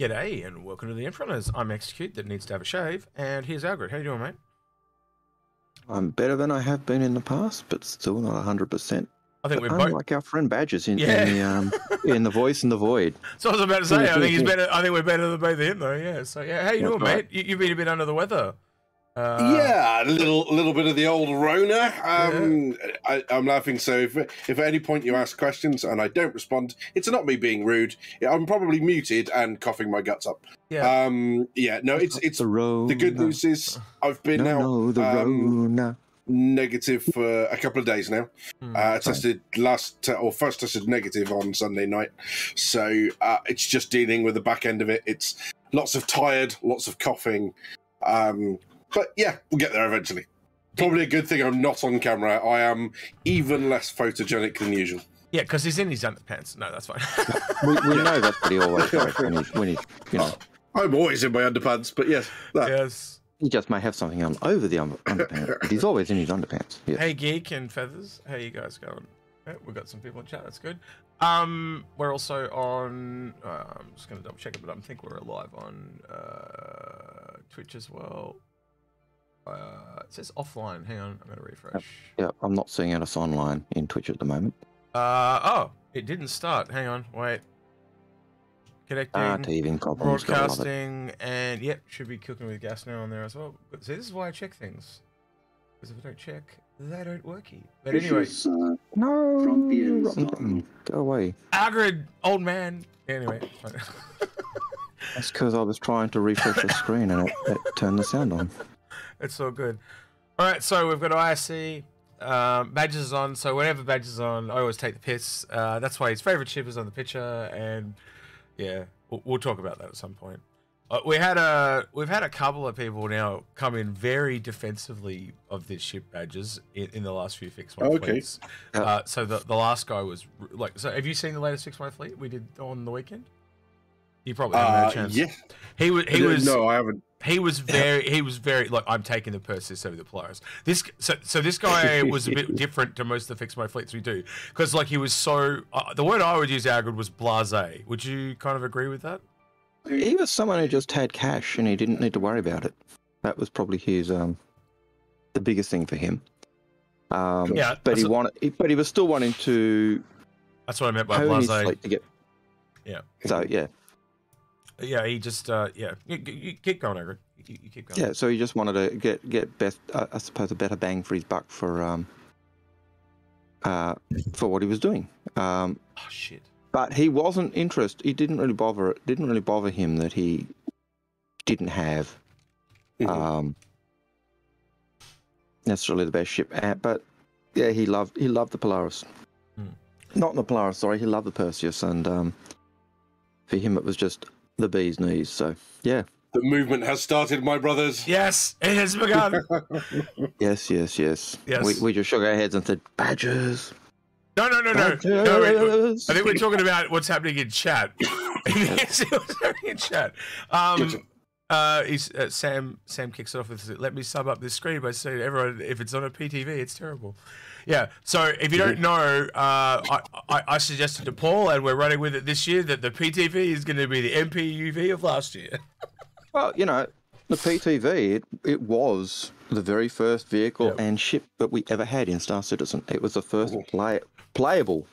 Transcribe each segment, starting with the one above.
G'day and welcome to the Infronters. I'm XQ that needs to have a shave, and here's Algrid. How you doing, mate? I'm better than I have been in the past, but still not 100%. I think we're both like our friend Badger's in the voice and the void. So I was about to say, I think he's better. I think we're better than both of him, though. Yeah. So yeah, how you doing, mate? You've been a bit under the weather. Yeah, a little bit of the old Rona. Yeah. I'm laughing. So if at any point you ask questions and I don't respond, it's not me being rude. I'm probably muted and coughing my guts up. Yeah. Yeah. No, it's the Rona. The good news is I've been negative for a couple of days now. Tested first tested negative on Sunday night. So it's just dealing with the back end of it. It's lots of tired, lots of coughing. But yeah, we'll get there eventually. Probably a good thing I'm not on camera. I am even less photogenic than usual. Yeah, because he's in his underpants. No, that's fine. we know that's what he always does when he, you know. I'm always in my underpants, but yes. Yes. He just may have something on over the underpants, but he's always in his underpants. Yes. Hey, Geek and Feathers. How you guys going? We've got some people in chat. That's good. We're also on... I'm just going to double check it, but I think we're live on Twitch as well. It says offline. Hang on, I'm going to refresh. Yeah, I'm not seeing us online in Twitch at the moment. Oh, it didn't start. Hang on, wait. Connecting, broadcasting, and yep, should be cooking with gas now on there as well. But see, this is why I check things. Because if I don't check, they don't worky. But anyway. No, go away. Algrid, old man. Anyway. That's because I was trying to refresh the screen and it turned the sound on. It's all good. All right, so we've got IRC. Badger's on, so whenever Badger's on, I always take the piss. That's why his favourite ship is on the picture, and yeah, we'll talk about that at some point. We've had a couple of people now come in very defensively of this ship, Badger's, in the last few Fix My Fleets. So the last guy was like, so have you seen the latest Fix My Fleet we did on the weekend? You probably haven't had a chance. Yeah. No, I haven't. He was very like, I'm taking the Perseus over the Polaris. So this guy was a bit different to most of the Fix My Fleets we do, because like he was so the word I would use, Algrid, was blasé. Would you kind of agree with that? He was someone who just had cash and he didn't need to worry about it. That was probably his the biggest thing for him. Yeah, but he was still wanting to. That's what I meant by blasé. Yeah. So yeah. Yeah, he just, yeah. You keep going, Algrid. You keep going. Yeah, so he just wanted to get I suppose, a better bang for his buck for what he was doing. Oh shit! But he wasn't interested. It didn't really bother. It didn't really bother him that he didn't have necessarily the best ship. But yeah, he loved the Polaris. Not the Polaris, sorry. He loved the Perseus, and for him it was just the bee's knees. So yeah, the movement has started, my brothers. Yes, it has begun. yes. We just shook our heads and said, Badgers. No, I think we're talking about what's happening in chat. What's happening in chat. Sam kicks it off with, let me sum up this screen by saying, everyone, if it's on a PTV, it's terrible. Yeah, so if you don't know, I suggested to Paul, and we're running with it this year, that the PTV is going to be the MPUV of last year. Well, you know, the PTV, it was the very first vehicle and ship that we ever had in Star Citizen. It was the first playable.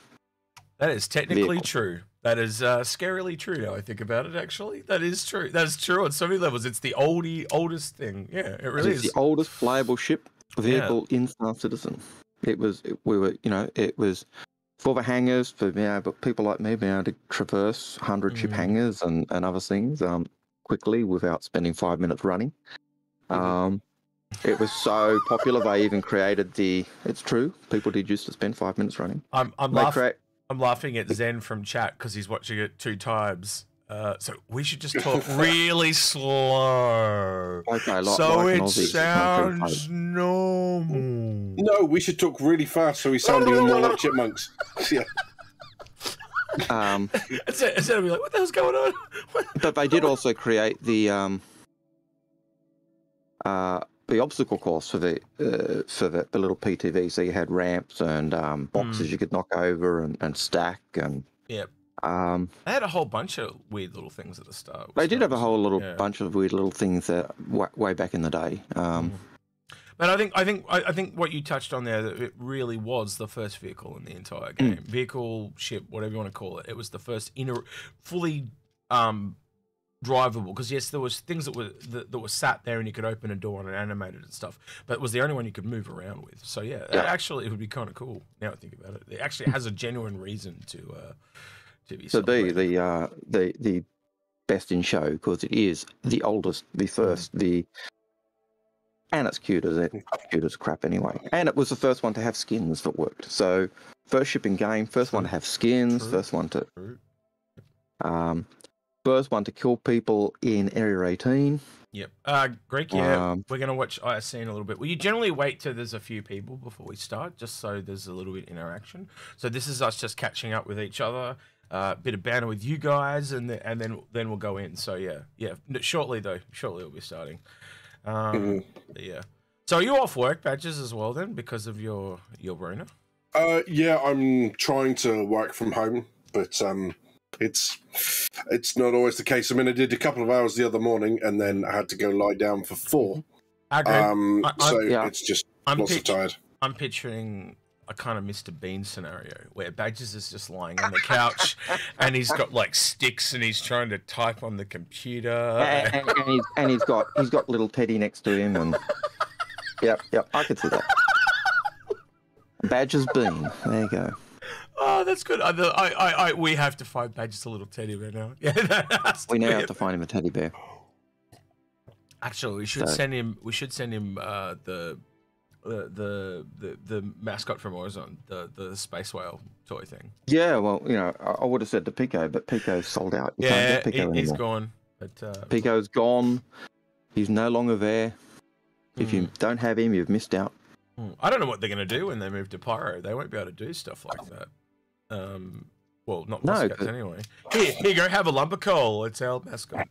That is technically true. That is scarily true now I think about it, actually. That is true. That is true on so many levels. It's the oldest thing. Yeah, it really is. It's the oldest playable ship vehicle in Star Citizen. It was for the hangars, for but people like me being able to traverse 100 ship hangars and other things quickly without spending 5 minutes running. It was so popular they even created the. It's true, people did used to spend 5 minutes running. I'm laughing at Zen from chat because he's watching it 2 times. So we should just talk really slow. Okay, so it sounds normal. No, we should talk really fast so we sound even more like chipmunks. Yeah. Instead of be like, what the hell's going on? But they did also create the obstacle course for the little PTV, so you had ramps and boxes you could knock over and stack and They had a whole bunch of weird little things at the start. They did have a whole little bunch of weird little things that way back in the day. But I think what you touched on there, that it really was the first vehicle in the entire game, vehicle, ship, whatever you want to call it. It was the first fully drivable. Because yes, there was things that were sat there and you could open a door and it animated and stuff. But it was the only one you could move around with. So yeah, yeah. Actually, it would be kind of cool now I think about it. It actually has a genuine reason to be. So the best in show, because it is the oldest, the first, and it's cute as crap anyway. And it was the first one to have skins that worked. So first shipping game, first one to have skins, first one to first one to kill people in Area 18. Yep. Greek, yeah, we're going to watch ISC in a little bit. Well, you generally wait till there's a few people before we start, just so there's a little bit of interaction. So this is us just catching up with each other, bit of banter with you guys, and then we'll go in. So, yeah. Shortly, though. Shortly we'll be starting. Yeah. So are you off work badges as well then because of your Rona? Yeah, I'm trying to work from home, but it's not always the case. I mean, I did a couple of hours the other morning and then I had to go lie down for 4. Okay. It's just lots of tired. I'm picturing a kind of Mr. Bean scenario where Badges is just lying on the couch and he's got like sticks and he's trying to type on the computer. And he's got little Teddy next to him and yep, I could see that. Badges Bean, there you go. Oh, that's good. We have to find Badges a little teddy bear now. Yeah, we now have to find him a teddy bear. Actually, we should send him the mascot from Orison, the space whale toy thing. Yeah, well, you know, I would have said to Pico, but Pico's sold out. You can't get Pico he's gone. But Pico's gone. He's no longer there. If you don't have him, you've missed out. I don't know what they're going to do when they move to Pyro. They won't be able to do stuff like that. Well, not mascots anyway. Here you go. Have a lump of coal. It's our mascot.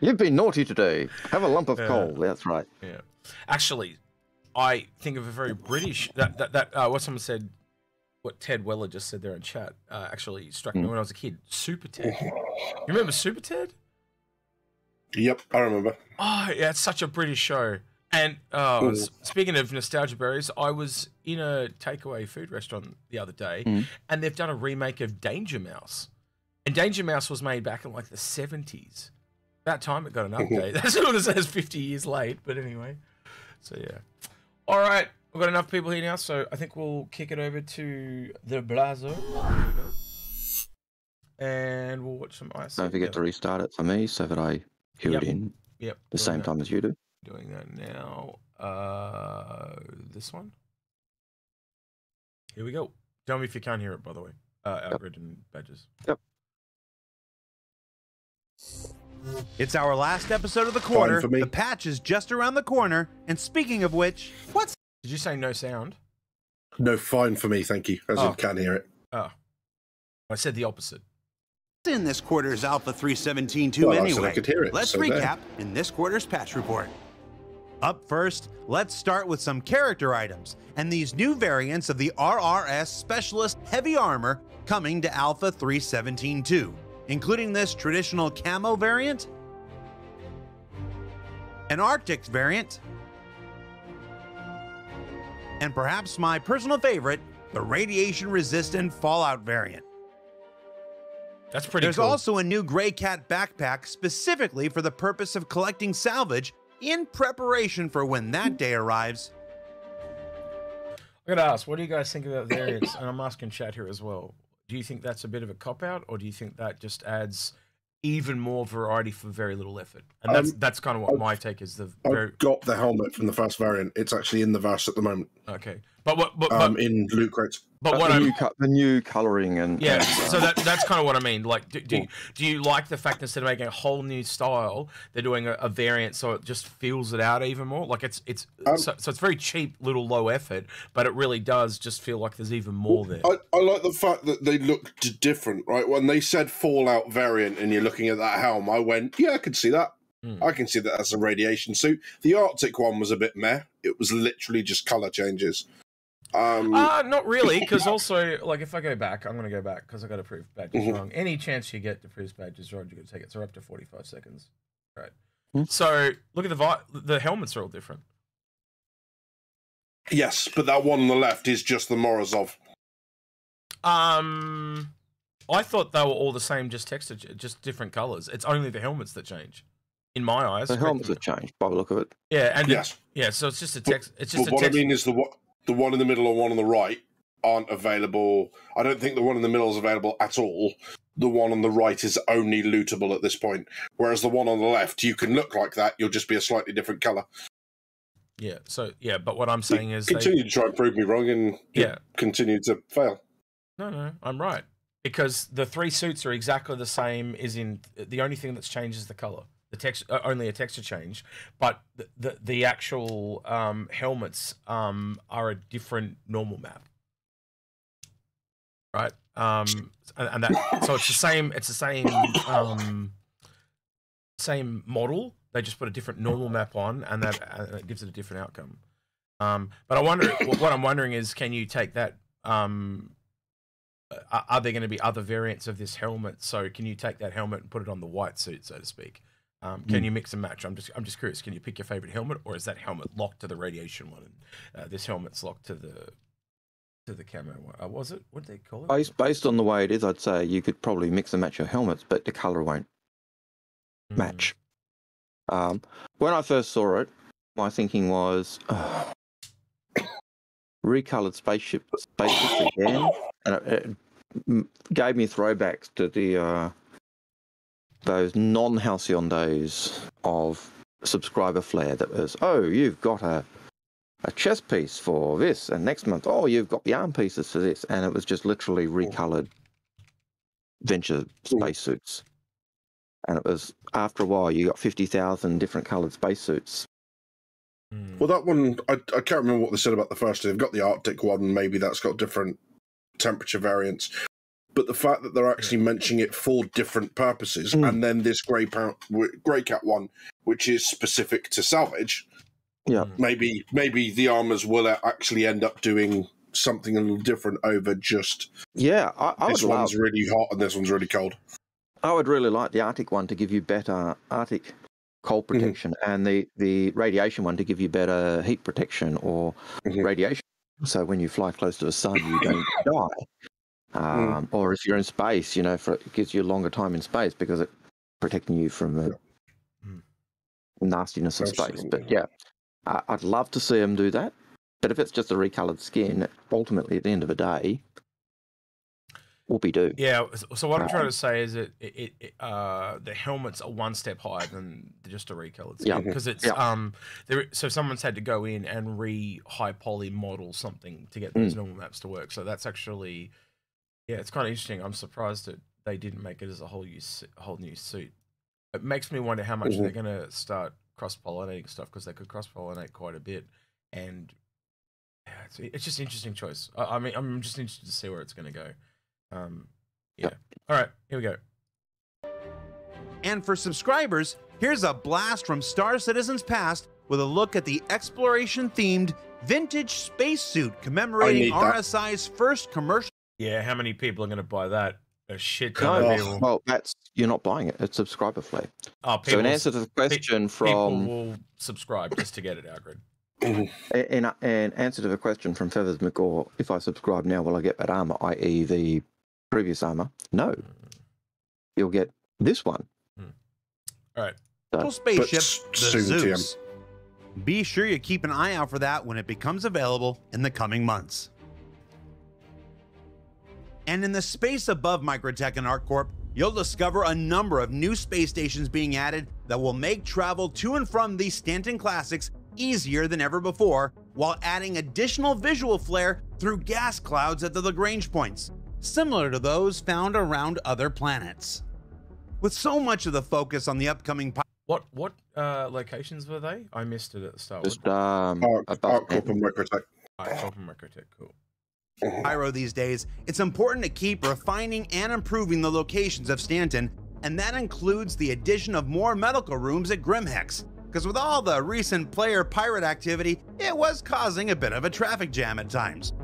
You've been naughty today. Have a lump of coal. That's right. Yeah. Actually, I think of a very British what someone said, what Ted Weller just said there in chat actually struck me when I was a kid. Super Ted. You remember Super Ted? Yep, I remember. Oh yeah, it's such a British show. And speaking of nostalgia berries, I was in a takeaway food restaurant the other day, and they've done a remake of Danger Mouse. And Danger Mouse was made back in like the 70s. That time it got an update. That's what it says, 50 years late. But anyway. So, yeah. All right. We've got enough people here now, so I think we'll kick it over to the Blazo. And we'll watch some ice. Don't forget to restart it for me so that I hear it in the same time as you do. Doing that now. This one. Here we go. Tell me if you can't hear it, by the way. Outgrid and Badges. Yep. It's our last episode of the quarter. The patch is just around the corner. And speaking of which, what did you say? No sound? No, fine for me, thank you. As in can't hear it. Oh, I said the opposite. In this quarter's Alpha 317.2 anyway. I could hear it. Let's recap in this quarter's patch report. Up first, let's start with some character items and these new variants of the RRS Specialist Heavy Armor coming to Alpha 317.2. including this traditional camo variant, an Arctic variant, and perhaps my personal favorite, the radiation-resistant Fallout variant. That's pretty cool. There's also a new Grey Cat backpack specifically for the purpose of collecting salvage in preparation for when that day arrives. I'm gonna ask, what do you guys think about variants? And I'm asking chat here as well. Do you think that's a bit of a cop-out, or do you think that just adds even more variety for very little effort? And that's kind of what my take is. I've got the helmet from the first variant. It's actually in the verse at the moment. Okay. But in loot crates. But what the new colouring and... Yeah, so that's kind of what I mean. Like, do you like the fact instead of making a whole new style, they're doing a variant so it just fills it out even more? Like, so it's very cheap, little low effort, but it really does just feel like there's even more there. I like the fact that they looked different, right? When they said Fallout variant and you're looking at that helm, I went, yeah, I could see that. I can see that as a radiation suit. The Arctic one was a bit meh. It was literally just colour changes. Not really, because also, like, if I go back, I'm going to go back because I got to prove badges wrong. Any chance you get to prove badges wrong, you're going to take it. So we're up to 45 seconds. All right. So look at the helmets are all different. Yes, but that one on the left is just the Morozov. I thought they were all the same, just textured, just different colors. It's only the helmets that change. In my eyes, the helmets have changed by the look of it. Yeah, and yes. Yeah, so it's just a text. It's just. But what I mean is the one in the middle and one on the right aren't available. I don't think the one in the middle is available at all. The one on the right is only lootable at this point, whereas the one on the left, you can look like that. You'll just be a slightly different color. Yeah. So yeah, but what I'm saying is, continue to try and prove me wrong, and continue to fail. No, I'm right because the three suits are exactly the same. Is in the only thing that's changed is the color. The text only a texture change, but the actual helmets are a different normal map, right? And that so it's the same model. They just put a different normal map on, and that gives it a different outcome. But I wonder what I'm wondering is, can you take that? Are there going to be other variants of this helmet? So can you take that helmet and put it on the white suit, so to speak? Can you mix and match? I'm just curious. Can you pick your favorite helmet, or is that helmet locked to the radiation one? And this helmet's locked to the camo one. Was it? What did they call it? Based on the way it is, I'd say you could probably mix and match your helmets, but the color won't match. When I first saw it, my thinking was recolored spaceships again, and it gave me throwbacks to the. Those non-Halcyon days of subscriber flair that was, oh, you've got a chest piece for this, and next month, oh, you've got the arm pieces for this, and it was just literally recolored Venture spacesuits. And it was, after a while, you got 50,000 different coloured spacesuits. Well, that one, I can't remember what they said about the first two. They've got the Arctic one, maybe that's got different temperature variants. But the fact that they're actually mentioning it for different purposes, and then this grey cat one, which is specific to salvage, maybe the armors will actually end up doing something a little different over just this one's really hot and this one's really cold. I would really like the Arctic one to give you better Arctic cold protection, and the radiation one to give you better heat protection or radiation. So when you fly close to the sun, you don't die. Or if you're in space, you know, it gives you a longer time in space because it's protecting you from the nastiness of space. But yeah, I'd love to see them do that. But if it's just a recolored skin, ultimately at the end of the day, whoopie do. Yeah. So what I'm trying to say is that the helmets are one step higher than just a recolored skin because it's so someone's had to go in and high poly model something to get those normal maps to work. So that's actually. Yeah, it's kind of interesting. I'm surprised that they didn't make it as a whole new suit. It makes me wonder how much they're going to start cross-pollinating stuff because they could cross-pollinate quite a bit. And yeah, it's just an interesting choice. I mean, I'm just interested to see where it's going to go. All right, here we go. And for subscribers, here's a blast from Star Citizen's past with a look at the exploration-themed vintage spacesuit commemorating RSI's first commercial. Yeah, how many people are going to buy that? A shit ton of people. Well, you're not buying it. It's subscriber flair. Oh, so in answer to the question people will subscribe just to get it, Algrid. In answer to the question from Feathers McGaw, if I subscribe now, will I get that armor, i.e. the previous armor? No. You'll get this one. All right. So, spaceship, the Zeus. Be sure you keep an eye out for that when it becomes available in the coming months. And in the space above Microtech and ArcCorp, you'll discover a number of new space stations being added that will make travel to and from these Stanton classics easier than ever before, while adding additional visual flair through gas clouds at the Lagrange points, similar to those found around other planets. With so much of the focus on the upcoming... What locations were they? I missed it at the start. Just ArcCorp and Microtech. ArcCorp and Microtech, cool. Pyro these days, it's important to keep refining and improving the locations of Stanton, and that includes the addition of more medical rooms at Grimhex, because with all the recent player pirate activity, it was causing a bit of a traffic jam at times.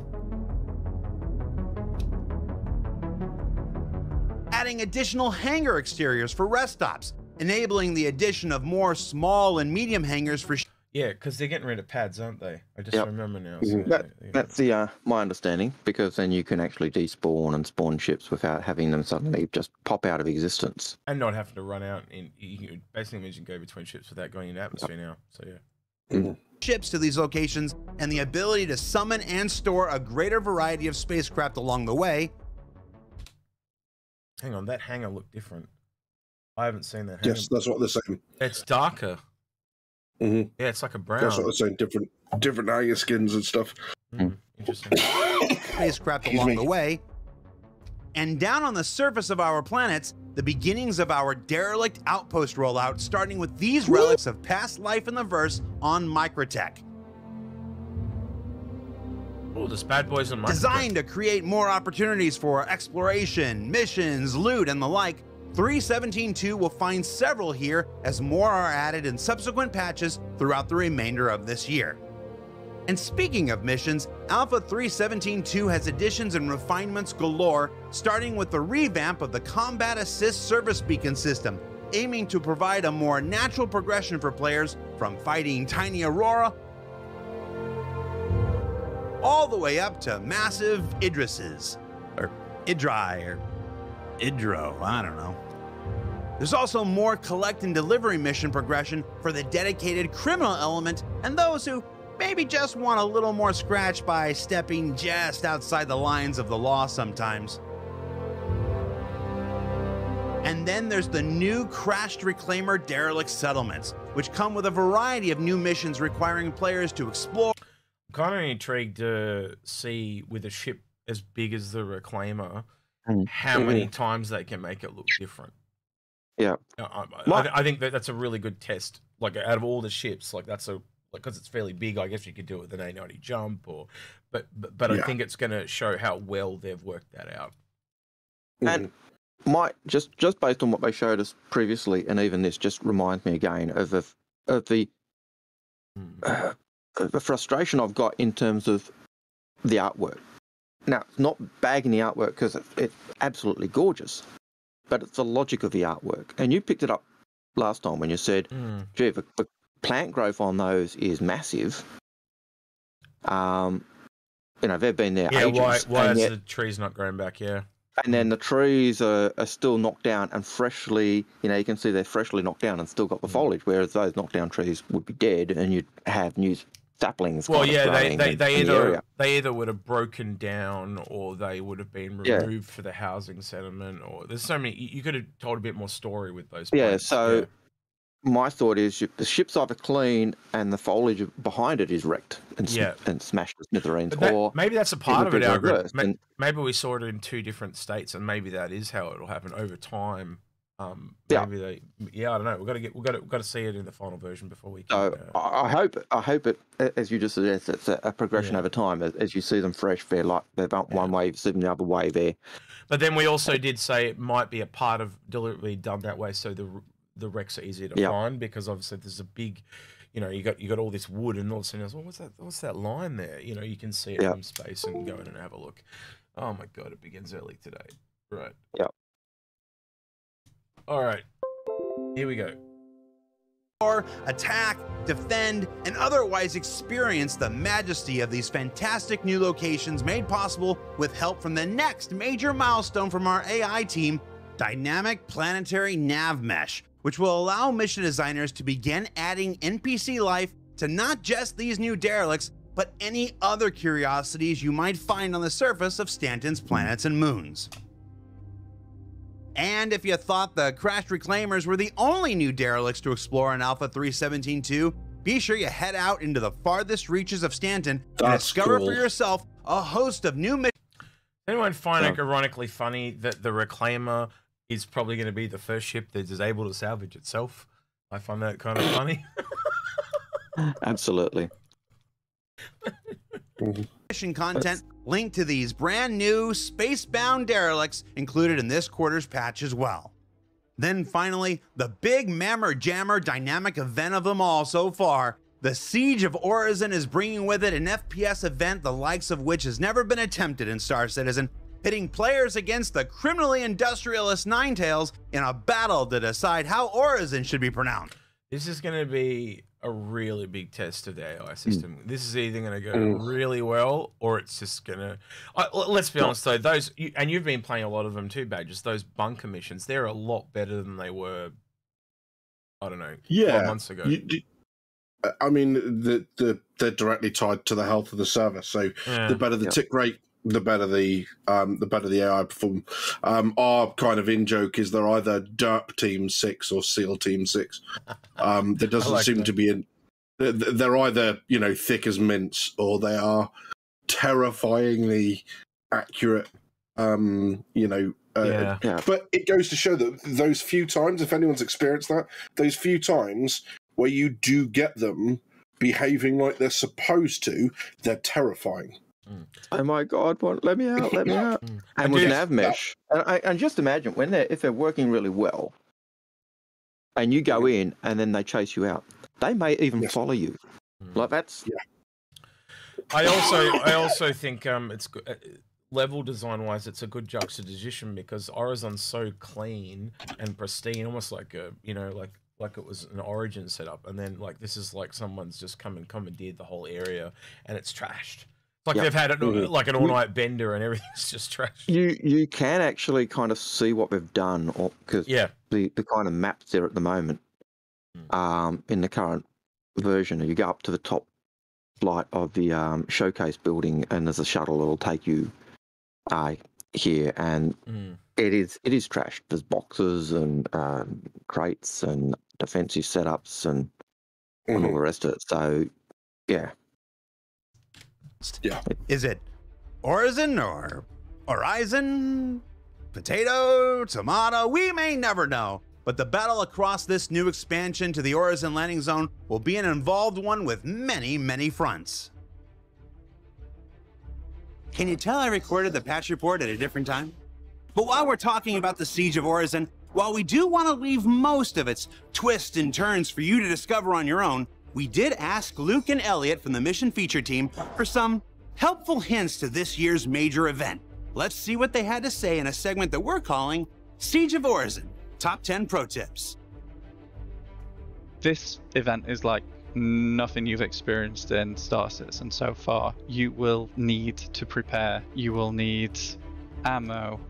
Adding additional hangar exteriors for rest stops, enabling the addition of more small and medium hangars for yeah, because they're getting rid of pads, aren't they? I just remember now. So that's the my understanding, because then you can actually despawn and spawn ships without having them suddenly just pop out of existence. And not having to run out. You basically means you can go between ships without going into atmosphere now. So yeah. Ships to these locations and the ability to summon and store a greater variety of spacecraft along the way. Hang on, that hangar looked different. I haven't seen that hangar. Yes, that's what they're saying. It's darker. Mm-hmm. Yeah, it's like a brown. That's what they're saying, different hangar skins and stuff. Mm-hmm. Interesting. Spacecraft along the way. And down on the surface of our planets, the beginnings of our derelict outpost rollout, starting with these relics of past life in the verse on Microtech. Oh, this bad boy's on Microtech. Designed to create more opportunities for exploration, missions, loot, and the like, 3.17.2 will find several here as more are added in subsequent patches throughout the remainder of this year. And speaking of missions, Alpha 3.17.2 has additions and refinements galore, starting with the revamp of the Combat Assist Service Beacon system, aiming to provide a more natural progression for players from fighting tiny Aurora all the way up to massive Idrises, or Idri, or Idro, I don't know. There's also more collect and delivery mission progression for the dedicated criminal element and those who maybe just want a little more scratch by stepping just outside the lines of the law sometimes. And then there's the new crashed Reclaimer derelict settlements, which come with a variety of new missions requiring players to explore. I'm kind of intrigued to see with a ship as big as the Reclaimer, how many times they can make it look different. Yeah, I think that's a really good test. Like out of all the ships, like that's a because it's fairly big. I guess you could do it with an A90 jump, or but I think it's going to show how well they've worked that out. And just based on what they showed us previously, and even this, just reminds me again of the frustration I've got in terms of the artwork. Now, it's not bagging the artwork because it's absolutely gorgeous, but it's the logic of the artwork. And you picked it up last time when you said, gee, the plant growth on those is massive. You know, they've been there ages. Why is the trees not growing back? Yeah. And then the trees are still knocked down and freshly, you know, you can see they're freshly knocked down and still got the foliage, whereas those knocked down trees would be dead and you'd have new saplings. Well, yeah, they either would have broken down or they would have been removed for the housing settlement, or there's so many. You could have told a bit more story with those plants. Yeah, so my thought is the ship's either clean and the foliage behind it is wrecked and, and smashed to smithereens, or maybe that's a part of it. Maybe we saw it in two different states, and maybe that is how it'll happen over time. I don't know. We've got to see it in the final version before we can, I hope it, as you just said, it's a progression over time. As you see them fresh, they're like they're one way, you see them the other way there. But then we also did say it might be a part of deliberately done that way so the wrecks are easier to find, because obviously there's a big, you know, you got all this wood and all of a sudden, well, what's that line there? You know, you can see it from space and go in and have a look. Oh my god, it begins early today. Right. Yeah. All right, here we go. Or attack, defend, and otherwise experience the majesty of these fantastic new locations made possible with help from the next major milestone from our AI team, Dynamic Planetary Nav Mesh, which will allow mission designers to begin adding NPC life to not just these new derelicts, but any other curiosities you might find on the surface of Stanton's planets and moons. And if you thought the crashed Reclaimers were the only new derelicts to explore in Alpha 3.17.2, be sure you head out into the farthest reaches of Stanton and discover for yourself a host of new missions. Anyone find it ironically funny that the Reclaimer is probably going to be the first ship that is able to salvage itself? I find that kind of funny. Absolutely. Mission content linked to these brand new space-bound derelicts included in this quarter's patch as well. Then finally, the big mammer jammer dynamic event of them all so far. The Siege of Orison is bringing with it an FPS event the likes of which has never been attempted in Star Citizen, pitting players against the criminally industrialist Ninetales in a battle to decide how Orison should be pronounced. This is going to be a really big test of the AI system. This is either going to go really well, or it's just going to... let's be honest, though. Those, and you've been playing a lot of them too, Badges. Those bunker missions, they're a lot better than they were, I don't know, 5 months ago. I mean, they're directly tied to the health of the server. So the better the tick rate, the better the AI perform. Our kind of in joke is they're either derp team 6 or SEAL team 6. There doesn't seem to be in. They're either, you know, thick as mints, or they are terrifyingly accurate. You know, but it goes to show that those few times, if anyone's experienced that, those few times where you do get them behaving like they're supposed to, they're terrifying. Oh my God! Let me out! Let me out! And with nav mesh, and just imagine when they're if they're working really well, and you go in, and then they chase you out. They may even follow you. Like that's. I also think it's level design wise, it's a good juxtaposition because Orizon's so clean and pristine, almost like a like it was an Origin setup, and then like this is like someone's just come and commandeered the whole area, and it's trashed. Like they've had like an all-night bender and everything's just trash. You can actually kind of see what they've done, or because the kind of maps there at the moment, in the current version, you go up to the top flight of the showcase building, and there's a shuttle that'll take you here, and it is trashed. There's boxes and crates and defensive setups and all the rest of it. So is it Orison or Orison, potato, tomato? We may never know, but the battle across this new expansion to the Orison landing zone will be an involved one with many, many fronts. Can you tell I recorded the patch report at a different time? But while we're talking about the Siege of Orison, while we do want to leave most of its twists and turns for you to discover on your own, we did ask Luke and Elliot from the Mission Feature Team for some helpful hints to this year's major event. Let's see what they had to say in a segment that we're calling Siege of Orison, Top 10 Pro Tips. This event is like nothing you've experienced in Star Citizen so far. You will need to prepare. You will need ammo,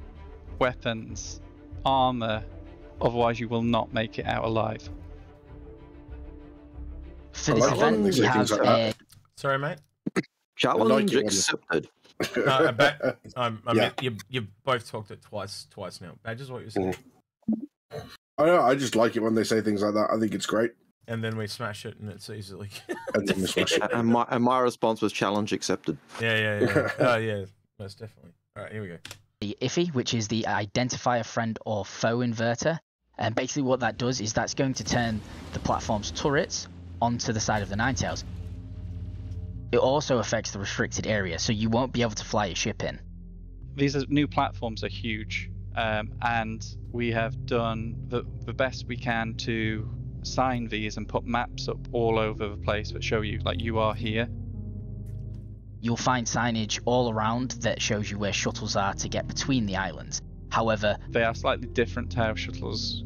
weapons, armor, otherwise you will not make it out alive. So this event has a... Sorry, mate. Challenge accepted. You both talked it twice now. Badges, what you're saying. I just like it when they say things like that. I think it's great. And then we smash it, and it's easily. And then we smash it. And my response was challenge accepted. Yeah. Oh yeah, most definitely. All right, here we go. The IFFY, which is the identifier friend or foe inverter, and basically what that does is that's going to turn the platform's turrets onto the side of the Ninetales. It also affects the restricted area, so you won't be able to fly your ship in. These new platforms are huge, and we have done the best we can to sign these and put maps up all over the place that show you, like, you are here. You'll find signage all around that shows you where shuttles are to get between the islands. However, they are slightly different to how shuttles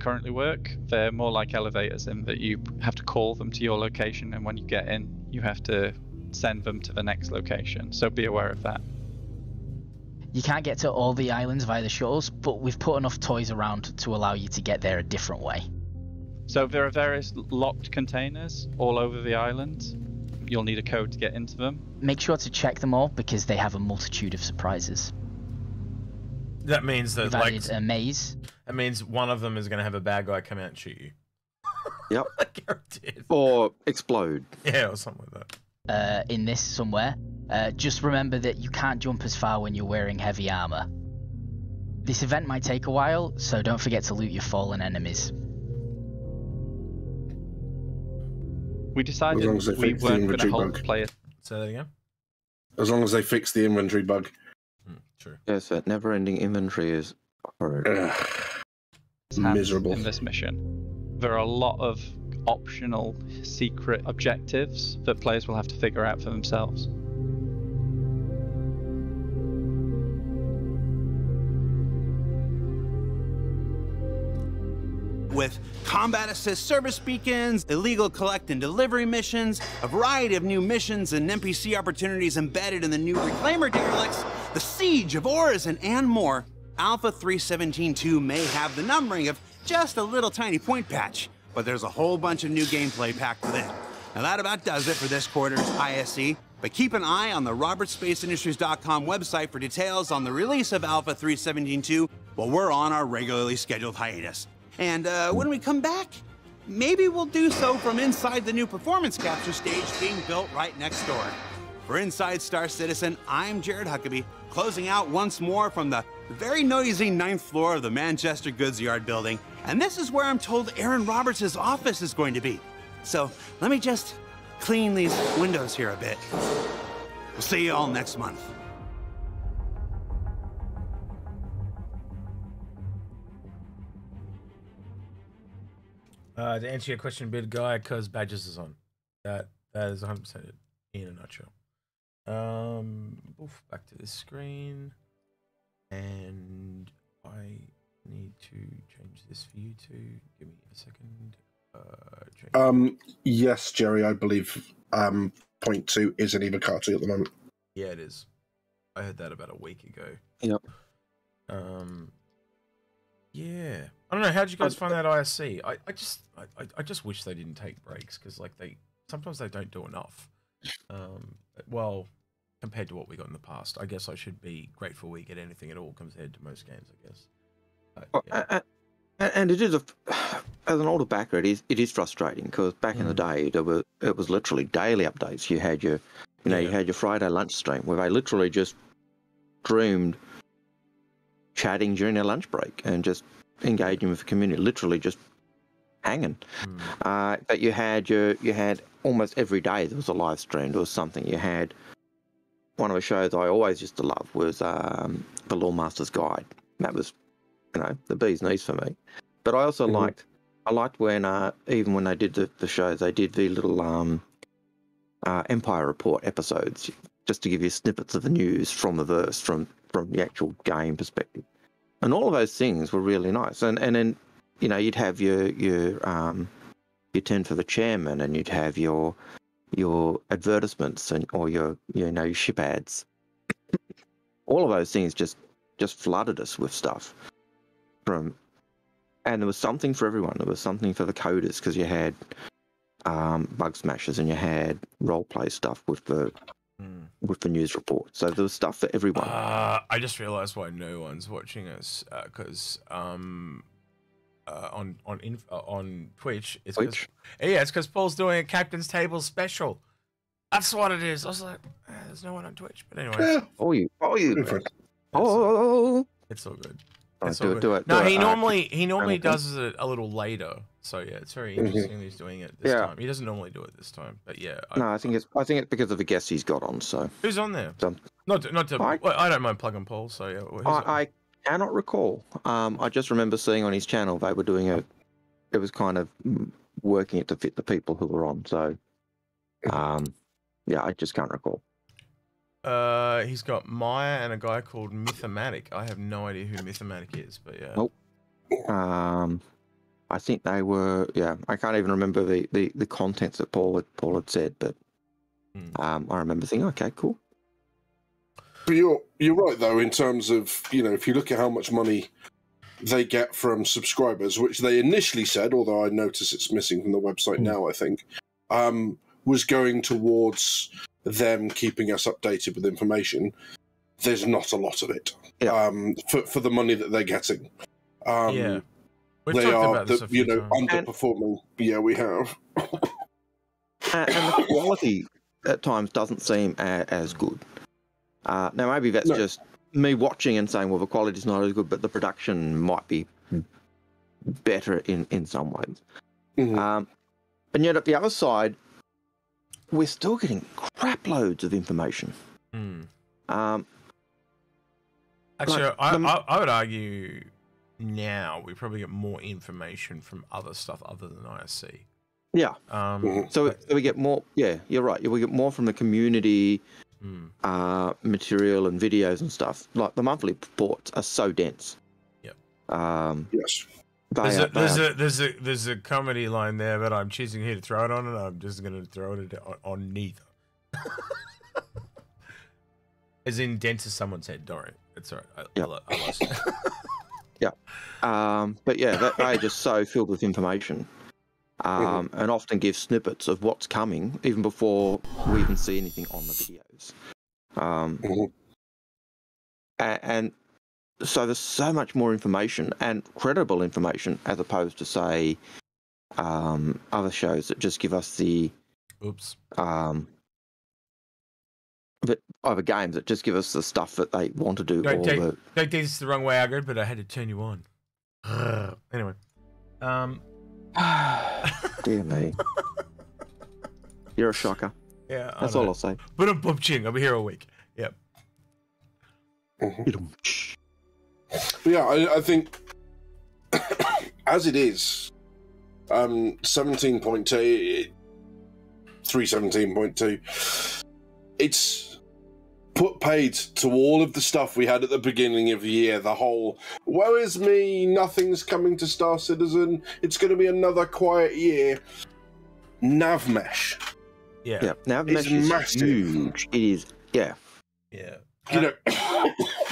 currently work. They're more like elevators in that you have to call them to your location, and when you get in you have to send them to the next location, so be aware of that. You can't get to all the islands via the shuttles, but we've put enough toys around to allow you to get there a different way. So there are various locked containers all over the island. You'll need a code to get into them. Make sure to check them all because they have a multitude of surprises. That means that, like, a maze. That means one of them is going to have a bad guy come out and shoot you. Yep. I guarantee. Or explode. Yeah, or something like that. In this somewhere. Just remember that you can't jump as far when you're wearing heavy armor. This event might take a while, so don't forget to loot your fallen enemies. We decided we weren't going to hold the player. Say that again. As long as they fix the inventory bug. Yes, that never-ending inventory is horrible. miserable in this mission. There are a lot of optional secret objectives that players will have to figure out for themselves. With combat assist service beacons, illegal collect and delivery missions, a variety of new missions and NPC opportunities embedded in the new Reclaimer derelicts, the Siege of Orison, and more, Alpha 3.17.2 may have the numbering of just a little tiny point patch, but there's a whole bunch of new gameplay packed within. Now that about does it for this quarter's ISE, but keep an eye on the robertspaceindustries.com website for details on the release of Alpha 3.17.2 while we're on our regularly scheduled hiatus. And when we come back, maybe we'll do so from inside the new performance capture stage being built right next door. For Inside Star Citizen, I'm Jared Huckabee, closing out once more from the very noisy 9th floor of the Manchester Goods Yard building. And this is where I'm told Aaron Roberts' office is going to be. So let me just clean these windows here a bit. We'll see you all next month. To answer your question, big guy, cause badges is on. That is 100% it in a nutshell. Oof, back to this screen, and I need to change this for you too. Give me a second. Change. Yes, Jerry, I believe 0.2 is an Evocatu at the moment. Yeah, it is. I heard that about a week ago. Yep. Yeah. I don't know, how did you guys find that ISC? I just wish they didn't take breaks, because like sometimes they don't do enough. Well, compared to what we got in the past, I guess I should be grateful we get anything at all compared to most games, I guess. Yeah. And it is as an older backer, it is frustrating, because back in the day it was literally daily updates. You had your you had your Friday lunch stream where they literally just streamed chatting during their lunch break and just engaging with the community, literally just hanging. But you had almost every day there was a live stream, there was something. You had one of the shows I always used to love was The Lawmaster's Guide. That was, you know, the bee's knees for me. But I also liked when even when they did the shows, they did the little Empire Report episodes, just to give you snippets of the news from the verse, from the actual game perspective. And all of those things were really nice. And then, you know, you'd have your 10 for the chairman, and you'd have your advertisements and or your your ship ads. All of those things just flooded us with stuff. And there was something for everyone. There was something for the coders, because you had bug smashes and you had role play stuff with the news report, so there was stuff for everyone. I just realized why no one's watching us, because on Twitch, it's Twitch. Yeah, it's because Paul's doing a Captain's Table special. That's what it is. I was like, there's no one on Twitch, but anyway. It's all good. It's all good. Do it. No, he normally does it a little later. So yeah, it's very interesting that he's doing it this time. He doesn't normally do it this time, but yeah. I think it's because of the guests he's got on. So who's on there? I don't mind plugging Paul. So yeah, I cannot recall. I just remember seeing on his channel they were doing a. It was kind of working it to fit the people who were on. So, yeah, I just can't recall. He's got Maya and a guy called Mythomatic. I have no idea who Mythomatic is, but yeah. Nope. I think they were, yeah, I can't even remember the contents that Paul had said, but I remember thinking, okay, cool. But you're right though, in terms of, you know, if you look at how much money they get from subscribers, which they initially said, although I notice it's missing from the website now, I think, was going towards them keeping us updated with information. There's not a lot of it for the money that they're getting. Yeah. We've they are, about this the, you know, times. Underperforming. And, yeah, we have. And the quality at times doesn't seem as good. Now, maybe that's just me watching and saying, well, the quality's not as good, but the production might be better in some ways. And yet, at the other side, we're still getting crap loads of information. Actually, I would argue now, we probably get more information from other stuff other than ISC. Yeah. So we get more. Yeah, you're right. We get more from the community material and videos and stuff. Like the monthly reports are so dense. Yep. Yes. There's a comedy line there, but I'm choosing here to throw it on, and I'm just going to throw it on neither. As in dent to someone's head. Don't worry. It's all right. I lost it. Yeah. But yeah, they are just so filled with information. And often give snippets of what's coming even before we even see anything on the videos. And so there's so much more information and credible information as opposed to, say, other shows that just give us the... Oops. But other games that just give us the stuff that they want to do. Don't take this the wrong way, Agard, but I had to turn you on. Anyway. Dear me. You're a shocker. Yeah. That's all I'll say. But I'm ching. I'll be here all week. Yep. Yeah, I think as it is, 17.2, 317.2, it's put paid to all of the stuff we had at the beginning of the year, the whole, woe is me, nothing's coming to Star Citizen, it's going to be another quiet year. Navmesh. Yeah. Navmesh is massive. Huge. It is, yeah. Yeah. You know,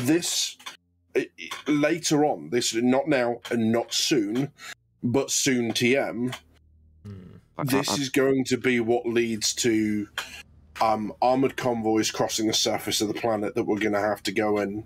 this, later on, this, not now and not soon, but soon TM, this is going to be what leads to... armoured convoys crossing the surface of the planet that we're going to have to go and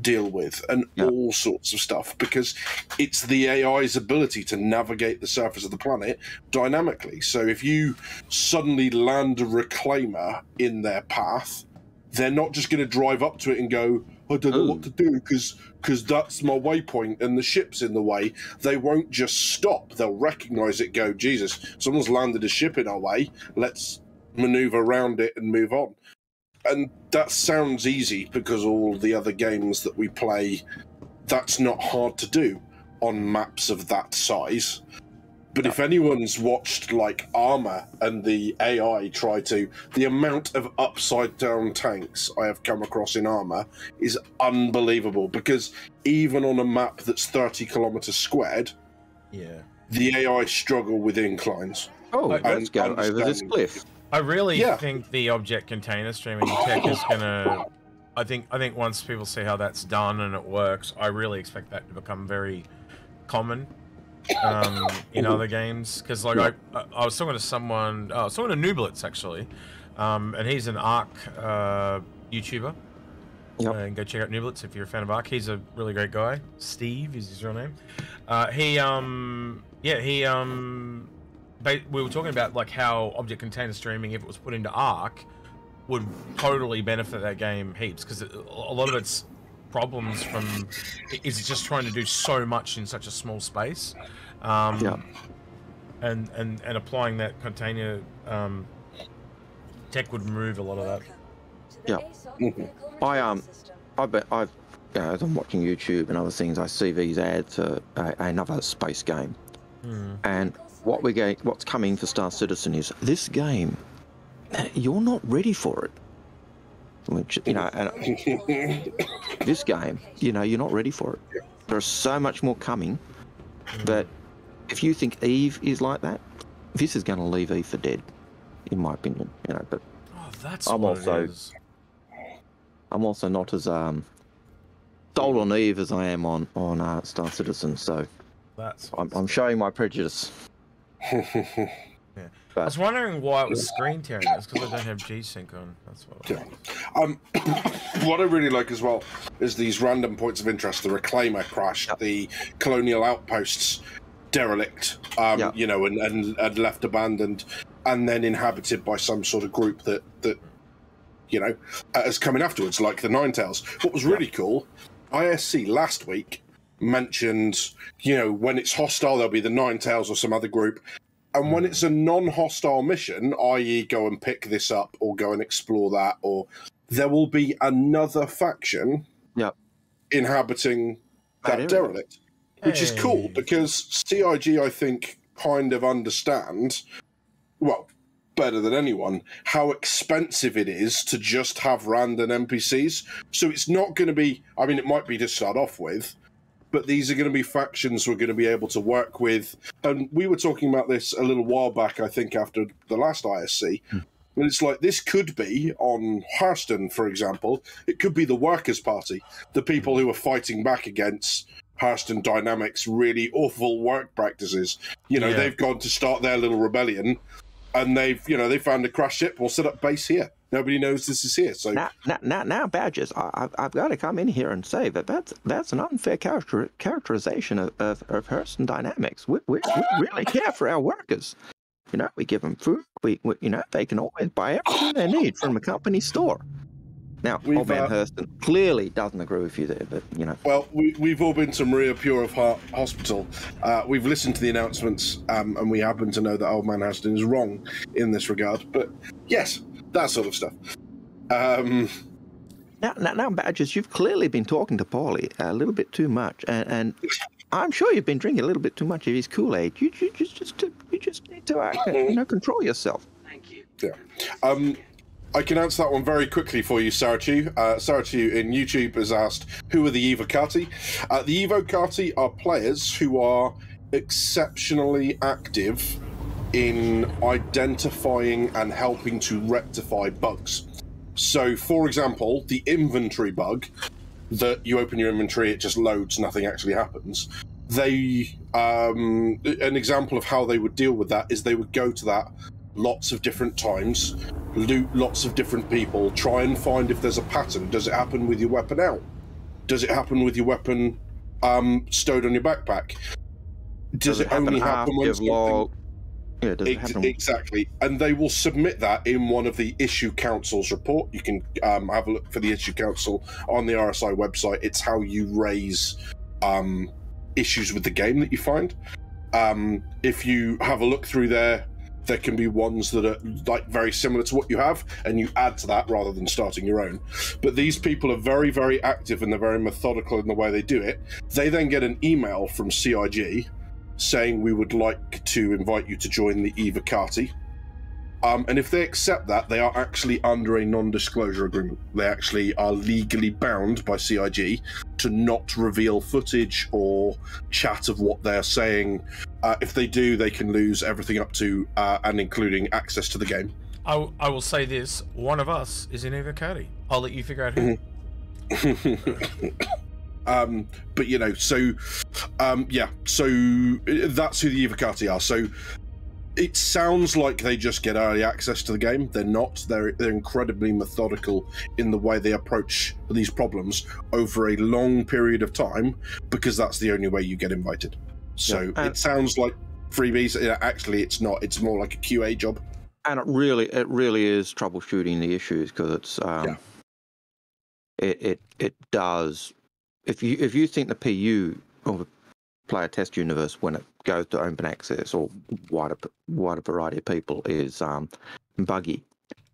deal with, and all sorts of stuff, because it's the AI's ability to navigate the surface of the planet dynamically. So if you suddenly land a Reclaimer in their path, they're not just going to drive up to it and go, I don't know what to do because that's my waypoint and the ship's in the way. They won't just stop. They'll recognise it, go, Jesus, someone's landed a ship in our way. Let's maneuver around it and move on. And that sounds easy because all the other games that we play, that's not hard to do on maps of that size. But if anyone's watched like Armour and the AI try to, the amount of upside down tanks I have come across in Armour is unbelievable, because even on a map that's 30 kilometers squared, the AI struggle with inclines. Let's go over this cliff. I really think the object container streaming tech is gonna. I think once people see how that's done and it works, I really expect that to become very common in other games. Because like I was talking to someone, to Nublitz actually, and he's an Arc YouTuber. And go check out Nublitz if you're a fan of Arc. He's a really great guy. Steve is his real name. We were talking about like how object container streaming, if it was put into Arc, would totally benefit that game heaps, because a lot of its problems is just trying to do so much in such a small space, and applying that container tech would remove a lot of that. As I'm watching YouTube and other things, I see these ads for another space game, and what's coming for Star Citizen is this game. You're not ready for it. Which, you know, and this game, you know, you're not ready for it. There's so much more coming that if you think Eve is like that, this is going to leave Eve for dead, in my opinion. You know, but I'm also not as sold on Eve as I am on Star Citizen. So I'm showing my prejudice. I was wondering why it was screen tearing us, because I don't have G-Sync on. That's what I what I really like as well is these random points of interest. The Reclaimer crashed, the colonial outposts derelict, you know, and left abandoned, and then inhabited by some sort of group that you know, is coming afterwards, like the Ninetales. What was really cool, ISC last week mentioned, you know, when it's hostile there'll be the Ninetales or some other group, and when it's a non-hostile mission, i.e. go and pick this up or go and explore that, or there will be another faction inhabiting that derelict. Which is cool, because CIG, I think, kind of understands, well, better than anyone, how expensive it is to just have random NPCs. So it's not going to be, I mean, it might be to start off with, but these are going to be factions we're going to be able to work with. And we were talking about this a little while back, I think, after the last ISC. And it's like, this could be, on Hurston, for example, it could be the Workers' Party, the people who are fighting back against Hurston Dynamics' really awful work practices. You know, they've gone to start their little rebellion, and they've, you know, they found a crashed ship. We'll set up base here. Nobody knows this is here. So now, Badgers, I've got to come in here and say that that's an unfair characterization of Hurston Dynamics. We really care for our workers. You know, we give them food. We you know, they can always buy everything they need from a company store. Now, old man Hurston clearly doesn't agree with you there, but, you know. Well, we've all been to Maria Pure of Heart Hospital. We've listened to the announcements, and we happen to know that old man Hurston is wrong in this regard. But, yes, that sort of stuff. Now, Badgers, you've clearly been talking to Paulie a little bit too much, and I'm sure you've been drinking a little bit too much of his Kool-Aid. You just need to, you know, control yourself. Thank you. Yeah. I can answer that one very quickly for you, Sarachu. Sarachu in YouTube has asked, who are the Evocati? The Evocati are players who are exceptionally active in identifying and helping to rectify bugs. So, for example, the inventory bug, that you open your inventory, it just loads, nothing actually happens. They, an example of how they would deal with that is they would go to that lots of different times, loot lots of different people, try and find if there's a pattern. Does it happen with your weapon out? Does it happen with your weapon stowed on your backpack? Does it only happen when something... Yeah, does it happen? Exactly. And they will submit that in one of the Issue Council's report. You can have a look for the Issue Council on the RSI website. It's how you raise issues with the game that you find. If you have a look through there, there can be ones that are like very similar to what you have, and you add to that rather than starting your own. But these people are very, very active, and they're very methodical in the way they do it. They then get an email from CIG saying, we would like to invite you to join the Evocati. And if they accept that, they are actually under a non-disclosure agreement. They actually are legally bound by CIG to not reveal footage or chat of what they're saying. If they do, they can lose everything up to and including access to the game. I will say this. One of us is in Evocati. I'll let you figure out who. But, you know, so, yeah, so that's who the Evocati are. So it sounds like they just get early access to the game. They're not. They're incredibly methodical in the way they approach these problems over a long period of time, because that's the only way you get invited. So it sounds like freebies. Actually, it's not. It's more like a QA job. And it really is troubleshooting the issues, because it's it does. If you think the PU or the player test universe, when it goes to open access or wider variety of people, is buggy,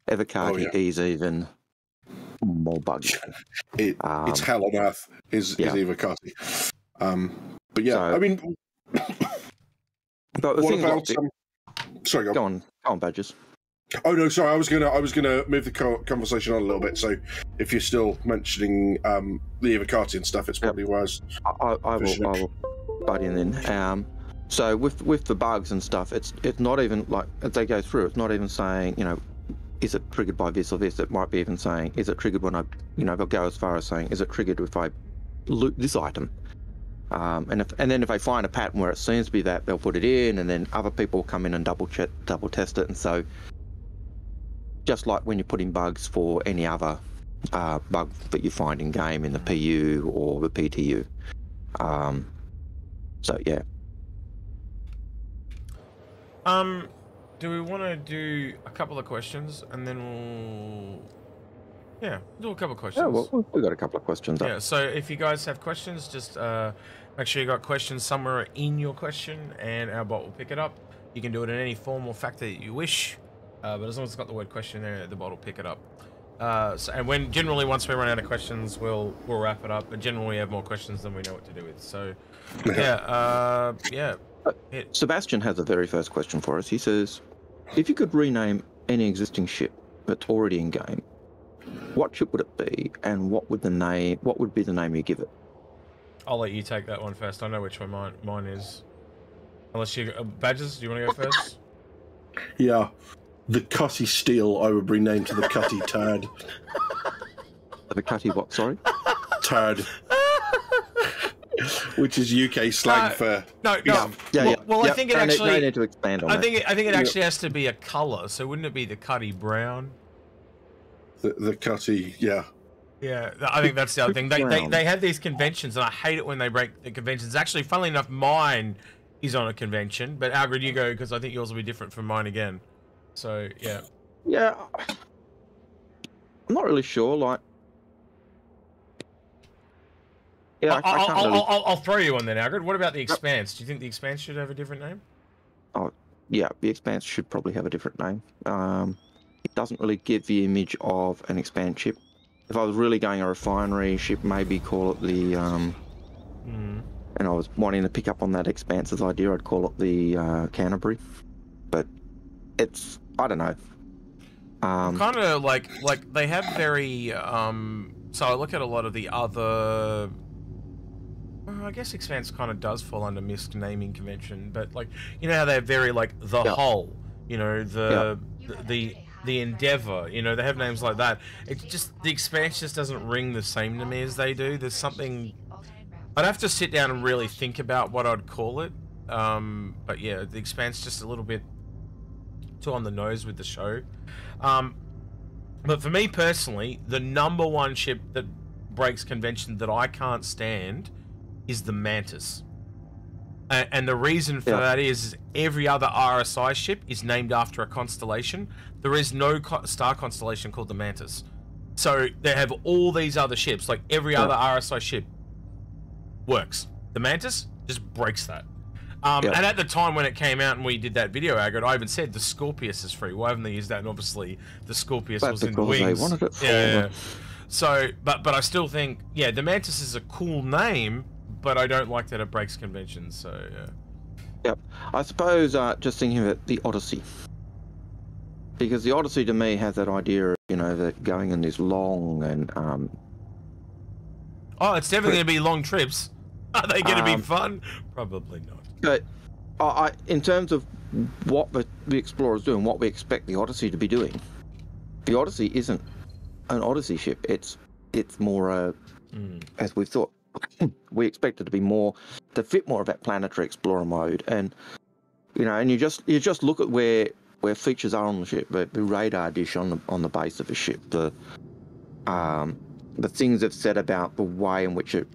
Evocati is even more buggy. It's hell on earth is Evocati. But yeah, so, I mean, but the what about? Sorry, go on, Badgers. Oh no, sorry, I was gonna move the conversation on a little bit. So, if you're still mentioning the Evocati and stuff, it's probably wise. I will butt in then. So with the bugs and stuff, it's not even like as they go through. It's not even saying, you know, is it triggered by this or this. It might be even saying, is it triggered when I, you know, they'll go as far as saying, is it triggered if I loot this item? And then if they find a pattern where it seems to be that, they'll put it in, and then other people come in and double test it, and so. Just like when you're putting bugs for any other bug that you find in game in the PU or the PTU. So yeah. Do we want to do a couple of questions and then we'll do a couple of questions? Yeah, well, we've got a couple of questions. Yeah, so if you guys have questions, just make sure you got questions somewhere in your question, and our bot will pick it up. You can do it in any form or factor that you wish. But as long as it's got the word question there, the bot will pick it up. So, and when generally once we run out of questions, we'll wrap it up. But generally, we have more questions than we know what to do with. So, yeah, yeah. Sebastian has the very first question for us. He says, "If you could rename any existing ship that's already in game, what ship would it be, and what would the name? What would be the name you give it?" I'll let you take that one first. I know which one mine is. Unless you Badges, do you want to go first? Yeah. The Cutty Steel, I would rename to the Cutty Tad. The Cutty what, sorry? Tad. Which is UK slang for... No. Yeah. Well, I think it actually... I need to expand on that. I think it actually has to be a colour, so wouldn't it be the Cutty Brown? The Cutty, yeah. Yeah, I think that's the other thing. They have these conventions, and I hate it when they break the conventions. Actually, funnily enough, mine is on a convention, but Algrid, you go, because I think yours will be different from mine again. So, yeah. Yeah. I'm not really sure, like... Yeah, I can't really... I'll throw you on then, Algrid. What about the Expanse? Do you think the Expanse should have a different name? Oh, yeah, the Expanse should probably have a different name. It doesn't really give the image of an Expanse ship. If I was really going a refinery ship, maybe call it the... And I was wanting to pick up on that Expanse's idea, I'd call it the Canterbury. But... it's, I don't know. Kind of like they have very, so I look at a lot of the other, well, I guess Expanse kind of does fall under MISC naming convention, but like, you know how they're very like the Hull, you know, the Endeavor, you know, they have names like that. It's just, the Expanse just doesn't ring the same to me as they do. There's something, I'd have to sit down and really think about what I'd call it. But yeah, the Expanse just a little bit too on the nose with the show. But for me personally, the number one ship that breaks convention that I can't stand is the Mantis. And the reason for that is every other RSI ship is named after a constellation. There is no star constellation called the Mantis. So they have all these other ships, like every other RSI ship works. The Mantis just breaks that. And at the time when it came out and we did that video, Agrid, I even said the Scorpius is free. Why haven't they used that? And obviously the Scorpius was in the wings. They wanted it for them. So, but I still think, yeah, the Mantis is a cool name, but I don't like that it breaks conventions. So, yeah. Yep. I suppose just thinking of it, the Odyssey. Because the Odyssey to me has that idea of, you know, that going in this long and... oh, it's definitely going to be long trips. Are they going to be fun? Probably not. But in terms of what the Explorer's doing, what we expect the Odyssey to be doing, the Odyssey isn't an Odyssey ship. It's more, as we've thought, we expect it to be more, to fit more of that planetary explorer mode. And, you know, and you just look at where features are on the ship, the radar dish on the base of the ship, the things they've said about the way in which it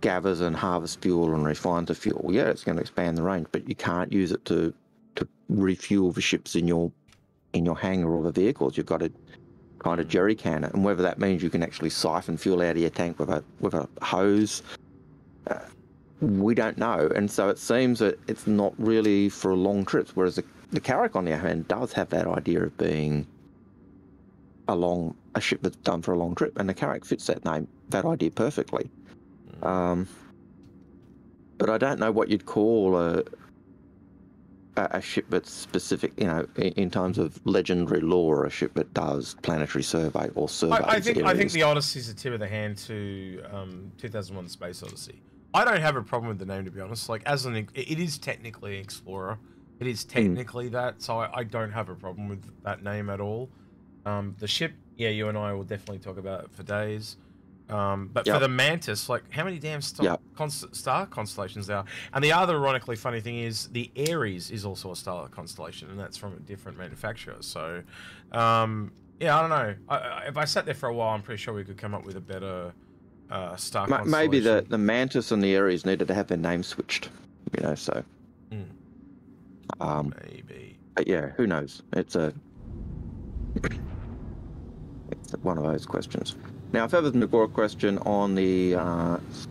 gathers and harvests fuel and refines the fuel. Yeah, it's going to expand the range, but you can't use it to refuel the ships in your hangar or the vehicles. You've got to kind of jerry can it, and whether that means you can actually siphon fuel out of your tank with a hose, we don't know. And so it seems that it's not really for long trips. Whereas the Carrack on the other hand does have that idea of being a ship that's done for a long trip, and the Carrack fits that idea perfectly. But I don't know what you'd call a ship that's specific, you know, in terms of legendary lore, a ship that does planetary survey or surveys. I think the Odyssey's a tip of the hand to 2001 Space Odyssey. I don't have a problem with the name, to be honest. Like, it is technically an explorer. It is technically that, so I don't have a problem with that name at all. The ship, yeah, you and I will definitely talk about it for days. But for the Mantis, like, how many damn star constellations there are? And the other ironically funny thing is the Aries is also a star constellation, and that's from a different manufacturer. So, yeah, I don't know. If I sat there for a while, I'm pretty sure we could come up with a better star constellation. Maybe the Mantis and the Aries needed to have their names switched, you know, so. Maybe. But yeah, who knows? It's one of those questions. Now, if there's a question on the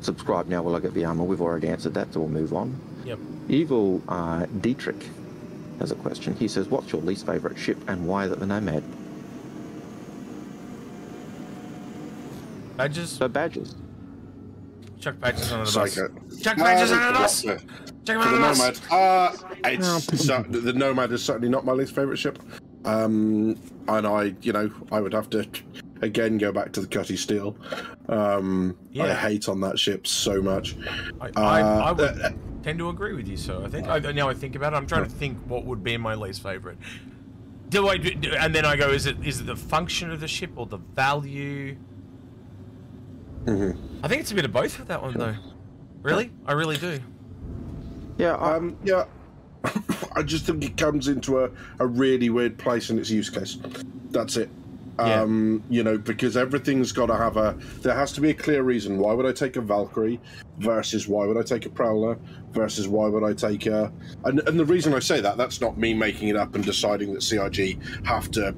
subscribe now while I get the armor, we've already answered that, so we'll move on. Yep. Evil Dietrich has a question. He says, what's your least favourite ship and why is it the Nomad? Badges? But badges. Chuck badges under the bus. Chuck badges under the bus! Chuck them under the bus! The Nomad is certainly not my least favourite ship. And I would have to, again, go back to the Cutty Steel. Yeah. I hate on that ship so much. I would tend to agree with you, so I think, now I think about it, I'm trying to think what would be my least favourite. And then I go, is it the function of the ship or the value? Mm-hmm. I think it's a bit of both with that one, though. Really? I really do. Yeah, yeah. I just think it comes into a really weird place in its use case. That's it. Yeah. You know, because everything's got to have a... There has to be a clear reason. Why would I take a Valkyrie versus why would I take a Prowler versus why would I take a... And the reason I say that, that's not me making it up and deciding that CIG have to,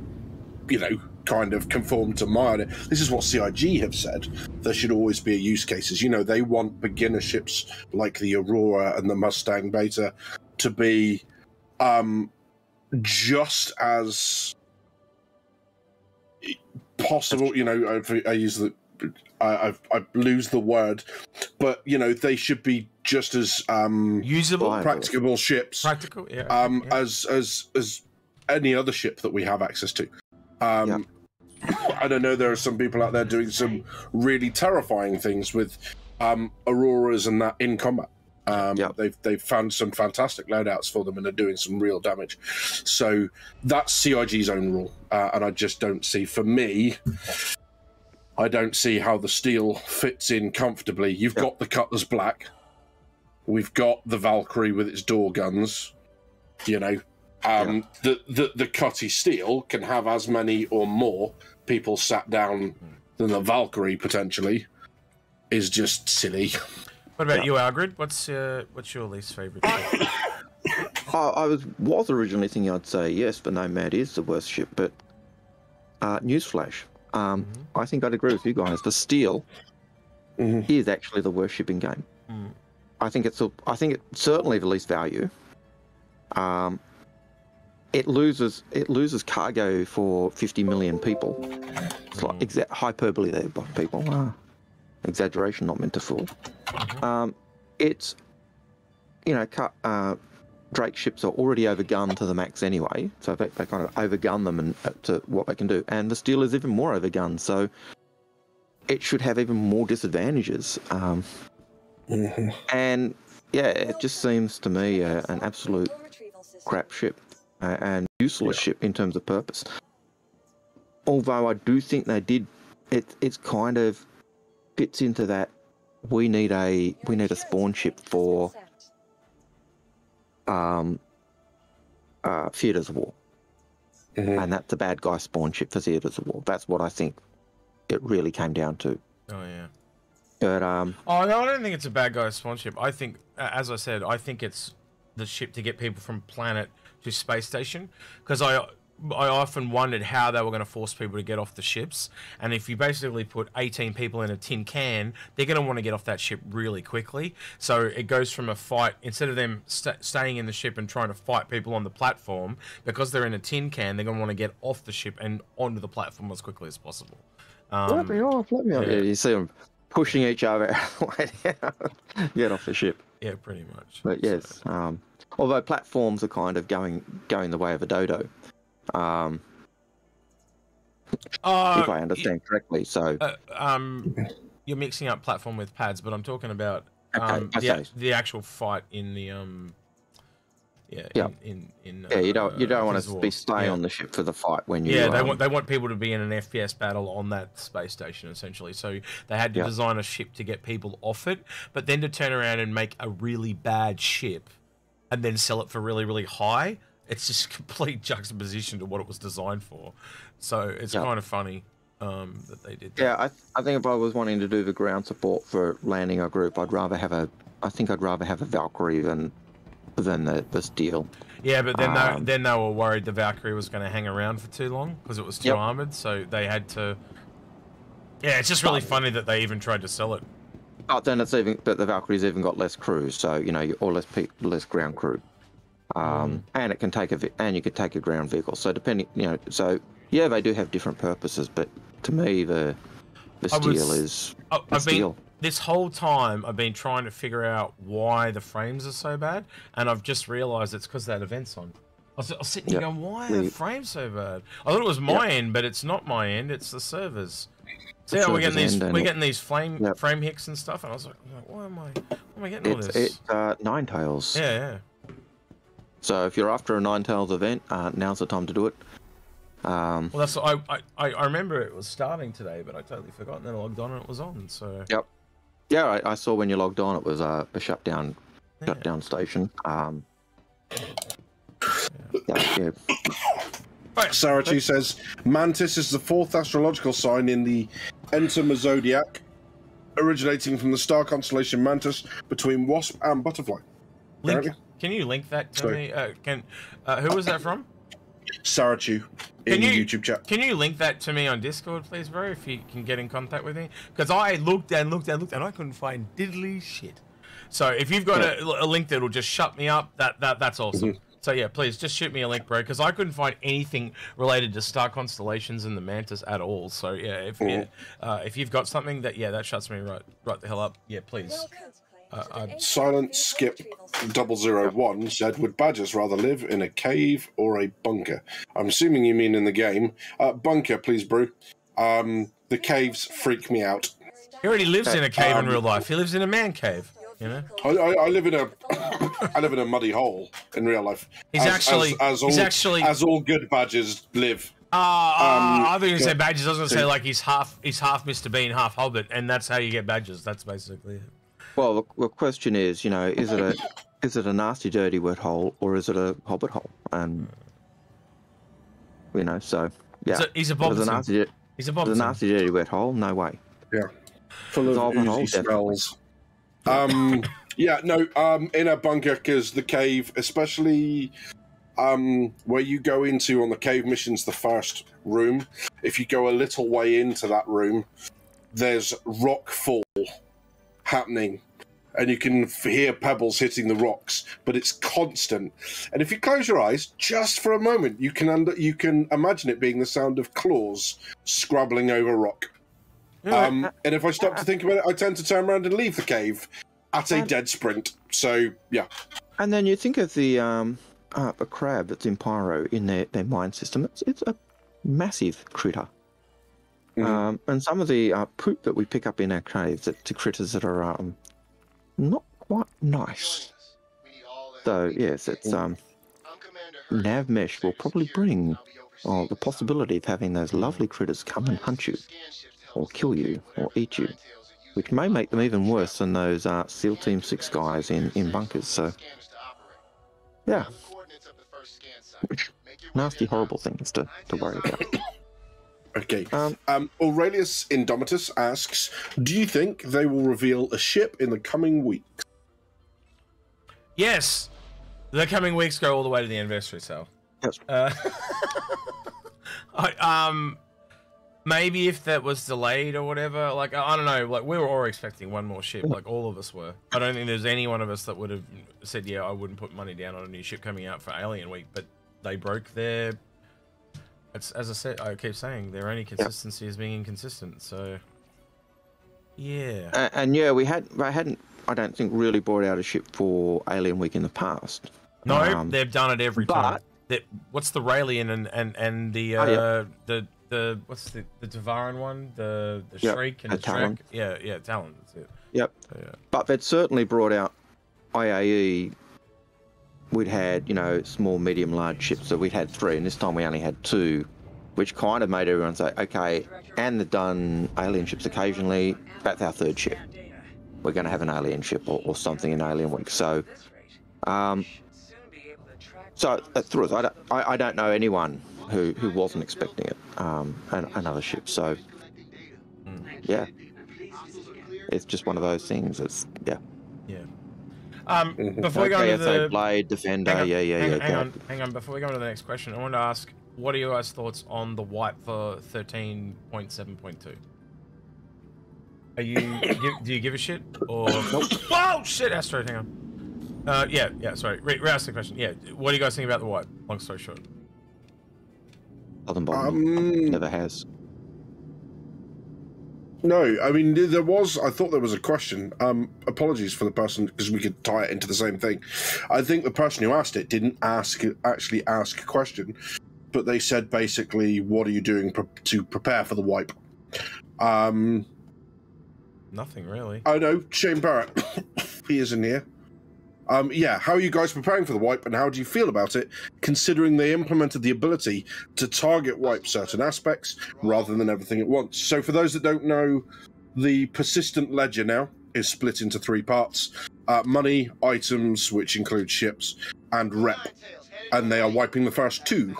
you know, kind of conform to my idea. This is what CIG have said. There should always be a use cases. You know, they want beginner ships like the Aurora and the Mustang Beta to be just as possible. You know, I lose the word, but you know, they should be just as usable, practicable ships, practical, yeah, yeah, as any other ship that we have access to. I don't know. There are some people out there doing some really terrifying things with Auroras and that in combat. They've found some fantastic loadouts for them and are doing some real damage. So that's CIG's own rule, and I just don't see. For me, I don't see how the Steel fits in comfortably. You've got the Cutlass Black, we've got the Valkyrie with its door guns. You know, the Cutty Steel can have as many or more people sat down than the Valkyrie potentially. Is just silly. What about you, Algrid? What's your least favourite? I was originally thinking I'd say yes, but Nomad is the worst ship. But newsflash, I think I'd agree with you guys. The Steel is actually the worst ship in game. I think it's I think it's certainly the least value. It loses cargo for 50 million people. It's like hyperbole there, by people. Exaggeration, not meant to fool. It's, you know, Drake ships are already overgunned to the max anyway, so they kind of overgun them and to what they can do. And the Steel is even more overgunned, so it should have even more disadvantages. And yeah, it just seems to me an absolute crap ship and useless ship in terms of purpose. Although I do think they did, it's kind of fits into that we need a spawn ship for Theaters of War, and that's a bad guy spawn ship for Theaters of War. That's what I think it really came down to. Oh yeah. But oh no, I don't think it's a bad guy spawn ship. I think, as I said, I think it's the ship to get people from planet to space station, because I often wondered how they were going to force people to get off the ships. And if you basically put 18 people in a tin can, they're going to want to get off that ship really quickly. So it goes from a fight, instead of them staying in the ship and trying to fight people on the platform, because they're in a tin can, they're going to want to get off the ship and onto the platform as quickly as possible. Let me off. Yeah, you see them pushing each other get off the ship. Yeah, pretty much. But yes, so. Although platforms are kind of going the way of a dodo. If I understand correctly, so you're mixing up platform with pads, but I'm talking about the actual fight in the you don't want to stay on the ship for the fight when you they want people to be in an FPS battle on that space station essentially. So they had to design a ship to get people off it, but then to turn around and make a really bad ship and then sell it for really, really high. It's just complete juxtaposition to what it was designed for. So it's kind of funny that they did that. Yeah, I think if I was wanting to do the ground support for landing a group, I'd rather have a Valkyrie than the Steel. Yeah, but then they were worried the Valkyrie was going to hang around for too long because it was too armored, so they had to... Yeah, it's just really funny that they even tried to sell it. But then it's even... But the Valkyrie's even got less crew, so, you know, or less ground crew. And it can take and you could take a ground vehicle. So depending, you know, so yeah, they do have different purposes, but to me, the The steel is steel. This whole time I've been trying to figure out why the frames are so bad, and I've just realised it's because that event's on. I was sitting there going, why are the frames so bad? I thought it was my end, but it's not my end, it's the servers. So yeah, we're getting these frame hicks and stuff, and I was like, why am I getting all this? It's Ninetales. Yeah, yeah. So if you're after a Ninetales event, now's the time to do it. Well, that's I remember it was starting today, but I totally forgot. And then I logged on and it was on. So yep, yeah, I saw when you logged on, it was a shutdown station. Right. Sarity says Mantis is the 4th astrological sign in the Entoma zodiac, originating from the star constellation Mantis between Wasp and Butterfly. Can you link that to me? Who was that from? Saratu in the YouTube chat. Can you link that to me on Discord, please, bro? If you can get in contact with me, because I looked and looked and looked and I couldn't find diddly shit. So if you've got a link that'll just shut me up, that's awesome. Mm-hmm. So yeah, please just shoot me a link, bro, because I couldn't find anything related to star constellations and the Mantis at all. So yeah, if you've got something that that shuts me right the hell up, yeah, please. Silent Skip 001 said, would badgers rather live in a cave or a bunker? I'm assuming you mean in the game. Bunker, please, Brew. The caves freak me out. He already lives in a cave in real life. He lives in a man cave. You know? I live in a muddy hole in real life. As all good badgers live. I think you say badgers. I was gonna say like he's half Mr. Bean, half Hobbit, and that's how you get badgers. That's basically it. Well, the question is, you know, is it a nasty, dirty wet hole, or is it a hobbit hole? And you know, so yeah, he's a nasty, dirty wet hole. No way. Yeah, full of oozy smells. In a bunker, because the cave, especially where you go into on the cave missions, the first room. If you go a little way into that room, there's rockfall happening, and you can hear pebbles hitting the rocks, but it's constant. And if you close your eyes just for a moment, you can imagine it being the sound of claws scrabbling over rock. And if I stop to think about it, I tend to turn around and leave the cave at a dead sprint. So yeah. And then you think of the crab that's in Pyro in their mine system. It's a massive critter. Mm-hmm. And some of the poop that we pick up in our caves to critters that are not quite nice. So yes, it's Navmesh will probably bring the possibility of having those lovely critters come and hunt you, or kill you, or eat you, which may make them even worse than those SEAL Team 6 guys in bunkers. So yeah, nasty, horrible things to worry about. Okay. Aurelius Indomitus asks, do you think they will reveal a ship in the coming weeks? Yes. The coming weeks go all the way to the anniversary sale. Yes. Maybe if that was delayed or whatever, like, I don't know, like, we were all expecting one more ship, like, all of us were. I don't think there's any one of us that would have said, yeah, I wouldn't put money down on a new ship coming out for Alien Week, but they broke their... It's, as I said, I keep saying, their only consistency is being inconsistent. So, yeah. And yeah, I don't think really brought out a ship for Alien Week in the past. No, they've done it every time. What's the Raelian and the what's the Tavaran one, the Shriek and the Talon. Yeah, Talon. That's it. Yep. So, yeah. But they'd certainly brought out IAE. We'd had, you know, small, medium, large ships, so we'd had 3, and this time we only had 2, which kind of made everyone say, okay, and they've done alien ships occasionally, that's our 3rd ship. We're going to have an alien ship or something in Alien Week. So, that threw us. I don't know anyone who wasn't expecting it, another ship. So, yeah, it's just one of those things. It's, yeah. Before we go on to the Blade Defender, hang on. Before we go on to the next question, I want to ask, what are your guys' thoughts on the wipe for 13.7.2? Are you do you give a shit or? Nope. Oh shit, Astro, hang on. Sorry, re-ask the question. Yeah, what do you guys think about the wipe? Long story short. Never has. No, I mean, there was, I thought there was a question. Apologies for the person, because we could tie it into the same thing. I think the person who asked it didn't actually ask a question, but they said basically, what are you doing to prepare for the wipe? Nothing really. I know, Shane Barrett, he is in here. Yeah, how are you guys preparing for the wipe, and how do you feel about it, considering they implemented the ability to target wipe certain aspects rather than everything at once? So for those that don't know, the persistent ledger now is split into 3 parts. Money, items, which include ships, and rep. And they are wiping the first 2.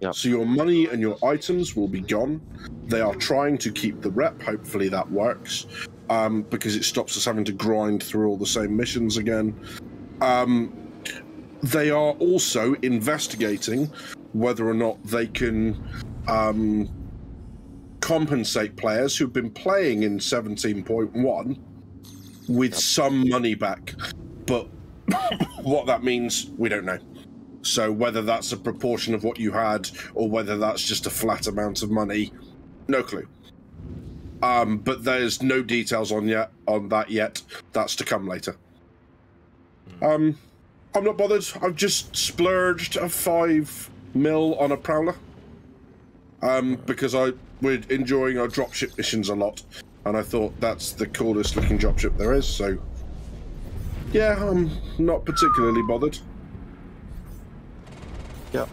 Yep. So your money and your items will be gone. They are trying to keep the rep. Hopefully that works, because it stops us having to grind through all the same missions again. They are also investigating whether or not they can compensate players who've been playing in 17.1 with some money back. But what that means, we don't know. So whether that's a proportion of what you had or whether that's just a flat amount of money, no clue. But there's no details on that yet. That's to come later. I'm not bothered. I've just splurged a 5 mil on a prowler because we're enjoying our dropship missions a lot, and I thought that's the coolest looking dropship there is. So yeah, I'm not particularly bothered. Yeah.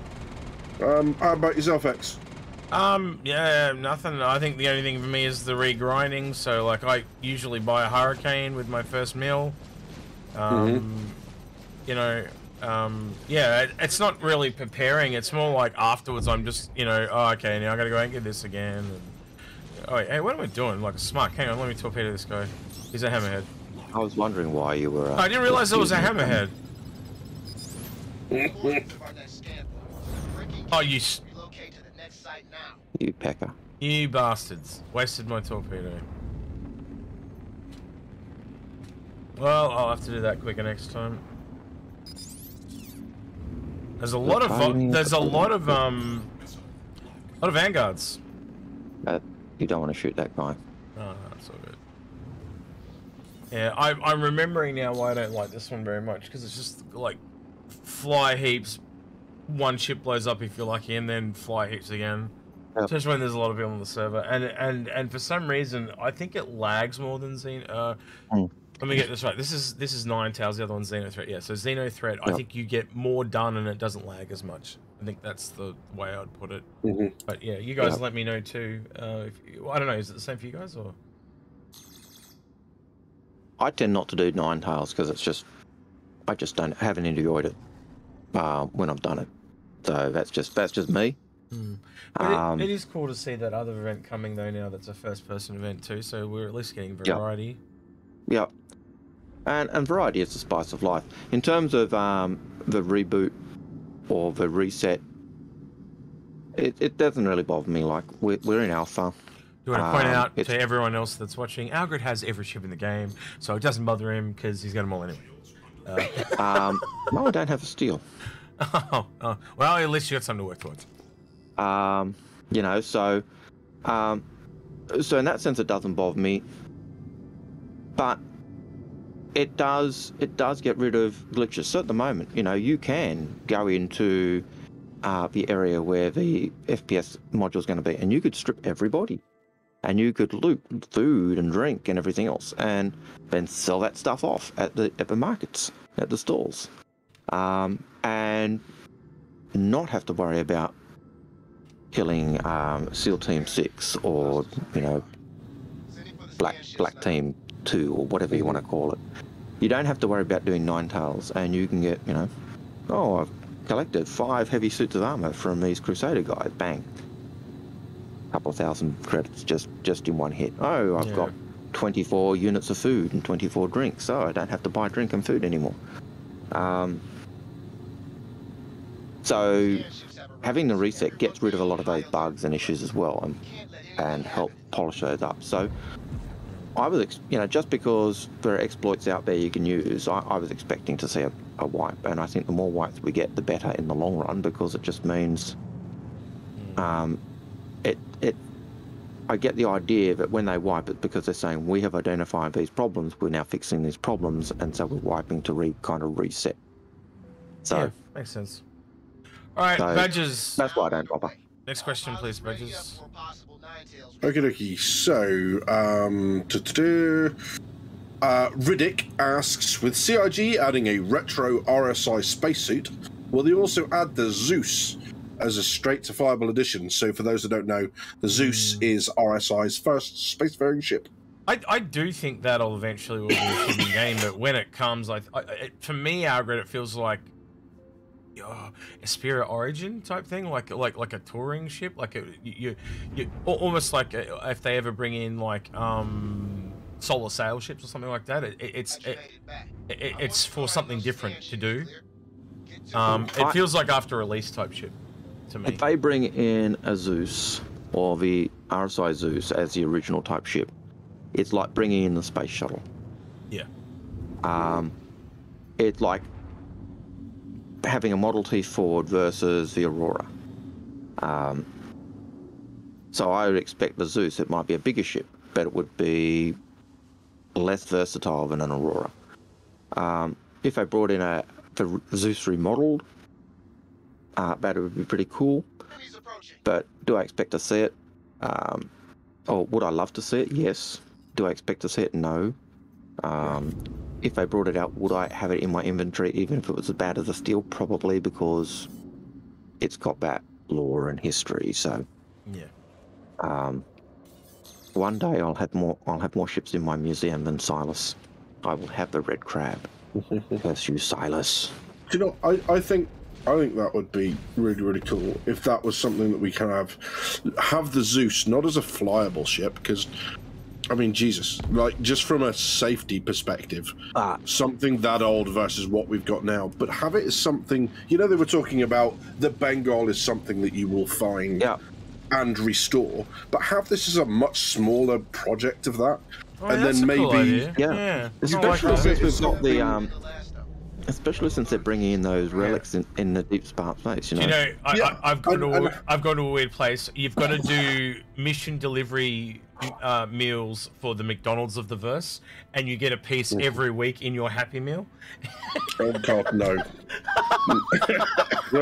How about yourself, X? Yeah, nothing. I think the only thing for me is the regrinding. So like, I usually buy a Hurricane with my first meal. You know, yeah, it's not really preparing. It's more like afterwards I'm just, you know, oh, okay, now I gotta go and get this again. And, oh, wait, hey, what am I doing? Like a smart. Hang on, let me torpedo this guy. He's a hammerhead. I was wondering why you were. I didn't realize there was a hammerhead. Oh, you. You pecker. You bastards. Wasted my torpedo. Well, I'll have to do that quicker next time. There's a lot of a lot of vanguards. You don't want to shoot that guy. Oh, that's all good. Yeah, I'm remembering now why I don't like this one very much, because it's just like fly heaps. One ship blows up if you're lucky, and then fly heaps again. Yep. Especially when there's a lot of people on the server, and for some reason I think it lags more than Xeno. Let me get this right. This is Nine Tails. The other one's Xeno Threat. Yeah. So Xeno Threat, yep. I think you get more done and it doesn't lag as much. I think that's the way I'd put it. But yeah, you guys let me know too. I don't know. Is it the same for you guys or? I tend not to do Nine Tails because it's just I haven't enjoyed it when I've done it. So that's just me. It is cool to see that other event coming though now. That's a first-person event too, so we're at least getting variety. Yeah, and variety is the spice of life. In terms of the reboot or the reset, it doesn't really bother me. Like we're in alpha. You want to point out to everyone else that's watching, Algrid has every ship in the game, so it doesn't bother him because he's got them all anyway. No, I don't have a steal. Oh, well, at least you got something to work towards. You know, so in that sense it doesn't bother me, but it does get rid of glitches. So at the moment, you know, you can go into the area where the FPS module is going to be, and you could strip everybody, and you could loot food and drink and everything else, and then sell that stuff off at the markets, at the stalls, and not have to worry about killing SEAL Team 6 or, you know, Black Team 2 or whatever you want to call it. You don't have to worry about doing Nine Tails, and you can get, you know, oh, I've collected 5 heavy suits of armor from these Crusader guys. Bang. A couple of thousand credits just in one hit. Oh, I've got 24 units of food and 24 drinks, so I don't have to buy drink and food anymore. So having the reset gets rid of a lot of those bugs and issues as well, and help polish those up. So I was, you know, just because there are exploits out there you can use, I was expecting to see a wipe, and I think the more wipes we get, the better in the long run, because it just means it I get the idea that when they wipe it, because they're saying we have identified these problems, we're now fixing these problems, and so we're wiping to kind of reset. So yeah, makes sense. All right, so Badges. That's why I don't bother. Next question, please, Badges. Okay, dokie. So, Riddick asks, with CIG adding a retro RSI spacesuit, will they also add the Zeus as a straight-to-fireable addition? So for those that don't know, the Zeus is RSI's first spacefaring ship. I do think that'll eventually will be a hidden game, but when it comes, for me, Algred, it feels like a Spirit Origin type thing, like a touring ship, like you almost like if they ever bring in like solar sail ships or something like that. It's for something different to do. It feels like after release type ship to me. If they bring in a Zeus or the RSI Zeus as the original type ship, it's like bringing in the space shuttle. Yeah. It's like having a Model T Ford versus the Aurora. So I would expect the Zeus, it might be a bigger ship, but it would be less versatile than an Aurora. If they brought in the Zeus remodeled, that would be pretty cool. But do I expect to see it? Or would I love to see it? Yes. Do I expect to see it? No. If they brought it out, would I have it in my inventory, even if it was as bad as a steal? Probably, because it's got that lore and history. So yeah. One day I'll have more. I'll have more ships in my museum than Silas. I will have the Red Crab. Curse you, Silas. Do you know? I think that would be really, really cool if that was something that we can have the Zeus not as a flyable ship, because, I mean, Jesus, like just from a safety perspective, something that old versus what we've got now, but have it as something, you know, they were talking about the Bengal is something that you will find and restore, but have this as a much smaller project of that. Oh, and then maybe, especially since they're bringing in those relics in the deep spark place, you know. I've gone to a weird place. You've got to do mission delivery meals for the McDonald's of the verse, and you get a piece every week in your Happy Meal. Oh God, no!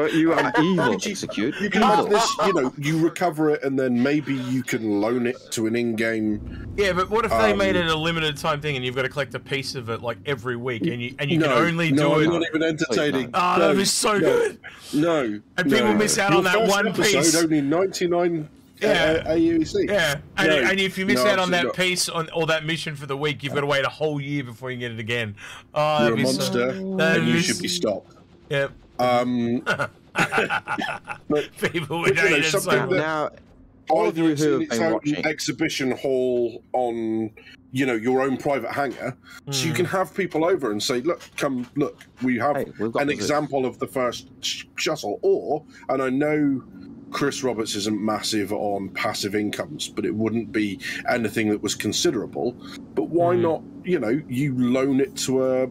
You are evil. Execute. You can have this. You know, you recover it, and then maybe you can loan it to an in-game. Yeah, but what if they made it a limited time thing, and you've got to collect a piece of it like every week, and you can only do it. No, not even entertaining. Ah, no, that was so good. No, and people miss out on that one piece. Only 99. Yeah, AUC. Yeah, and if you miss out on that piece or that mission for the week, you've got to wait a whole year before you get it again. Oh, you're a monster, and you should be stopped. Yep. But people would hate it so now. All of you who have been watching an exhibition hall on, you know, your own private hangar, so you can have people over and say, "Look, come look, we have an example of the first shuttle." And I know Chris Roberts isn't massive on passive incomes, but it wouldn't be anything that was considerable. But why not, you know, you loan it to a,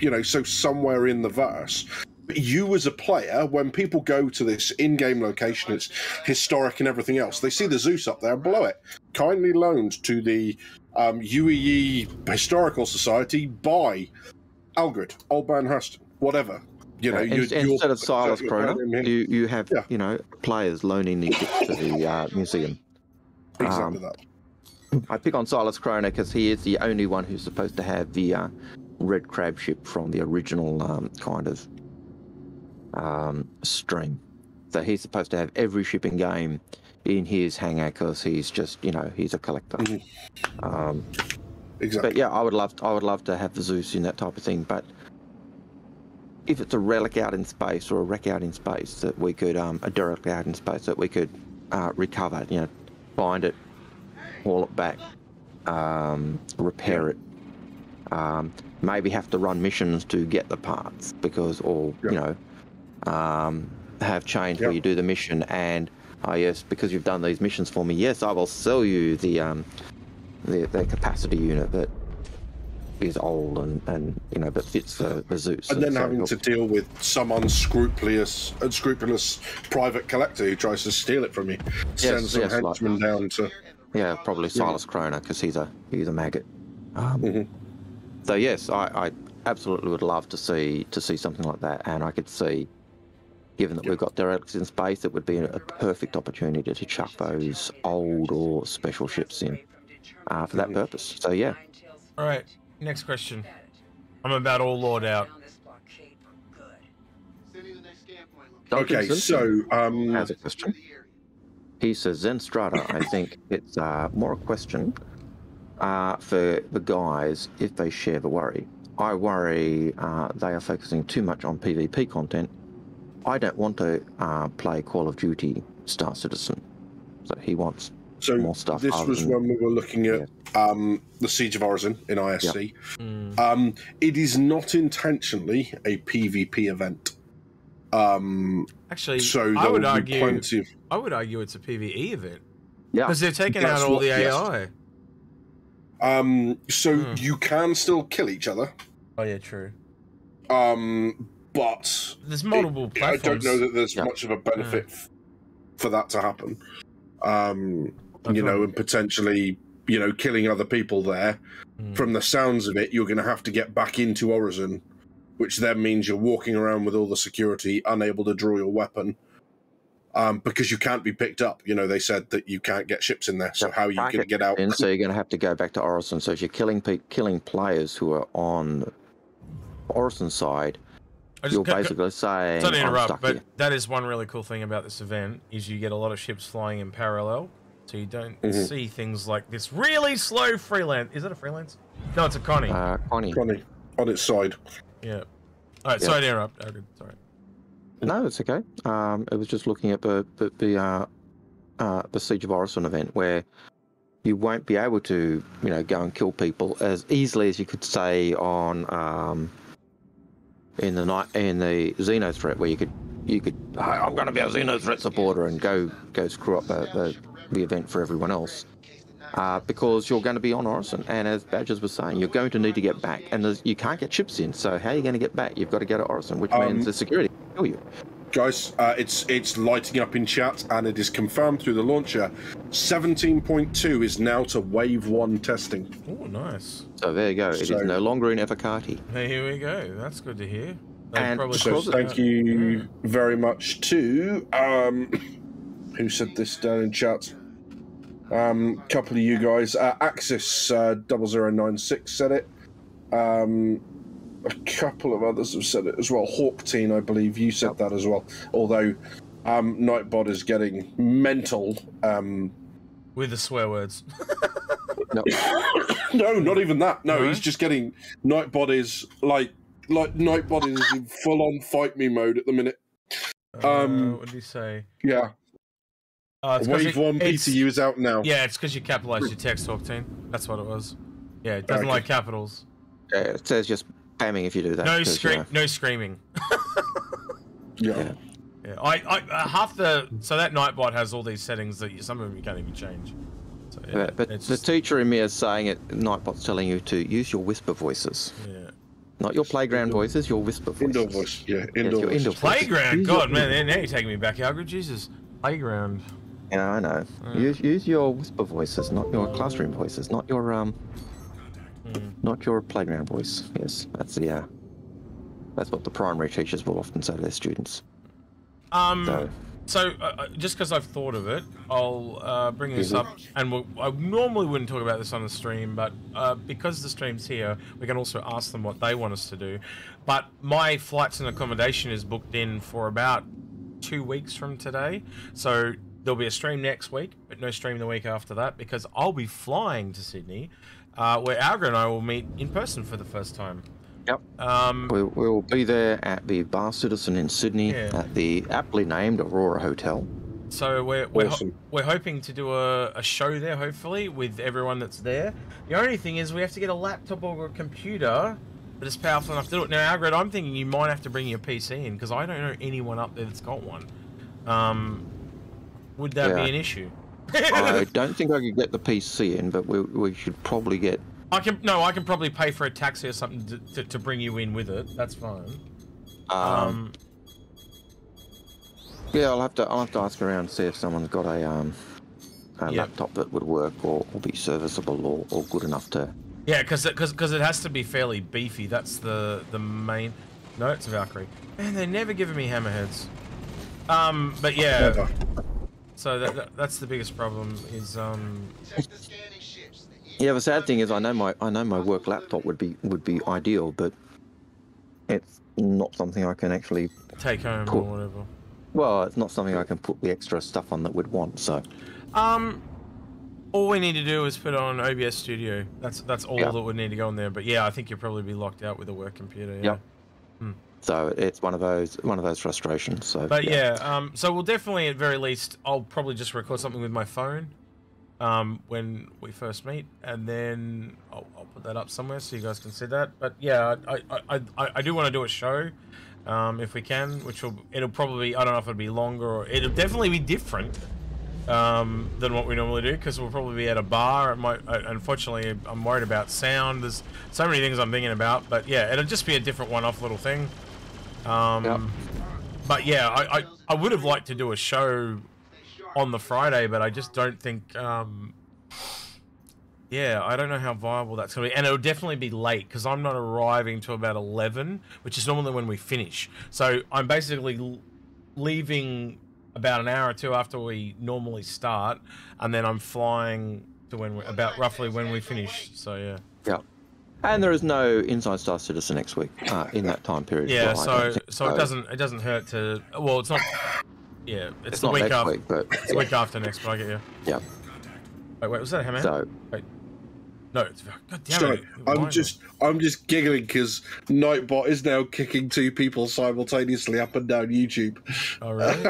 you know, so somewhere in the verse, you as a player, when people go to this in-game location, it's historic and everything else, they see the Zeus up there below it, kindly loaned to the UEE Historical Society by Algred, Old Man Hurston, whatever. You know, instead of Silas Croner, you have you know, players loaning these ships to the museum. Exactly that. I pick on Silas Croner because he is the only one who's supposed to have the Red Crab ship from the original kind of stream. So he's supposed to have every shipping game in his hangar because he's just, you know, he's a collector. Exactly. But yeah, I would love to have the Zeus in that type of thing, but if it's a relic out in space or a wreck out in space that we could, a derrick out in space that we could recover, you know, find it, haul it back, repair it, maybe have to run missions to get the parts because, or, you know, have change where you do the mission and, oh yes, because you've done these missions for me, yes, I will sell you the capacity unit, but is old and you know, but fits the Zeus. And then so having to deal with some unscrupulous private collector who tries to steal it from you. Sends some henchmen like down to... Yeah, probably Silas Crona, because he's a maggot. So yes, I absolutely would love to see something like that, and I could see, given that we've got derelicts in space, it would be a perfect opportunity to chuck those old or special ships in for that purpose. So yeah. All right, next question. I'm about all lord out. Okay, so has a question. He says, Zenstrata, I think it's more a question for the guys if they share the worry. I worry they are focusing too much on PvP content. I don't want to play Call of Duty Star Citizen. So he wants more stuff. This was when we were looking at the Siege of Orison in ISC. Yep. It is not intentionally a PvP event. Actually, so I would argue it's a PvE event. Yeah, because they're taking out all the AI. Yes. So you can still kill each other. Oh yeah, true. But there's multiple platforms. I don't know that there's much of a benefit for that to happen. You know, and potentially, you know, killing other people there. From the sounds of it, you're going to have to get back into Orison, which then means you're walking around with all the security, unable to draw your weapon, because you can't be picked up. You know, they said that you can't get ships in there, so how are you going to get out? So you're going to have to go back to Orison. So if you're killing players who are on Orison's side, you're basically saying... Sorry to interrupt, but that is one really cool thing about this event, is you get a lot of ships flying in parallel, so you don't see things like this really slow freelance. Is it a freelance? No, it's a Connie. Connie, on its side. Yeah. All right, sorry to interrupt. Sorry. No, it's okay. It was just looking at the Siege of Orison event, where you won't be able to, you know, go and kill people as easily as you could say on in the Xenothreat, where you could I'm going to be a Xenothreat supporter and go screw up the event for everyone else. Because you're going to be on Orison, and as Badgers was saying, you're going to need to get back, and you can't get ships in. So how are you going to get back? You've got to go to Orison, which means the security will kill you. Guys, it's lighting up in chat, and it is confirmed through the launcher. 17.2 is now to Wave 1 testing. Oh, nice. So there you go. It is no longer in Evocati. Here we go. That's good to hear. And so thank you very much to who said this down in chat. Couple of you guys, Axis 0096 said it. A couple of others have said it as well. Hawk Teen, I believe you said that as well. Although Nightbot is getting mental with the swear words. No, not even that. No, he's just getting Nightbot is like Nightbot is in full on fight me mode at the minute. What did he say? Yeah. Wave 1 PTU is out now. Yeah, it's because you capitalized your text, Octane. That's what it was. Yeah, it doesn't like capitals. Yeah, it says just spamming if you do that. No screaming. Yeah. I half the that Nightbot has all these settings that some of them you can't even change. So, yeah, but the teacher in me is saying it. Nightbot's telling you to use your whisper voices. Yeah. Not your playground voices, your whisper voices. Indoor voice. Yeah, indoor voice. Playground. God, man, now you're taking me back, Algrid. Jesus. Playground. Yeah, I know. Use your whisper voices, not your classroom voices, not your not your playground voice. Yes, that's the that's what the primary teachers will often say to their students. So just because I've thought of it, I'll bring this up, and I normally wouldn't talk about this on the stream, but because the stream's here, we can also ask them what they want us to do. But my flights and accommodation is booked in for about 2 weeks from today, so there'll be a stream next week, but no stream the week after that, because I'll be flying to Sydney, where Algar and I will meet in person for the first time. Yep. We'll be there at the Bar Citizen in Sydney at the aptly named Aurora Hotel. So we're hoping to do a show there, hopefully, with everyone that's there. The only thing is we have to get a laptop or a computer that is powerful enough to do it. Now, Algar, I'm thinking you might have to bring your PC in, because I don't know anyone up there that's got one. Would that be an issue? I don't think I could get the PC in, but we should probably get I can probably pay for a taxi or something to bring you in with it. That's fine. Yeah, I'll have to ask around and see if someone's got a laptop that would work or be serviceable or good enough to. Yeah, because it has to be fairly beefy. That's the main. No, it's a Valkyrie. Man, they're never giving me hammerheads. But yeah. Never. So that's the biggest problem is Yeah, the sad thing is I know my work laptop would be ideal, but it's not something I can actually take home or whatever. Well, it's not something I can put the extra stuff on that we'd want, so all we need to do is put on OBS Studio. That's all that would need to go on there. But yeah, I think you'll probably be locked out with a work computer, yeah. Yep. Hmm. So it's one of those frustrations. So but yeah, so we'll definitely, at very least, I'll probably just record something with my phone when we first meet, and then I'll put that up somewhere so you guys can see that. But yeah, I do want to do a show if we can, which will probably, I don't know if it'll be longer, or it'll definitely be different than what we normally do, because we'll probably be at a bar. Unfortunately, I'm worried about sound. There's so many things I'm thinking about, but yeah, it'll just be a different one-off little thing. But yeah, I would have liked to do a show on the Friday, but I just don't think, yeah, I don't know how viable that's going to be. And it'll definitely be late, because I'm not arriving till about 11, which is normally when we finish. So I'm basically leaving about an hour or two after we normally start, and then I'm flying to when we, about roughly when we finish. So yeah. Yeah. And there is no Inside Star Citizen next week in that time period. Yeah. Well, so it doesn't hurt to. Well, it's not. Yeah, it's the not week next after. Week, but it's the week after next. But I get you. Yeah. Wait, was that a hammerhead? So. Wait. No, it's God damn it. I'm just giggling because Nightbot is now kicking two people simultaneously up and down YouTube. Oh really?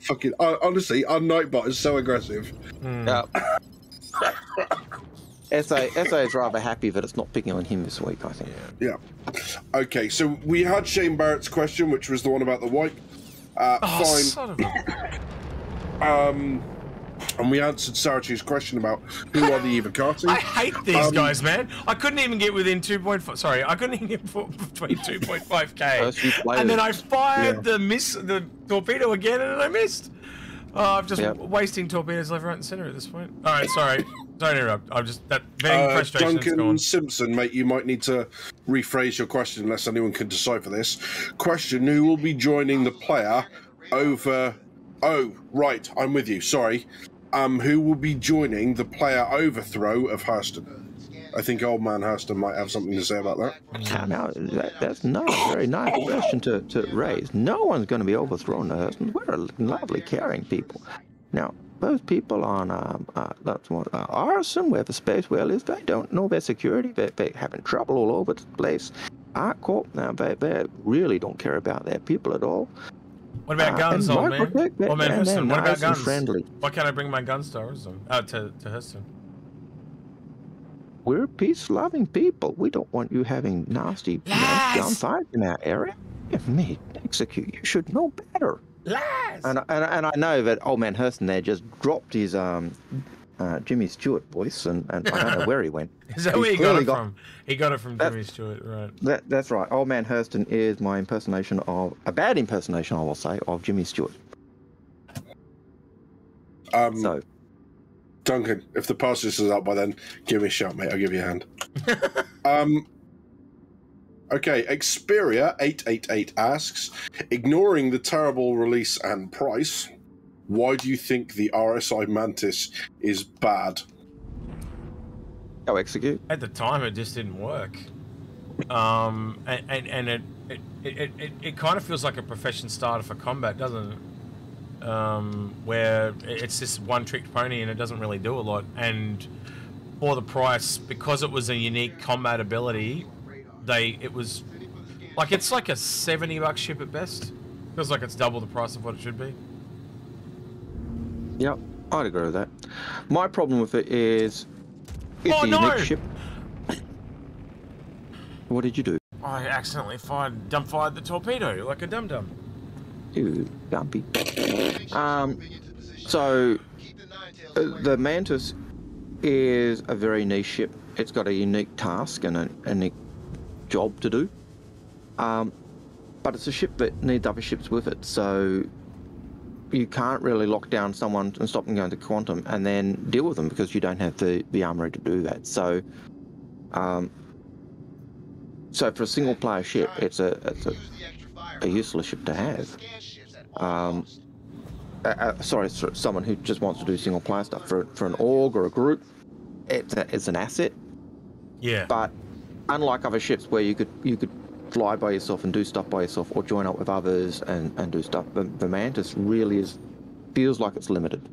Fucking honestly, our Nightbot is so aggressive. Mm. Yeah. SA is rather happy that it's not picking on him this week, I think. Yeah. Okay, so we had Shane Barrett's question, which was the one about the wipe. Fine. Son of a... And we answered Sarachu's question about who are the Evocati. I hate these guys, man. I couldn't even get within 2.5. Sorry, I couldn't even get between 2.5k. And then I fired the torpedo again, and I missed. I'm just wasting torpedoes left, right, and center at this point. All right, sorry, don't interrupt. I'm just that being frustration. Duncan Simpson, mate, you might need to rephrase your question unless anyone can decipher this question. Who will be joining the player over? Oh, right, I'm with you. Sorry. Who will be joining the player overthrow of Hurston? I think old man Hurston might have something to say about that. Now, that's not a very nice question to raise. No one's going to be overthrown Hurston. We're lovely, caring people. Now, those people on Orison, where the space whale is, they don't know their security. They're having trouble all over the place. ArcCorp, now, they really don't care about their people at all. What about guns, old man? Old man Hurston, what about guns? Friendly. Why can't I bring my guns to Orison? To Hurston. We're peace-loving people. We don't want you having nasty gunfights in our area. If me, execute. You should know better. Lies. And I know that old man Hurston there just dropped his Jimmy Stewart voice, and I don't know where he went. Is that where he got it from? He got it from Jimmy Stewart, right? That's right. Old man Hurston is my impersonation of a bad impersonation, I will say, of Jimmy Stewart. So, Duncan, if the passes is out by then, give me a shout, mate. I'll give you a hand. Okay, Xperia 888 asks, ignoring the terrible release and price, why do you think the RSI Mantis is bad? I'll execute. At the time, it just didn't work. And it kind of feels like a profession starter for combat, doesn't it? Where it's this one-trick pony and it doesn't really do a lot. And for the price, because it was a unique combat ability, it was like it's like a $70 ship at best. Feels like it's double the price of what it should be. Yep, I'd agree with that. My problem with it is... It's a unique ship. What did you do? I accidentally dump-fired the torpedo, like a dum-dum. Ew, dumpy. So, the Mantis is a very niche ship. it's got a unique task and a job to do. But it's a ship that needs other ships with it, so you can't really lock down someone and stop them going to quantum and then deal with them because you don't have the armory to do that. So so for a single player ship, it's a useless ship to have. Sorry, someone who just wants to do single player stuff for an org or a group, it's an asset. Yeah. But unlike other ships where you could fly by yourself and do stuff by yourself, or join up with others and do stuff, the Mantis really feels like it's limited,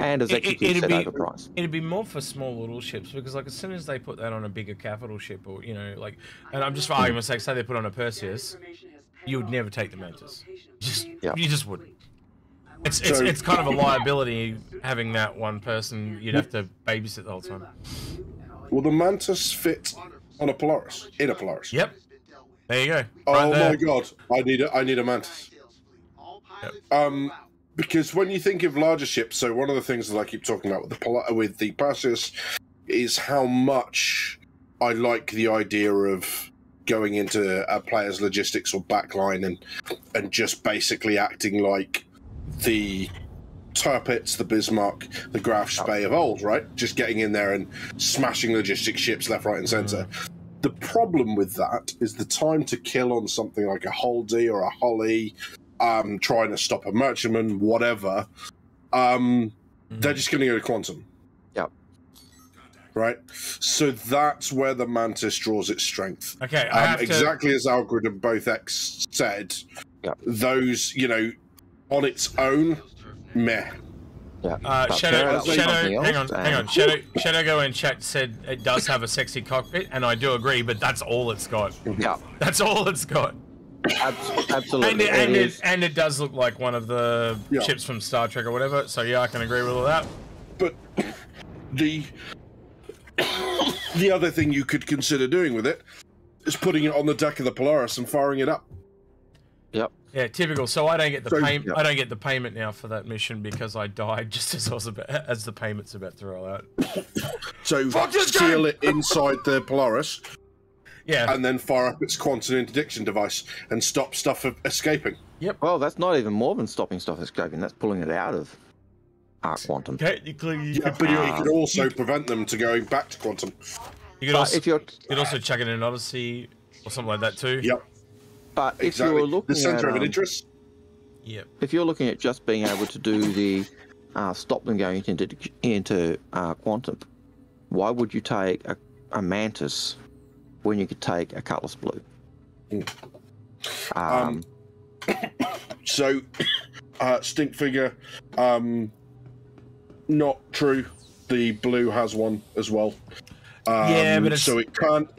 and is actually set overpriced. It'd be more for small little ships, because like as soon as they put that on a bigger capital ship, or you know, like, and I'm just for argument's sake, say they put on a Perseus, you would never take the Mantis. You just wouldn't. It's kind of a liability having that one person you'd have to babysit the whole time. Will the Mantis fit on a Polaris? In a Polaris? Yep. There you go. Right my god, I need a Mantis. Yep. Because when you think of larger ships, so one of the things that I keep talking about with the Perseus is how much I like the idea of going into a player's logistics or backline and just basically acting like the Tirpitz, the Bismarck, the Graf Spee of old, right? Just getting in there and smashing logistics ships left, right, and centre. The problem with that is the time to kill on something like a Huldee or a Hully, trying to stop a merchantman, whatever. They're just going to go to quantum. Yep. Right? So that's where the Mantis draws its strength. Okay, exactly as Algrid and both X said, those, you know, on its own, meh. Yeah. Shadow, hang on. Shadow Go in chat said it does have a sexy cockpit, and I do agree, but that's all it's got. Yeah. That's all it's got. Absolutely. And it does look like one of the ships from Star Trek or whatever, so yeah, I can agree with all that. But the other thing you could consider doing with it is putting it on the deck of the Polaris and firing it up. Yep. Yeah, typical. So I don't get the payment. Yep. I don't get the payment now for that mission because I died just as I was as the payment's about to roll out. So seal it inside the Polaris. Yeah. And then fire up its quantum interdiction device and stop stuff escaping. Yep. Well, that's not even more than stopping stuff escaping. That's pulling it out of quantum. Technically, yeah, but you could also prevent them to going back to quantum. You could also, you could also chuck it in an Odyssey or something like that too. Yep. But if you're looking at the centre of an interest, if you're looking at just being able to do the stop them going into quantum, why would you take a Mantis when you could take a Cutlass Blue? Stink Figure, not true. The blue has one as well. Yeah, but so it can't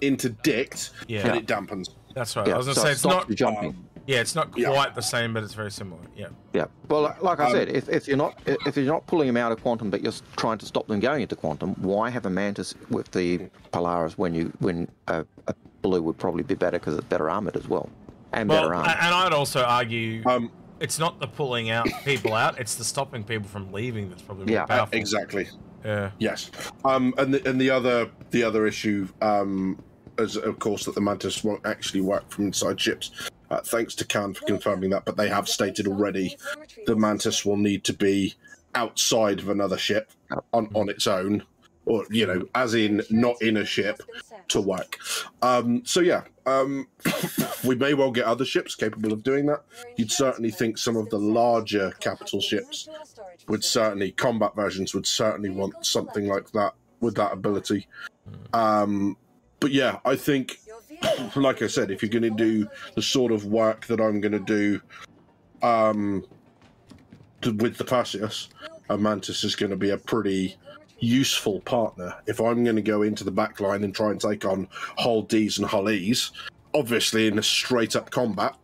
interdict, and it dampens. That's right. Yeah, I was going to say it's not jumping. Yeah, it's not quite the same, but it's very similar. Yeah. Yeah. Well, like I said, if you're not pulling them out of quantum, but you're trying to stop them going into quantum, why have a Mantis with the Polaris when a blue would probably be better because it's better armored as well, and better armored. And I'd also argue it's not the pulling out people out; it's the stopping people from leaving that's probably more powerful. Exactly. Yeah. Yes. And the other issue. As of course that the Mantis won't actually work from inside ships. Thanks to Khan for confirming that, but they have stated already the Mantis will need to be outside of another ship on its own, or you know, as in not in a ship to work. We may well get other ships capable of doing that. You'd certainly think some of the larger capital ships would certainly, combat versions would certainly want something like that with that ability. But yeah, I think, like I said, if you're going to do the sort of work that I'm going to do with the Perseus, a Mantis is going to be a pretty useful partner. If I'm going to go into the back line and try and take on Huldees and Hullies, obviously in a straight-up combat,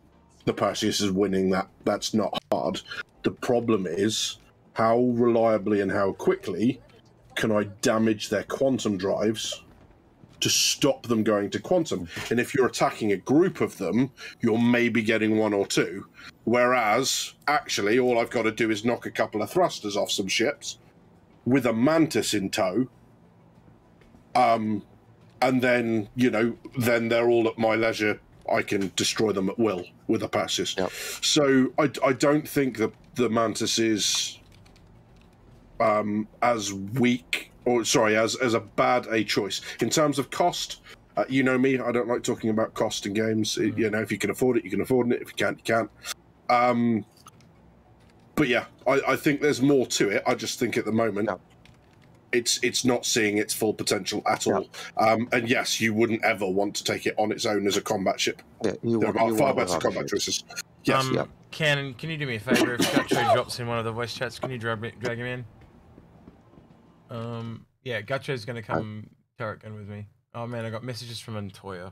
the Perseus is winning that. That's not hard. The problem is how reliably and how quickly can I damage their quantum drives to stop them going to quantum. And if you're attacking a group of them, you're maybe getting one or two. Whereas, actually, all I've got to do is knock a couple of thrusters off some ships with a Mantis in tow, And then, you know, then they're all at my leisure. I can destroy them at will with a Perseus. Yep. So I don't think that the Mantis is as weak, or sorry, as a bad a choice. In terms of cost, you know me, I don't like talking about cost in games. Mm. You know, if you can afford it, you can afford it. If you can't, you can't. But yeah, I think there's more to it. I just think at the moment... Yep. It's not seeing its full potential at all. Yeah. And yes, you wouldn't ever want to take it on its own as a combat ship. Yeah, there are far better combat choices. Yes. Yeah. Cannon, can you do me a favour? If Gacho drops in one of the voice chats, can you drag him in? Yeah, Gacho's going to come Carrack in with me. Oh man, I got messages from Antoya.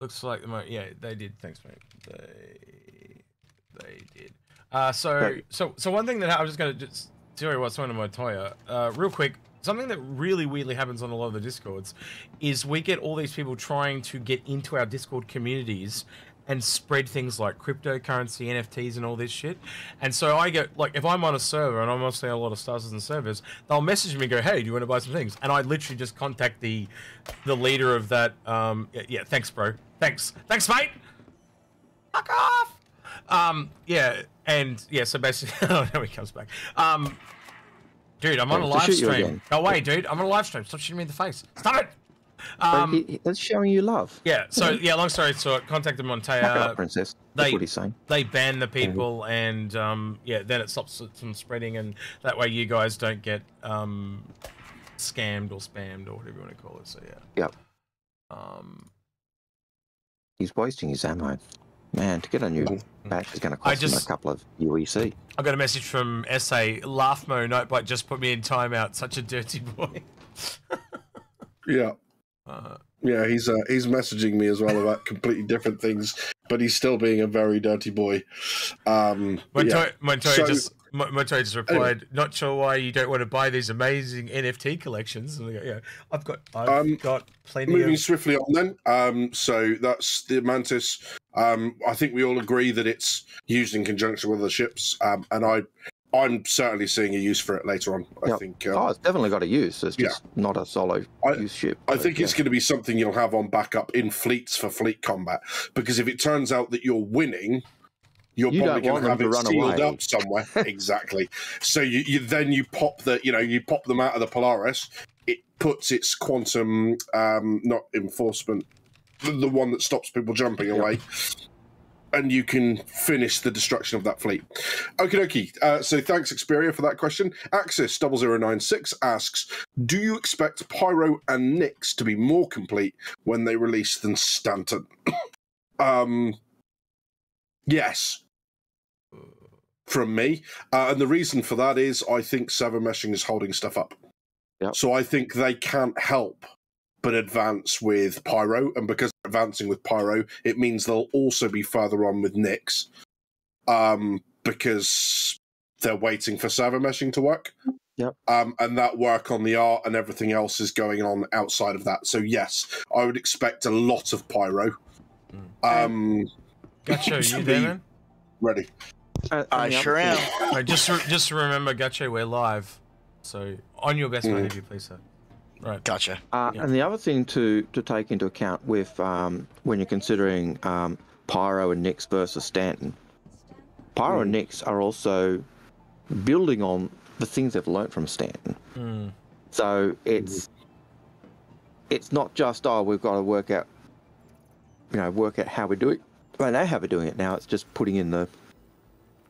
Looks like the moment. Yeah, they did. Thanks, mate. They did. So one thing that I was just going to just tell you what's on in Antoya, real quick. Something that really weirdly happens on a lot of the Discords is we get all these people trying to get into our Discord communities and spread things like cryptocurrency, NFTs, and all this shit. And so I get, like, if I'm on a server, and I'm mostly on a lot of Star Citizen servers, they'll message me and go, hey, do you want to buy some things? And I literally just contact the leader of that, yeah, thanks, bro. Thanks. Thanks, mate! Fuck off! Yeah, and, yeah, so basically, oh, now he comes back. Dude, I'm on a live stream. No way, dude. I'm on a live stream. Stop shooting me in the face. Stop it! That's showing you love. Yeah, so, yeah, long story short, contacted Montoya. Fuck it up, princess. That's what he's saying. They ban the people, and, yeah, then it stops from spreading, and that way you guys don't get scammed or spammed or whatever you want to call it, so, yeah. Yep. He's wasting his ammo. Man, to get a new patch is going to cost him a couple of UEC. I got a message from SA, Laughmo, Nightbite just put me in timeout. Such a dirty boy. Yeah. Yeah, he's messaging me as well about completely different things, but he's still being a very dirty boy. Montoya just replied, anyway, not sure why you don't want to buy these amazing NFT collections. And I go, yeah, I've got plenty of... Moving swiftly on then. So that's the Mantis. I think we all agree that it's used in conjunction with other ships, and I'm certainly seeing a use for it later on. I think it's definitely got a use. It's just not a solo use ship. I think it's going to be something you'll have on backup in fleets for fleet combat, because if it turns out that you're winning, you probably going to have it sealed up somewhere. Exactly. So you then pop the you pop them out of the Polaris. It puts its quantum not enforcement. The one that stops people jumping away, and you can finish the destruction of that fleet. Okie dokie. So thanks, Xperia, for that question. Axis0096 asks, do you expect Pyro and Nyx to be more complete when they release than Stanton? Yes. From me. And the reason for that is I think server meshing is holding stuff up. Yep. So I think they can't help but advance with Pyro, and because they're advancing with Pyro, it means they'll also be further on with Nyx, because they're waiting for server meshing to work. Yep. And that work on the art and everything else is going on outside of that. So yes, I would expect a lot of Pyro. Gacho, you there, man? Ready? I sure am. Right, just remember, Gacho, we're live. So on your best behavior, please, sir. Right. Gotcha. And the other thing to take into account with when you're considering Pyro and Nyx versus Stanton, Pyro and Nyx are also building on the things they've learned from Stanton. Mm. So it's not just, oh, we've got to work out how we do it. Well, they know how we're doing it now. It's just putting in the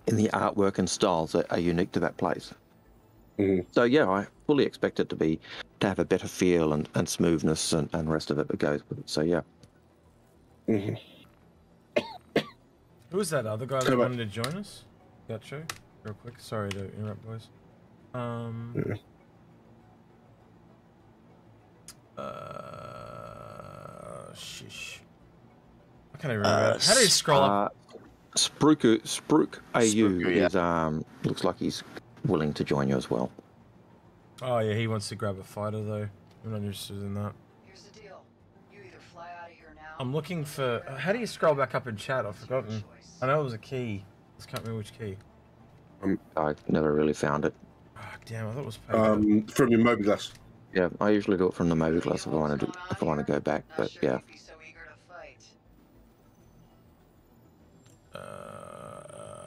artwork and styles that are unique to that place. Mm. So yeah, I fully expect it to have a better feel and smoothness and rest of it that goes with it. So yeah. Mm-hmm. Who was that other guy that wanted to join us? That show, real quick. Sorry to interrupt, boys. Shish. I can't even remember. How do you scroll up? Spruke AU is looks like he's willing to join you as well. Oh yeah, he wants to grab a fighter though. I'm not interested in that. Here's the deal. You either fly out of here now. I'm looking for... How do you scroll back up in chat? I've forgotten. I know it was a key. I just can't remember which key. I never really found it. Oh, damn, I thought it was... From your mobile glass. Yeah, I usually do it from the Moverglass if I want to go back, but yeah.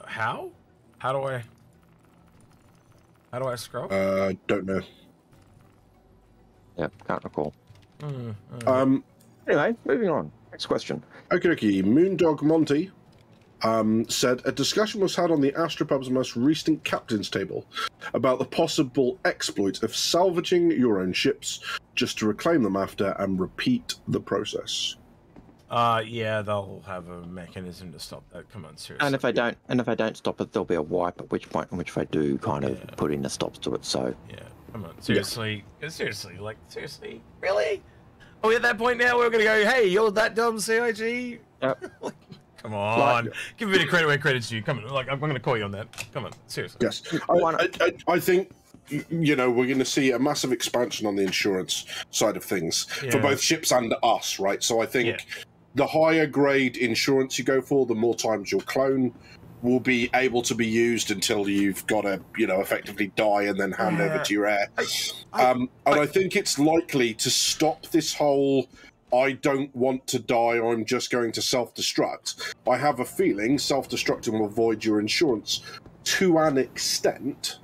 How? How do I scroll? Don't know. Yeah, can't recall. Anyway, moving on. Next question. Okie dokie. Moondog Monty said, a discussion was had on the Astropub's most recent captain's table about the possible exploit of salvaging your own ships just to reclaim them after and repeat the process. Yeah, they'll have a mechanism to stop that. Come on, seriously. And if I don't, stop it, there'll be a wipe. At which point, in which I do kind of put in the stops to it. So yeah, come on, seriously, like seriously, really? Are we at that point now? We're gonna go, hey, you're that dumb, CIG. Yep. Like, come on, like, give a bit of credit where credit's due. Come on, like I'm gonna call you on that. Come on, seriously. Yes, I think. You know, we're going to see a massive expansion on the insurance side of things for both ships and us, right? So I think the higher grade insurance you go for, the more times your clone will be able to be used until you've got to, you know, effectively die and then hand over to your heir. And I think it's likely to stop this whole, I don't want to die, I'm just going to self-destruct. I have a feeling self-destructing will void your insurance to an extent...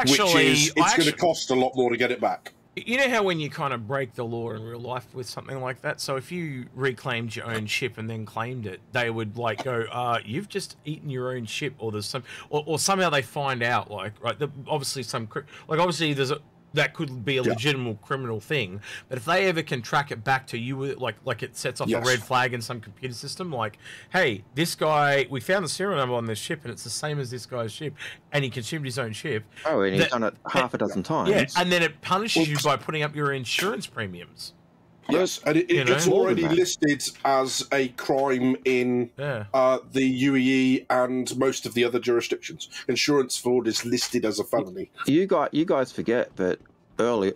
Which is going to cost a lot more to get it back. You know how when you kind of break the law in real life with something like that? So if you reclaimed your own ship and then claimed it, they would like go, you've just eaten your own ship, or there's some, or somehow they find out, like, right, obviously some, like, obviously there's a, that could be a legitimate criminal thing, but if they ever can track it back to you, like it sets off a red flag in some computer system, like, hey, this guy, we found the serial number on this ship, and it's the same as this guy's ship, and he consumed his own ship. Oh, and he's done it half a dozen times. Yeah, and then it punishes you by putting up your insurance premiums. Yes, and it's already listed as a crime in the UAE and most of the other jurisdictions. Insurance fraud is listed as a felony. You guys forget that early.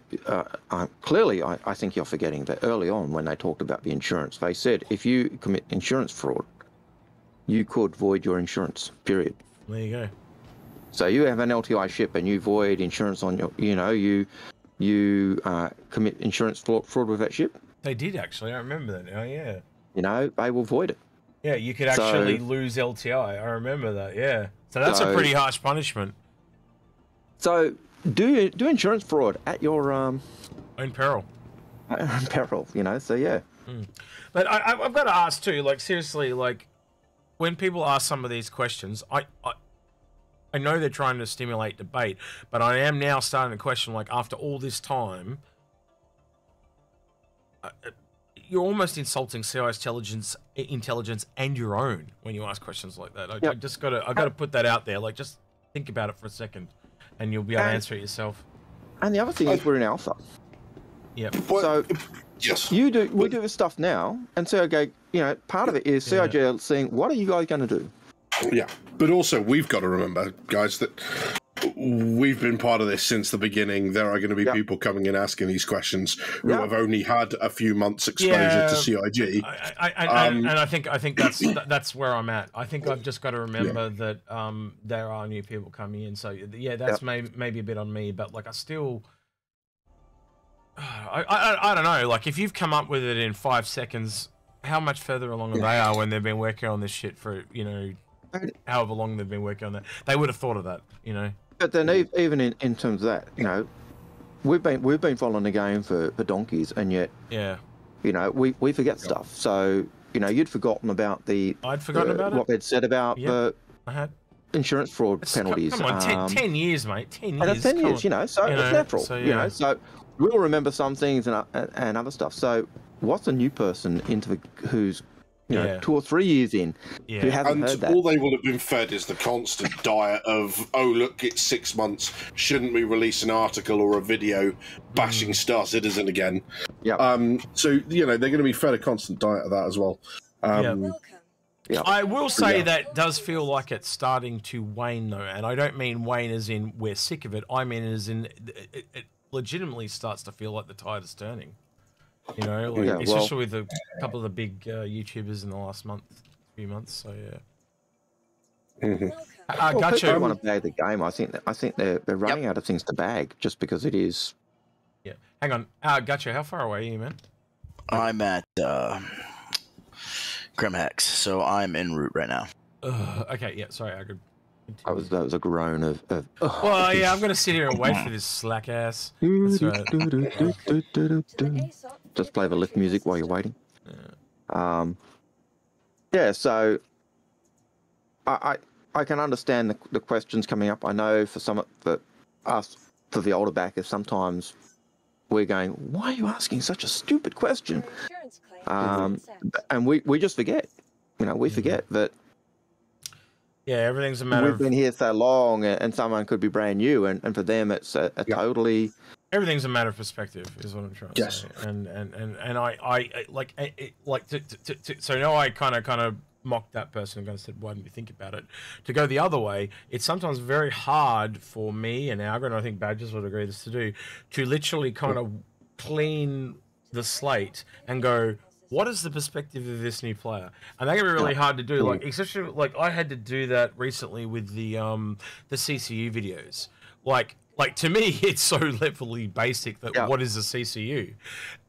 Clearly, I think you're forgetting that early on when they talked about the insurance, they said if you commit insurance fraud, you could void your insurance. Period. There you go. So you have an LTI ship and you void insurance on your. You know you. You commit insurance fraud with that ship. They did actually. I remember that now. Yeah. You know they will void it. Yeah, you could actually lose LTI. I remember that. Yeah. So that's a pretty harsh punishment. So do insurance fraud at your own peril. At your own peril, you know. So yeah. Mm. But I've got to ask too. Like seriously, like when people ask some of these questions, I know they're trying to stimulate debate, but I am now starting to question, like, after all this time, you're almost insulting CI's intelligence and your own when you ask questions like that. I just got to, put that out there. Like, just think about it for a second, and you'll be able to answer it yourself. And the other thing is, we're in alpha. Yeah. So we do this stuff now, and CIG, you know, part of it is CIG saying, what are you guys going to do? Yeah, but also we've got to remember, guys, that we've been part of this since the beginning. There are going to be people coming in asking these questions who have only had a few months' exposure to CIG. And I think that's where I'm at. I think I've just got to remember that there are new people coming in. So yeah, that's maybe a bit on me, but like I still. I don't know. Like if you've come up with it in 5 seconds, how much further along they are when they've been working on this shit for you know. However long they've been working on that, they would have thought of that, you know. But then even in terms of that, you know, we've been following the game for donkeys, and yet, you know, we forget stuff. So you know, you'd forgotten about the what they'd said about the insurance fraud penalties. Come on, 10 years, mate. 10 years. And 10 years, you know. So it's natural, you know. So we'll remember some things and other stuff. So what's a new person into who's you know, 2 or 3 years in, who hasn't heard that. All they will have been fed is the constant diet of, oh, look, it's 6 months. Shouldn't we release an article or a video bashing Star Citizen again? Yeah. So, you know, they're going to be fed a constant diet of that as well. I will say that does feel like it's starting to wane, though. And I don't mean wane as in we're sick of it. I mean as in it legitimately starts to feel like the tide is turning. You know, like, especially with a couple of the big YouTubers in the last few months. So yeah, Gacha, people want to bag the game. I think they're running out of things to bag just because it is Yeah. Hang on. Gotcha. How far away are you, man? I'm at Grimhex, so I'm en route right now. Okay, yeah, sorry, I could continue. That was a groan of well, yeah, I'm gonna sit here and wait for this slack ass. That's right. Just play the lift music while you're waiting. Yeah. Yeah, so I can understand the questions coming up. I know for some that us for the older backers, sometimes we're going, why are you asking such a stupid question? And we just forget, you know, we forget that. Yeah, everything's a matter of... We've been here so long, and someone could be brand new, and for them it's a totally... Everything's a matter of perspective, is what I'm trying to say. And I like to so now I kind of mocked that person and kind of said, why didn't you think about it? To go the other way, it's sometimes very hard for me and Algar, and I think Badgers would agree this to do, to literally kind of clean the slate and go... What is the perspective of this new player? And that can be really hard to do. Like, especially like I had to do that recently with the CCU videos. Like to me, it's so levelly basic that what is a CCU?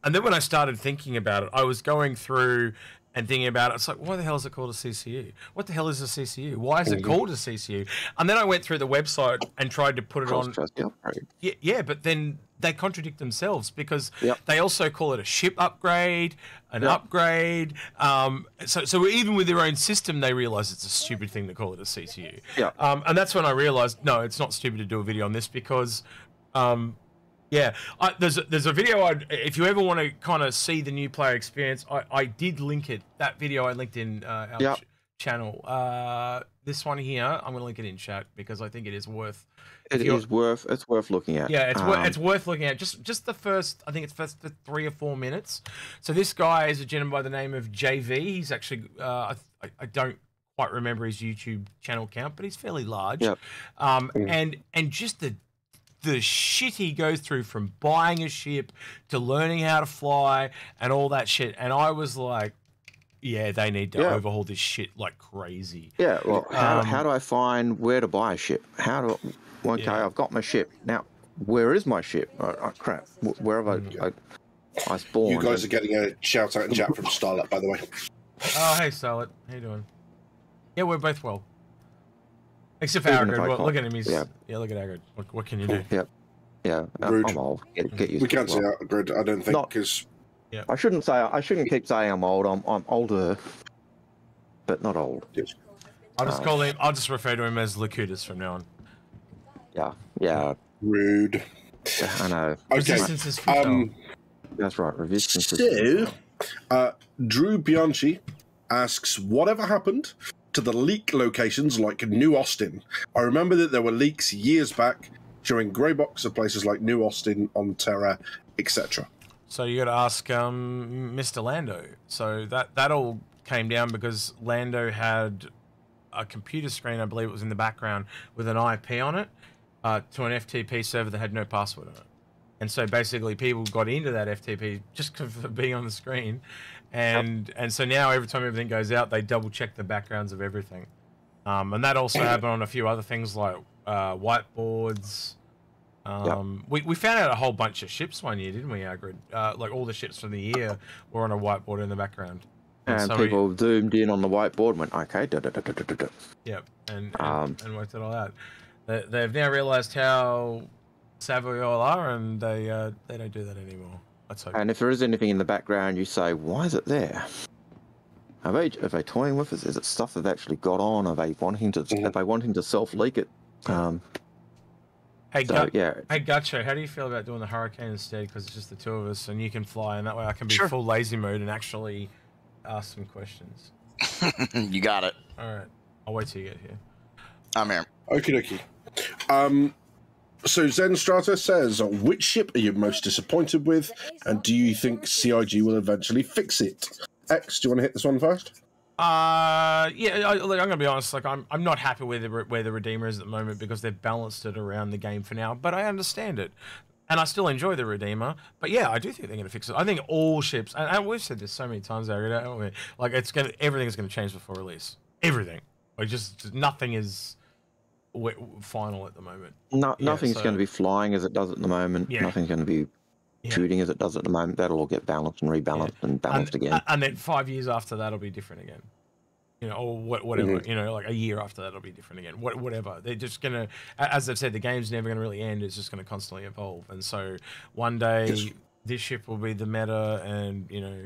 And then when I started thinking about it, I was going through and thinking about it. It's like, why the hell is it called a CCU? What the hell is a CCU? Why is it called a CCU? And then I went through the website and tried to put it on. Yeah, but then they contradict themselves because they also call it a ship upgrade, an upgrade. So even with their own system, they realize it's a stupid thing to call it a CCU. And that's when I realized, no, it's not stupid to do a video on this because, there's a video. If you ever want to kind of see the new player experience, I did link it. That video I linked in our channel. This one here, I'm going to link it in chat because I think it is worth. It's worth looking at. Yeah, it's worth looking at. Just the first, I think it's first 3 or 4 minutes. So this guy is a gentleman by the name of JV. He's actually, I don't quite remember his YouTube channel count, but he's fairly large. And just the shit he goes through from buying a ship to learning how to fly and all that shit. And I was like, yeah, they need to overhaul this shit like crazy. Yeah, well, how do I find where to buy a ship? I've got my ship. Now, where is my ship? Oh, crap. Where have I spawned? You guys are getting a shout-out and chat from Starlet, by the way. Oh, hey, Starlet. How you doing? Yeah, we're both well. Except for Agrid. Well, look at him. He's, yeah, look at Agrid. What can you do? Yep. Yeah. I'm old. Get used we can't say Agrid, I don't think, because... Yeah. I shouldn't keep saying I'm old. I'm older, but not old. I'll just call him. I'll just refer to him as Lacutus from now on. Yeah. Yeah. Rude. Yeah, I know. Okay. Resistance is futile. That's right. Resistance is futile. Drew Bianchi asks, whatever happened to the leak locations like New Austin? I remember that there were leaks years back during Grey Box of places like New Austin, Onterra, etc. So you got to ask Mr. Lando. So that all came down because Lando had a computer screen, I believe it was in the background, with an IP on it to an FTP server that had no password on it. And so basically people got into that FTP just for being on the screen. And so now every time everything goes out, they double check the backgrounds of everything. And that also happened on a few other things like whiteboards. We found out a whole bunch of ships one year, didn't we, Agrid? Like all the ships from the year were on a whiteboard in the background. And so people zoomed in on the whiteboard and went, okay, da-da-da-da-da-da. Yep, and worked it all out. They've now realised how savvy we all are and they don't do that anymore. Let's hope. And if there is anything in the background, you say, why is it there? Are they toying with us? Is it stuff they've actually got on? Are they wanting to self-leak it? Hey, hey, Gotcha, how do you feel about doing the Hurricane instead? Because it's just the two of us and you can fly and that way I can be full lazy mode and actually ask some questions. You got it. All right. I'll wait till you get here. I'm here. Okie dokie. So Zenstrata says, which ship are you most disappointed with and do you think CIG will eventually fix it? X, do you want to hit this one first? I'm gonna be honest. Like, I'm not happy where the Redeemer is at the moment because they've balanced it around the game for now. But I understand it, and I still enjoy the Redeemer. But yeah, I do think they're gonna fix it. I think all ships, and we've said this so many times, Agrid, like everything's gonna change before release. Everything, like just nothing is final at the moment. Nothing's gonna be flying as it does at the moment. Yeah. Nothing's gonna be shooting as it does at the moment, that'll all get balanced and rebalanced and balanced again. And then 5 years after that'll be different again. You know, or whatever, you know, like a year after that'll be different again, whatever. They're just going to, as I've said, the game's never going to really end. It's just going to constantly evolve. And so one day this ship will be the meta and, you know,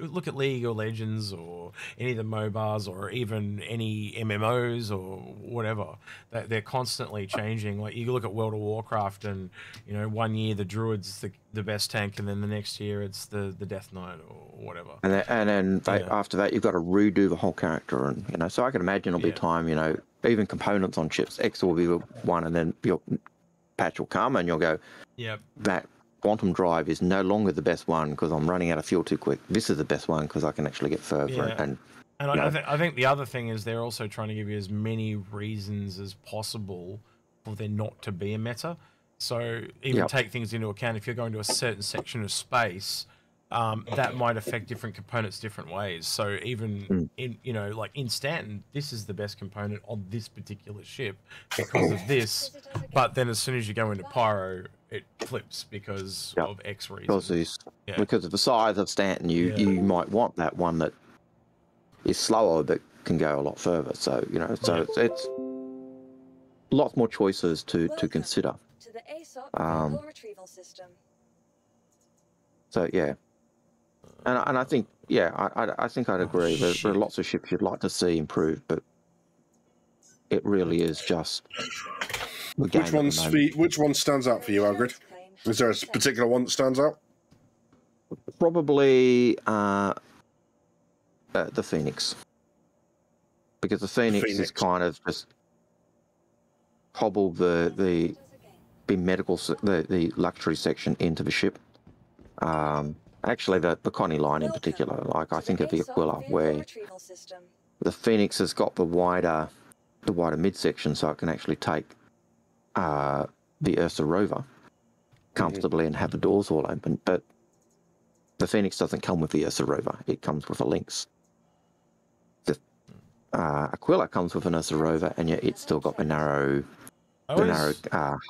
look at League or Legends or any of the MOBAs or even any MMOs or whatever. They're constantly changing. Like you look at World of Warcraft and, you know, 1 year the Druid's the best tank and then the next year it's the Death Knight or whatever. And then after that you've got to redo the whole character. And, you know, so I can imagine there'll be time, you know, even components on ships. X will be one and then your patch will come and you'll go, that quantum drive is no longer the best one because I'm running out of fuel too quick. This is the best one because I can actually get further. And I think the other thing is they're also trying to give you as many reasons as possible for there not to be a meta. So even take things into account. If you're going to a certain section of space, that might affect different components different ways. So even in, you know, like in Stanton, this is the best component on this particular ship because of this. But then as soon as you go into Pyro, it flips because of X reasons. Because of the size of Stanton, you might want that one that is slower but can go a lot further. So, you know, so it's lots more choices to consider. To the ASOP retrieval system. So, yeah. And I think, I think I'd agree. There are lots of ships you'd like to see improved, but it really is just... Which one stands out for you, Algrid? Is there a particular one that stands out? Probably the Phoenix, because the Phoenix is kind of just cobbled the luxury section into the ship. Actually, the Connie line in particular. Like I think of the Aquila, where the Phoenix has got the wider midsection, so it can actually take the Ursa rover comfortably and have the doors all open, but the Phoenix doesn't come with the Ursa rover. It comes with a Lynx. The Aquila comes with an Ursa rover, and yet it's still got the narrow,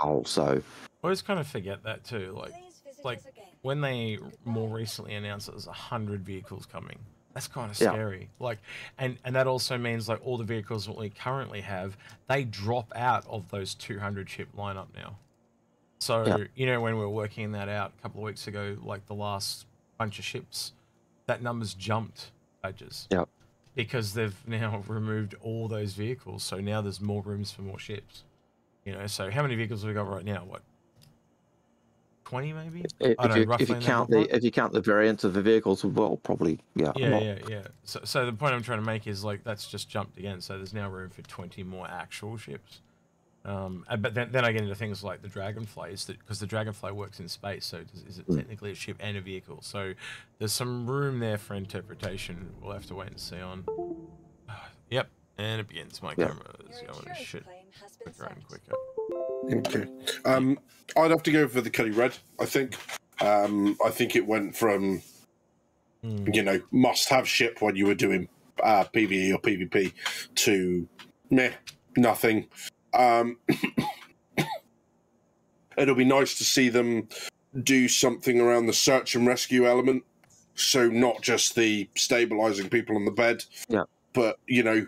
hull. So I always kind of forget that too. Like when they more recently announced that there's 100 vehicles coming. That's kind of scary. Like, and that also means like all the vehicles that we currently have, they drop out of those 200 ship lineup now. So, you know, when we were working that out a couple of weeks ago, like the last bunch of ships, that number's jumped, Badges. Yep. Because they've now removed all those vehicles. So now there's more rooms for more ships, you know? So how many vehicles have we got right now? What? 20 maybe? If you count the variants of the vehicles, well, probably, yeah. So the point I'm trying to make is, like, that's just jumped again, so there's now room for 20 more actual ships. But then I get into things like the Dragonflies, because the Dragonfly works in space, so is it technically a ship and a vehicle? So there's some room there for interpretation. We'll have to wait and see on. Yep, and it begins. My camera is going to shit quicker and quicker. Okay. I'd have to go for the Kelly Red, I think. I think it went from, you know, must-have ship when you were doing PvE or PvP to meh, nothing. It'll be nice to see them do something around the search and rescue element. So not just the stabilising people on the bed, but, you know,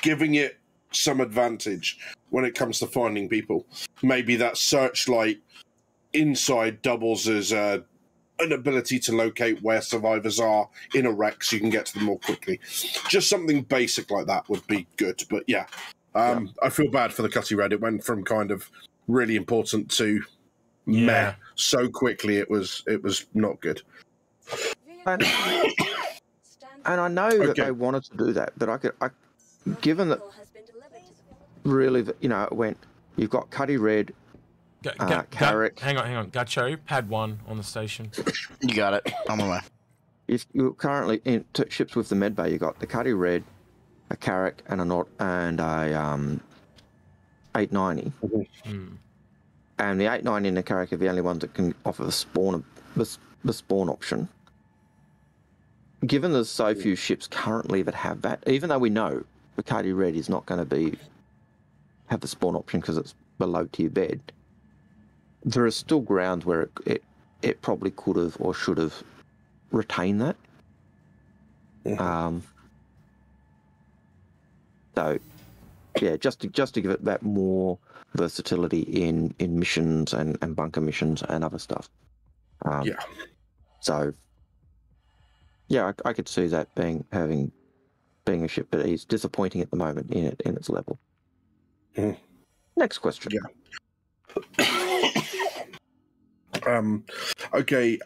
giving it some advantage when it comes to finding people. Maybe that searchlight inside doubles as an ability to locate where survivors are in a wreck so you can get to them more quickly. Just something basic like that would be good. But yeah, I feel bad for the Cutty Red. It went from kind of really important to meh so quickly. It was not good. And I know that they wanted to do that, but I given that really, you know, it went, you've got Cutty Red, Carrack. Hang on. Gacho, pad one on the station. You got it. I'm away. You're currently in ships with the medbay. You've got the Cutty Red, a Carrack, and a 890. And the 890 and the Carrack are the only ones that can offer the spawn option. Given there's so few ships currently that have that, even though we know the Cutty Red is not going to have the spawn option because it's below tier bed. there is still ground where it probably could have or should have retained that. Yeah. So, yeah, just to give it that more versatility in missions and bunker missions and other stuff. Yeah. So, yeah, I could see that being a ship, but it's disappointing at the moment in its level. Mm. Next question. Yeah. Okay.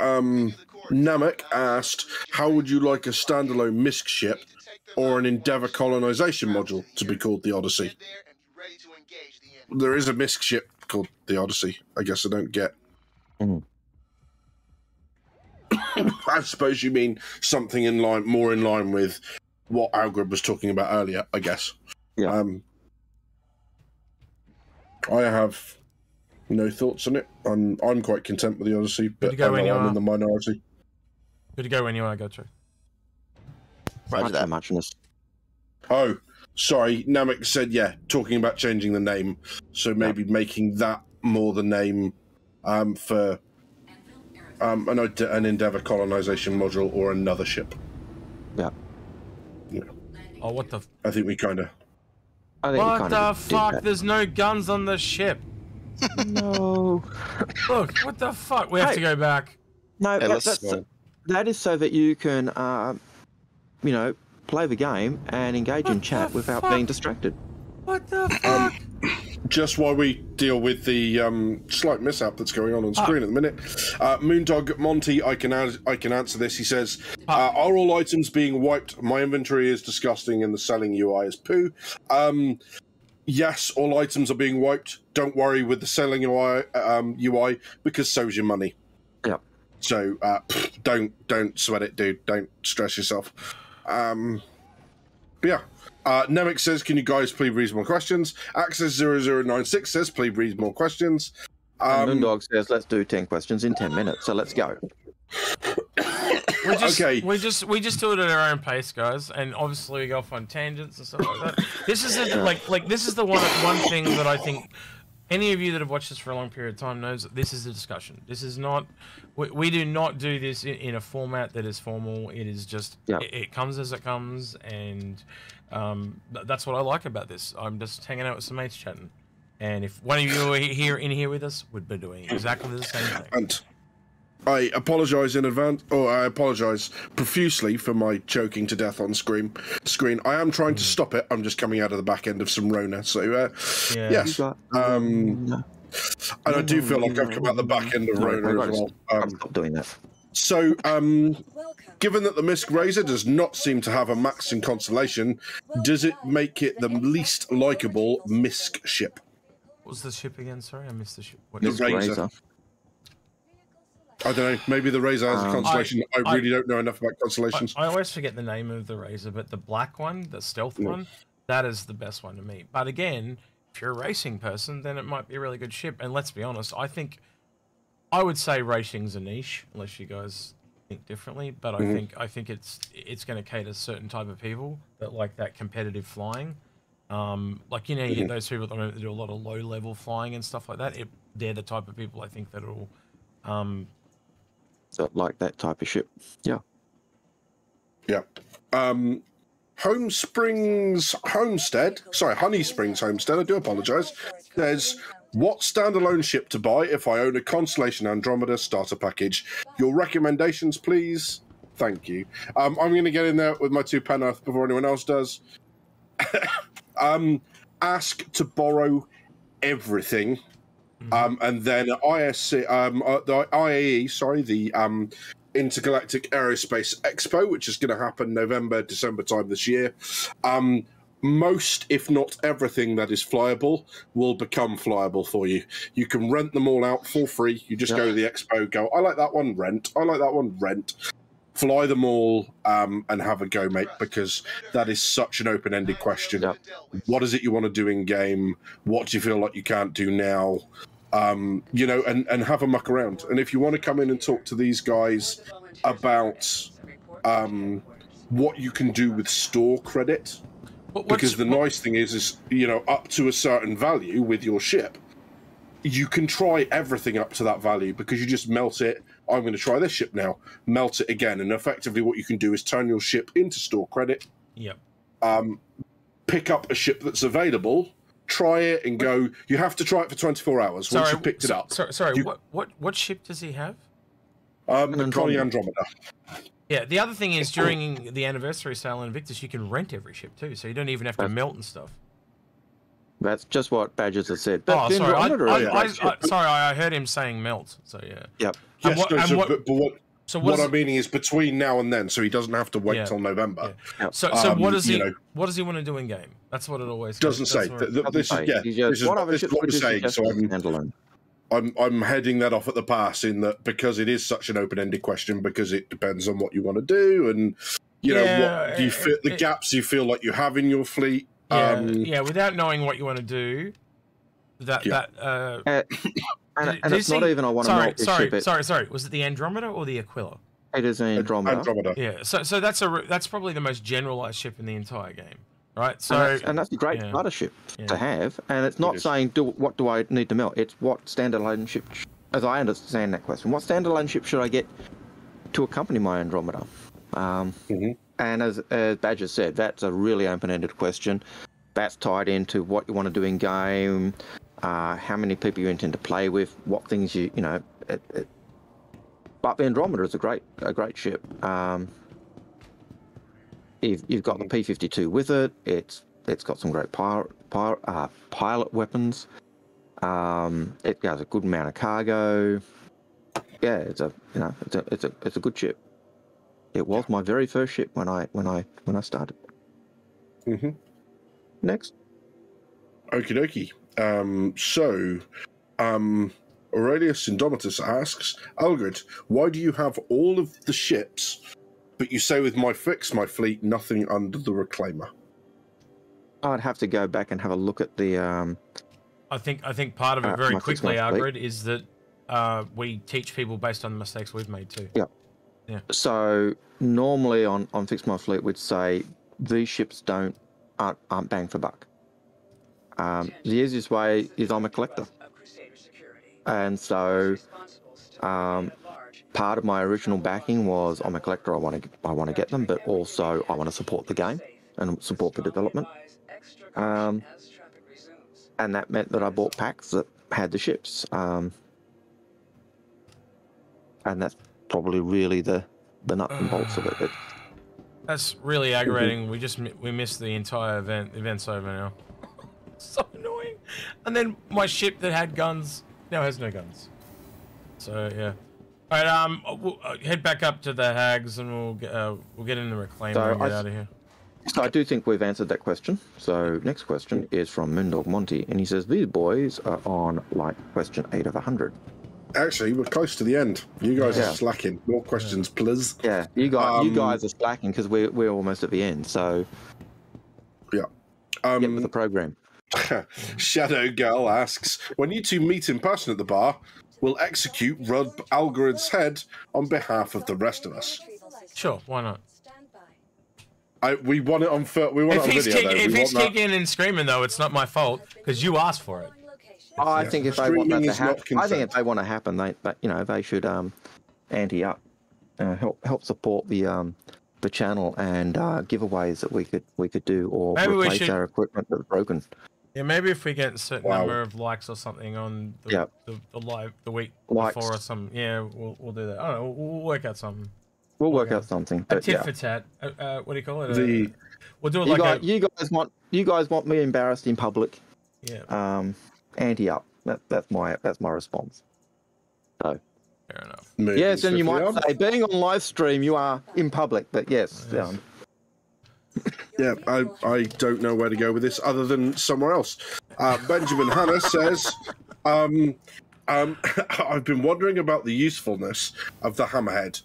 Namek asked, "How would you like a standalone MISC ship or an Endeavor colonization module to be called the Odyssey?" There is a MISC ship called the Odyssey. I guess I don't get. Mm. I suppose you mean something in line, more in line with what Algrid was talking about earlier. I guess. Yeah. I have no thoughts on it. I'm quite content with the Odyssey, but I'm in the minority. Good to go when you are, gotcha. Roger that, Martinus. Oh, sorry. Namek said, yeah, talking about changing the name. So maybe making that more the name for an Endeavor colonization module or another ship. Yeah. Yeah. Oh, what the... I think we kind of... What the fuck? There's no guns on the ship. No. Look, what the fuck? We have to go back. No, that is so that you can, you know, play the game and engage in chat without being distracted. What the fuck? Just while we deal with the slight mishap that's going on screen at the minute, Moondog Monty, I can answer this. He says, "Are all items being wiped? My inventory is disgusting, and the selling UI is poo." Yes, all items are being wiped. Don't worry with the selling UI because so's your money. Yeah. So don't sweat it, dude. Don't stress yourself. But yeah. Nemec says, "Can you guys please read more questions?" Access0096 says, "Please read more questions." Moondog says, "Let's do 10 questions in 10 minutes. So let's go." We just do it at our own pace, guys, and obviously we go off on tangents and stuff like that. This is the, like this is the one thing that I think any of you that have watched this for a long period of time knows that this is a discussion. This is not, we do not do this in a format that is formal. It is just, it comes as it comes, and that's what I like about this. I'm just hanging out with some mates chatting. And if one of you were in here with us, we'd be doing exactly the same thing. And I apologise in advance, or I apologise profusely for my choking to death on screen. I am trying to stop it. I'm just coming out of the back end of some Rona. So, yes. And I do feel like I've come out the back end of Rona as well. I'm not doing that. So, given that the MISC Razor does not seem to have a max in Constellation, does it make it the least likeable MISC ship? What was the ship again? Sorry, I missed the ship. What is the Razor? I don't know. Maybe the Razor has a Constellation. I really don't know enough about Constellations. I always forget the name of the Razor, but the black one, the stealth one, that is the best one to me. But again, if you're a racing person, then it might be a really good ship. And let's be honest, I would say racing's a niche, unless you guys think differently. But I think it's going to cater certain type of people that like that competitive flying. Like, you know, you get those people that do a lot of low-level flying and stuff like that. They're the type of people I think that will... like that type of ship. Yeah. Honey Springs Homestead, I do apologize, says, "What standalone ship to buy if I own a Constellation Andromeda starter package? Your recommendations, please. Thank you." I'm going to get in there with my two pennies before anyone else does. Ask to borrow everything. And then the IAE, sorry, the Intergalactic Aerospace Expo, which is going to happen November, December time this year, most, if not everything that is flyable, will become flyable for you. You can rent them all out for free. You just go to the expo, go, "I like that one, rent. I like that one, rent." Fly them all and have a go, mate, because that is such an open-ended question. Yeah. What is it you want to do in-game? What do you feel like you can't do now? You know, and have a muck around. And if you want to come in and talk to these guys about what you can do with store credit, because the nice thing is, you know, up to a certain value with your ship, you can try everything up to that value because you just melt it. I'm going to try this ship now, melt it again, and effectively what you can do is turn your ship into store credit. Yep. Pick up a ship that's available, try it and go. You have to try it for 24 hours once you picked it up. Sorry, what ship does he have? The Connie Andromeda. Yeah, the other thing is during the anniversary sale in Invictus, you can rent every ship too, so you don't even have to melt and stuff. That's just what Badgers have said. But oh, sorry. I heard him saying melt. So yeah. Yep. Yes, what I'm meaning is between now and then, so he doesn't have to wait till November. Yeah. So what does he want to do in game? That's what it always doesn't say. I'm heading that off at the pass in that because it is such an open-ended question because it depends on what you want to do and you know what do you feel the gaps you feel like you have in your fleet. Yeah, without knowing what you want to do, and it's not even I want to melt this ship. Sorry. Was it the Andromeda or the Aquila? It is an Andromeda. Yeah. So that's probably the most generalized ship in the entire game, right? So and that's a great starter ship to have, and it's not saying what do I need to melt. It's what standalone ship, as I understand that question, what standalone ship should I get to accompany my Andromeda? And as Badger said, that's a really open-ended question. That's tied into what you want to do in game, how many people you intend to play with, what things you know. But the Andromeda is a great ship. If you've got the P-52 with it, it's got some great pilot weapons. It has a good amount of cargo. Yeah, it's a good ship. It was my very first ship when I started. Next. Okie dokie. Aurelius Indomitus asks, Algrid, why do you have all of the ships, but you say with my fleet, nothing under the Reclaimer? I'd have to go back and have a look at the. I think part of it very quickly, Algrid, is that we teach people based on the mistakes we've made too. Yeah. Yeah. So normally on Fix My Fleet we'd say these ships aren't bang for buck. The easiest way is I'm a collector, and so part of my original backing was I'm a collector. I want to get them, but also I want to support the game and support the development. And that meant that I bought packs that had the ships, and that's probably really the nuts and bolts of it. That's really aggravating. We missed the entire event. Event's over now. So annoying. And then my ship that had guns now has no guns. So yeah. All right. We'll head back up to the Hags and we'll get in the Reclaimer and get out of here. So I do think we've answered that question. So next question is from Moondog Monty, and he says these boys are on like question 8 of 100. Actually, we're close to the end. You guys are slacking. More questions, please. Yeah, you guys are slacking because we're almost at the end. So, yeah, get with the program. Shadow Girl asks, when you two meet in person at the bar, will Execute rub Algrid's head on behalf of the rest of us? Sure, why not? We want it on video. If he's kicking and screaming, though, it's not my fault because you asked for it. Oh, I think if they want that to happen, they should ante up, help support the channel and giveaways that we could do, or maybe replace our equipment that's broken. Yeah, maybe if we get a certain number of likes or something on the live the week likes. Before or something, we'll do that. I don't know, we'll work out something. We'll work out something. But a tit for tat. What do you call it? We'll do it you guys want me embarrassed in public? Yeah. Ante up. That's my response. So fair enough. Maybe yes, and you might say being on live stream you are in public, but yes. Yeah, I don't know where to go with this other than somewhere else. Benjamin Hannah says, I've been wondering about the usefulness of the Hammerhead.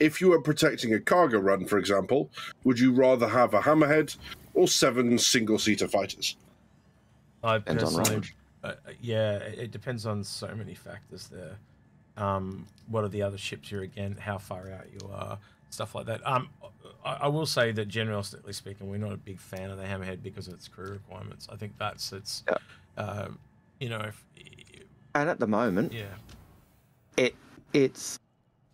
If you were protecting a cargo run, for example, would you rather have a Hammerhead or 7 single-seater fighters? I personally. Yeah, it depends on so many factors there. What are the other ships you're against, how far out you are, stuff like that. I will say that generalistically speaking, we're not a big fan of the Hammerhead because of its crew requirements. I think that's its, you know, if, And at the moment, yeah, its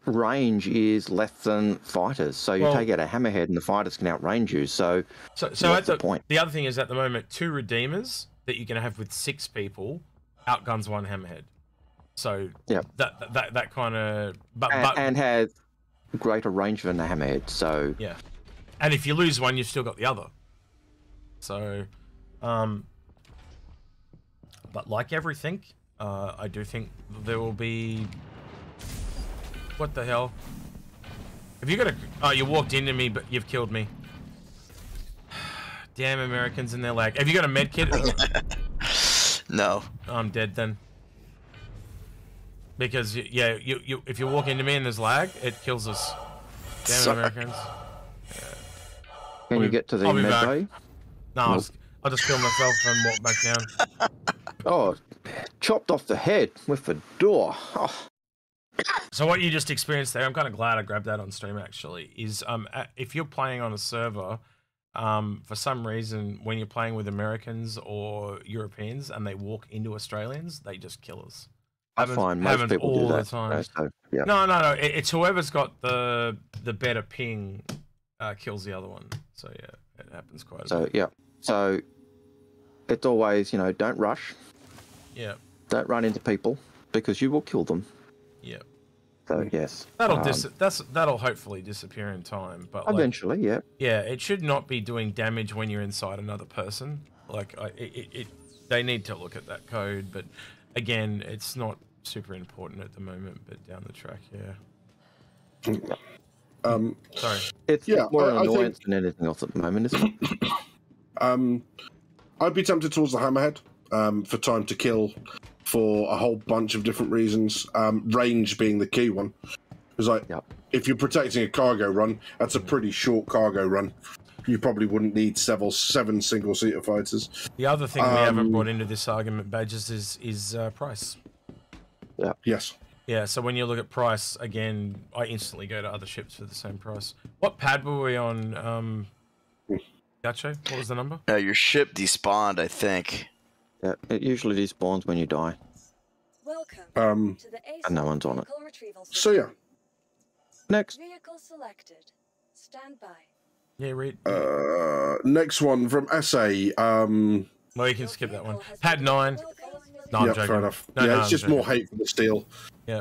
range is less than fighters. So you take out a Hammerhead and the fighters can outrange you. So that's the point. The other thing is, at the moment, 2 Redeemers that you're going to have with 6 people outguns 1 Hammerhead. So yep, that kind of... And has greater range than the Hammerhead, so... Yeah. And if you lose one, you've still got the other. So, but like everything, I do think there will be... What the hell? Have you got a... Oh, you walked into me, but you've killed me. Damn Americans and their lag. Have you got a med kit? No. I'm dead then. Because, yeah, you if you walk into me and there's lag, it kills us. Damn Americans. Yeah. Can you get to the med bay? No, I'll just kill myself and walk back down. Oh, chopped off the head with the door. Oh. So what you just experienced there, I'm kind of glad I grabbed that on stream actually, is if you're playing on a server, for some reason, when you're playing with Americans or Europeans and they walk into Australians, they just kill us. I find most people all do that. The time. So, yeah. No. It's whoever's got the better ping kills the other one. So yeah, it happens quite a bit. Yeah. So it's always, you know, don't rush. Yeah. Don't run into people because you will kill them. Yeah. So yes. That'll that'll hopefully disappear in time, but eventually, like, yeah. Yeah, it should not be doing damage when you're inside another person. Like they need to look at that code, but again, it's not super important at the moment, but down the track, yeah. Sorry. It's more an annoyance than anything else at the moment, isn't it? I'd be tempted towards the Hammerhead for time to kill for a whole bunch of different reasons, range being the key one. It's like, if you're protecting a cargo run, that's a pretty short cargo run. You probably wouldn't need seven single-seater fighters. The other thing we haven't brought into this argument, Badges, is price. Yeah. Yes. Yeah, so when you look at price, again, I instantly go to other ships for the same price. What pad were we on, Gacho? What was the number? Your ship despawned, I think. Yeah, it usually despawns when you die. Welcome to the and no one's on it. So, yeah. Next. Vehicle selected. Stand by. Yeah, read. Next one from SA. Well, you can skip that one. Pad 9. No, I'm joking. Fair enough. No, it's just more hate for the steel. Yeah.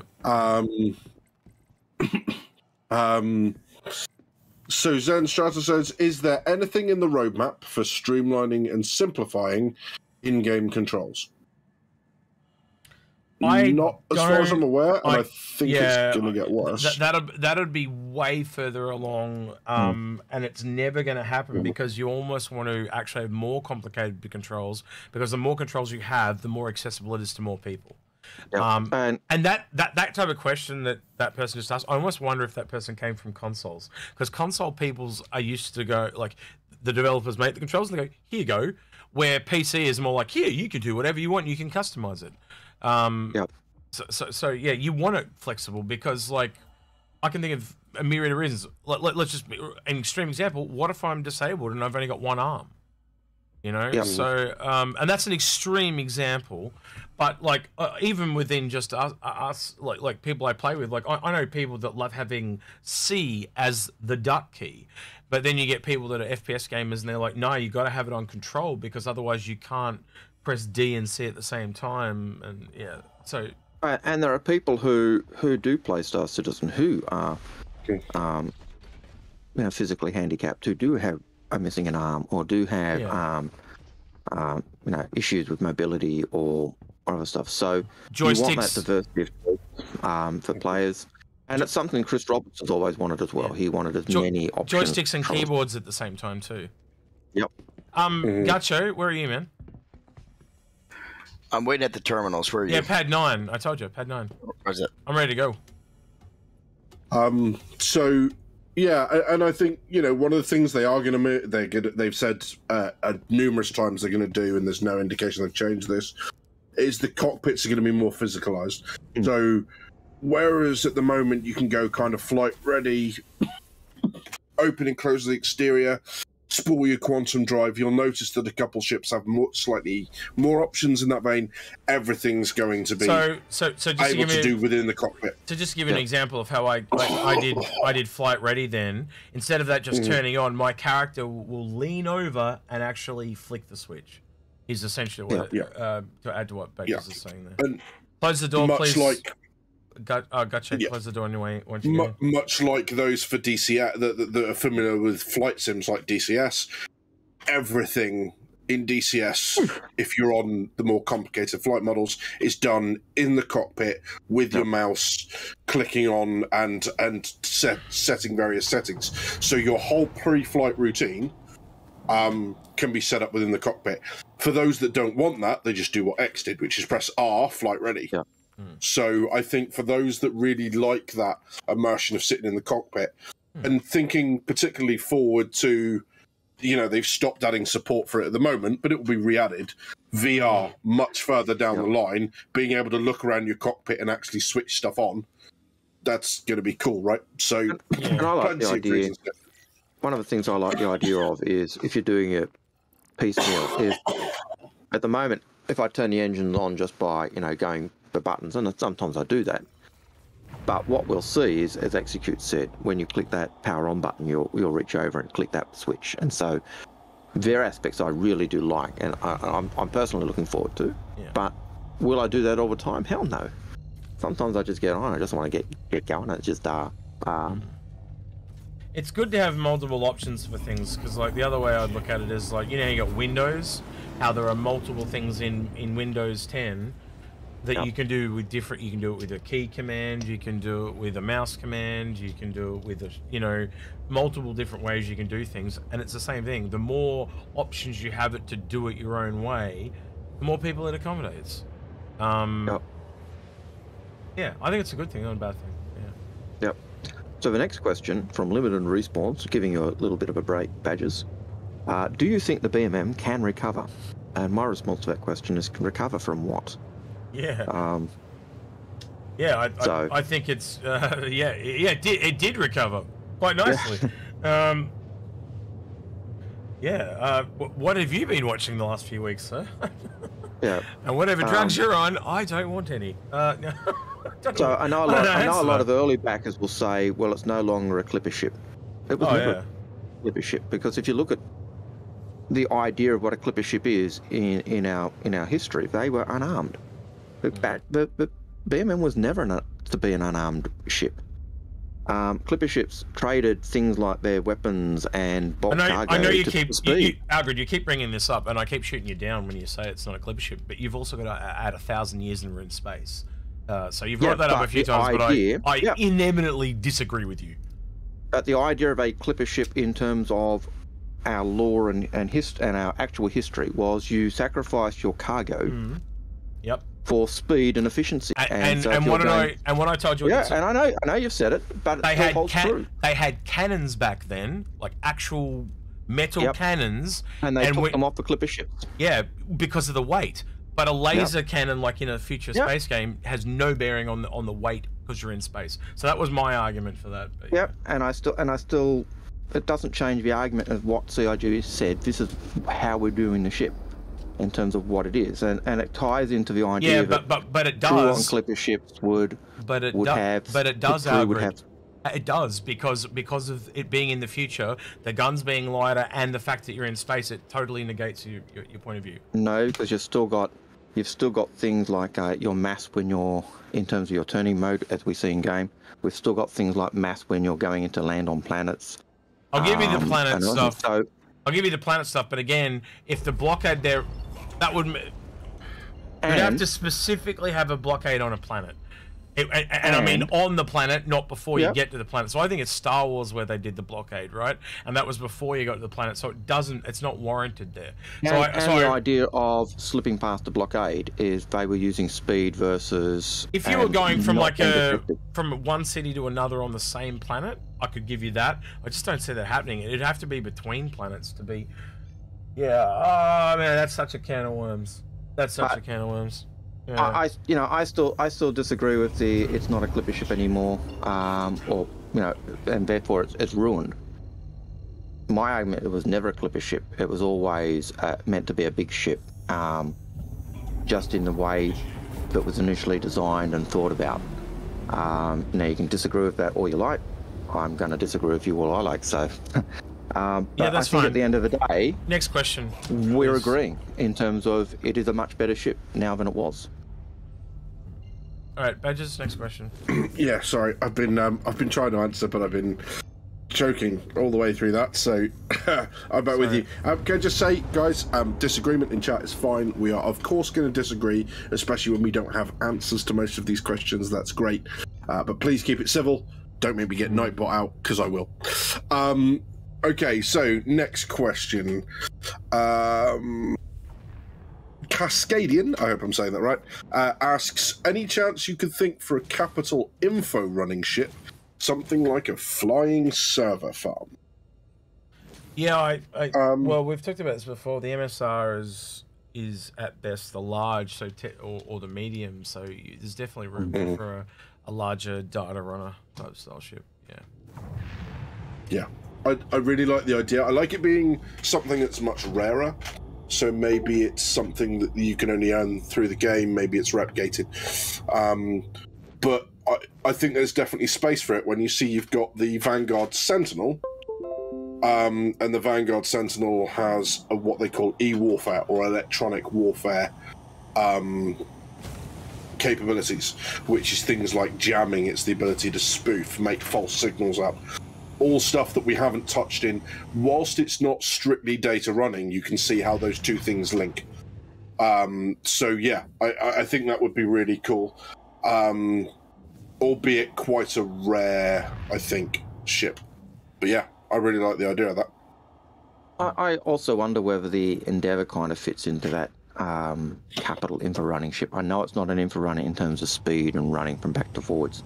Suzanne Strata says, is there anything in the roadmap for streamlining and simplifying in-game controls? Not as far as I'm aware, and I think it's going to get worse. That'll be way further along, and it's never going to happen because you almost want to actually have more complicated controls, because the more controls you have, the more accessible it is to more people. Yep. And that type of question that person just asked, I almost wonder if that person came from consoles, because console peoples are used to go, like, the developers make the controls and they go, here you go, where PC is more like, here, you can do whatever you want, you can customize it. So yeah, you want it flexible because, like, I can think of a myriad of reasons. Let's just be an extreme example. What if I'm disabled and I've only got one arm? You know, so and that's an extreme example, but like even within just us like people I play with, like I know people that love having C as the duck key, but then you get people that are FPS gamers and they're like, no, you got to have it on control because otherwise you can't press D and C at the same time. And yeah, so and there are people who do play Star Citizen who are you know, physically handicapped, who do have missing an arm or do have you know, issues with mobility or other stuff. So joysticks. You want that diversity for players, and it's something Chris Robertson's always wanted as well. He wanted as many options. Joysticks and keyboards at the same time too. Yep. Gacho, where are you, man? I'm waiting at the terminals. Where are you? Yeah, pad 9. I told you, pad 9. Where's it? I'm ready to go. So, yeah, and I think, you know, one of the things they are going to, they've said numerous times they're going to do, and there's no indication they've changed this, is the cockpits are going to be more physicalized. So, whereas at the moment you can go kind of flight ready, open and close the exterior, spool your quantum drive, you'll notice that a couple ships have slightly more options in that vein. Everything's going to be just able to do within the cockpit. So just to give you an example of how I did flight ready, then instead of that just turning on, my character will lean over and actually flick the switch. Is essentially what to add to what Baker's is saying there. And close the door, please. Gotcha. Yeah. Close the door anyway. Much like those for DCS that are familiar with flight sims like DCS, everything in DCS, if you're on the more complicated flight models, is done in the cockpit with your mouse, clicking on and setting various settings. So your whole pre-flight routine can be set up within the cockpit. For those that don't want that, they just do what X did, which is press R, flight ready. Yeah. So I think for those that really like that immersion of sitting in the cockpit and thinking particularly forward to, you know, they've stopped adding support for it at the moment, but it will be re-added. VR much further down the line, being able to look around your cockpit and actually switch stuff on, that's going to be cool, right? So and I like the idea. One of the things I like the idea of is if you're doing it piecemeal, is at the moment, if I turn the engine on just by, you know, going the buttons, and sometimes I do that, but what we'll see is, as Execute said, when you click that power on button, you'll reach over and click that switch. And so there are aspects I really do like, and I'm personally looking forward to. But will I do that all the time? Hell no. Sometimes I just get on, I just want to get going, and it's just it's good to have multiple options for things, because like the other way I'd look at it is like, you know, you got Windows, how there are multiple things in Windows 10 that you can do with different, you can do it with a key command, you can do it with a mouse command, you can do it with a, you know, multiple different ways you can do things. And it's the same thing. The more options you have it to do it your own way, the more people it accommodates. Yeah, I think it's a good thing, not a bad thing. Yeah. So the next question from Limited Response, giving you a little bit of a break, Badgers. Do you think the BMM can recover? And my response to that question is, can recover from what? I think it's it did recover quite nicely. What have you been watching the last few weeks, sir? And whatever drugs you're on, I don't want any. So I know a lot of early backers will say, well, it's no longer a clipper ship. It was never a clipper ship, because if you look at the idea of what a clipper ship is in our history, they were unarmed. The BMM was never to be an unarmed ship. Clipper ships traded things like their weapons and bulk cargo. I know you keep, Algrid, you keep bringing this up, and I keep shooting you down when you say it's not a clipper ship. But you've also got to add 1,000 years in room space. So you've brought that up a few times, but I eminently disagree with you. But the idea of a clipper ship, in terms of our lore and our actual history, was you sacrificed your cargo. For speed and efficiency, and what I told you. And I know you've said it, but they had cannons back then, like actual metal cannons, and they took them off the clipper ships. Yeah, because of the weight. But a laser cannon, like in a future space game, has no bearing on the weight because you're in space. So that was my argument for that. But, and I still, it doesn't change the argument of what CIG said. This is how we're doing the ship, in terms of what it is, and it ties into the idea but it does. Clipper ships would have, because of it being in the future, the guns being lighter, and the fact that you're in space, it totally negates your point of view. No, because you've still got things like your mass when you're in terms of your turning mode, as we see in game. We've still got things like mass when you're going into land on planets. I'll give you the planet stuff. I'll give you the planet stuff, but again, if the blockade there, that would... You'd have to specifically have a blockade on a planet. And I mean on the planet, not before you get to the planet. So I think it's Star Wars where they did the blockade, right? And that was before you got to the planet, so it's not warranted there. So the idea of slipping past the blockade is they were using speed versus... If you were going from from one city to another on the same planet, I could give you that. I just don't see that happening. It'd have to be between planets to be... Yeah, oh man, that's such a can of worms. Yeah. I still disagree with the it's not a clipper ship anymore, or you know, and therefore it's ruined. my argument, it was never a clipper ship. It was always meant to be a big ship, just in the way that was initially designed and thought about. Now you can disagree with that all you like. I'm going to disagree with you all I like. So, but yeah, that's fine. At the end of the day, next question. We're agreeing in terms of it is a much better ship now than it was. All right, Badges. Next question. Yeah, sorry, I've been trying to answer, but I've been choking all the way through that. So I'm back with you. Can I just say, guys, disagreement in chat is fine. We are, of course, going to disagree, especially when we don't have answers to most of these questions. That's great, but please keep it civil. Don't make me get Nightbot out, because I will. Okay, so next question. Cascadian, I hope I'm saying that right, asks, any chance you could think for a capital info running ship, something like a flying server farm? Yeah, well, we've talked about this before. The MSR is at best the large, so or the medium, so there's definitely room for a larger data runner type style ship. Yeah. I really like the idea. I like it being something that's much rarer. So maybe it's something that you can only earn through the game. Maybe it's replicated. But I think there's definitely space for it when you see you've got the Vanguard Sentinel. And the Vanguard Sentinel has a, what they call e-warfare or electronic warfare capabilities, which is things like jamming. It's the ability to spoof, make false signals up. All stuff that we haven't touched in. Whilst it's not strictly data running, you can see how those two things link. So yeah, I think that would be really cool. Albeit quite a rare, I think, ship. But yeah, I really like the idea of that. I also wonder whether the Endeavor kind of fits into that capital infra running ship. I know it's not an infra runner in terms of speed and running from back to forwards,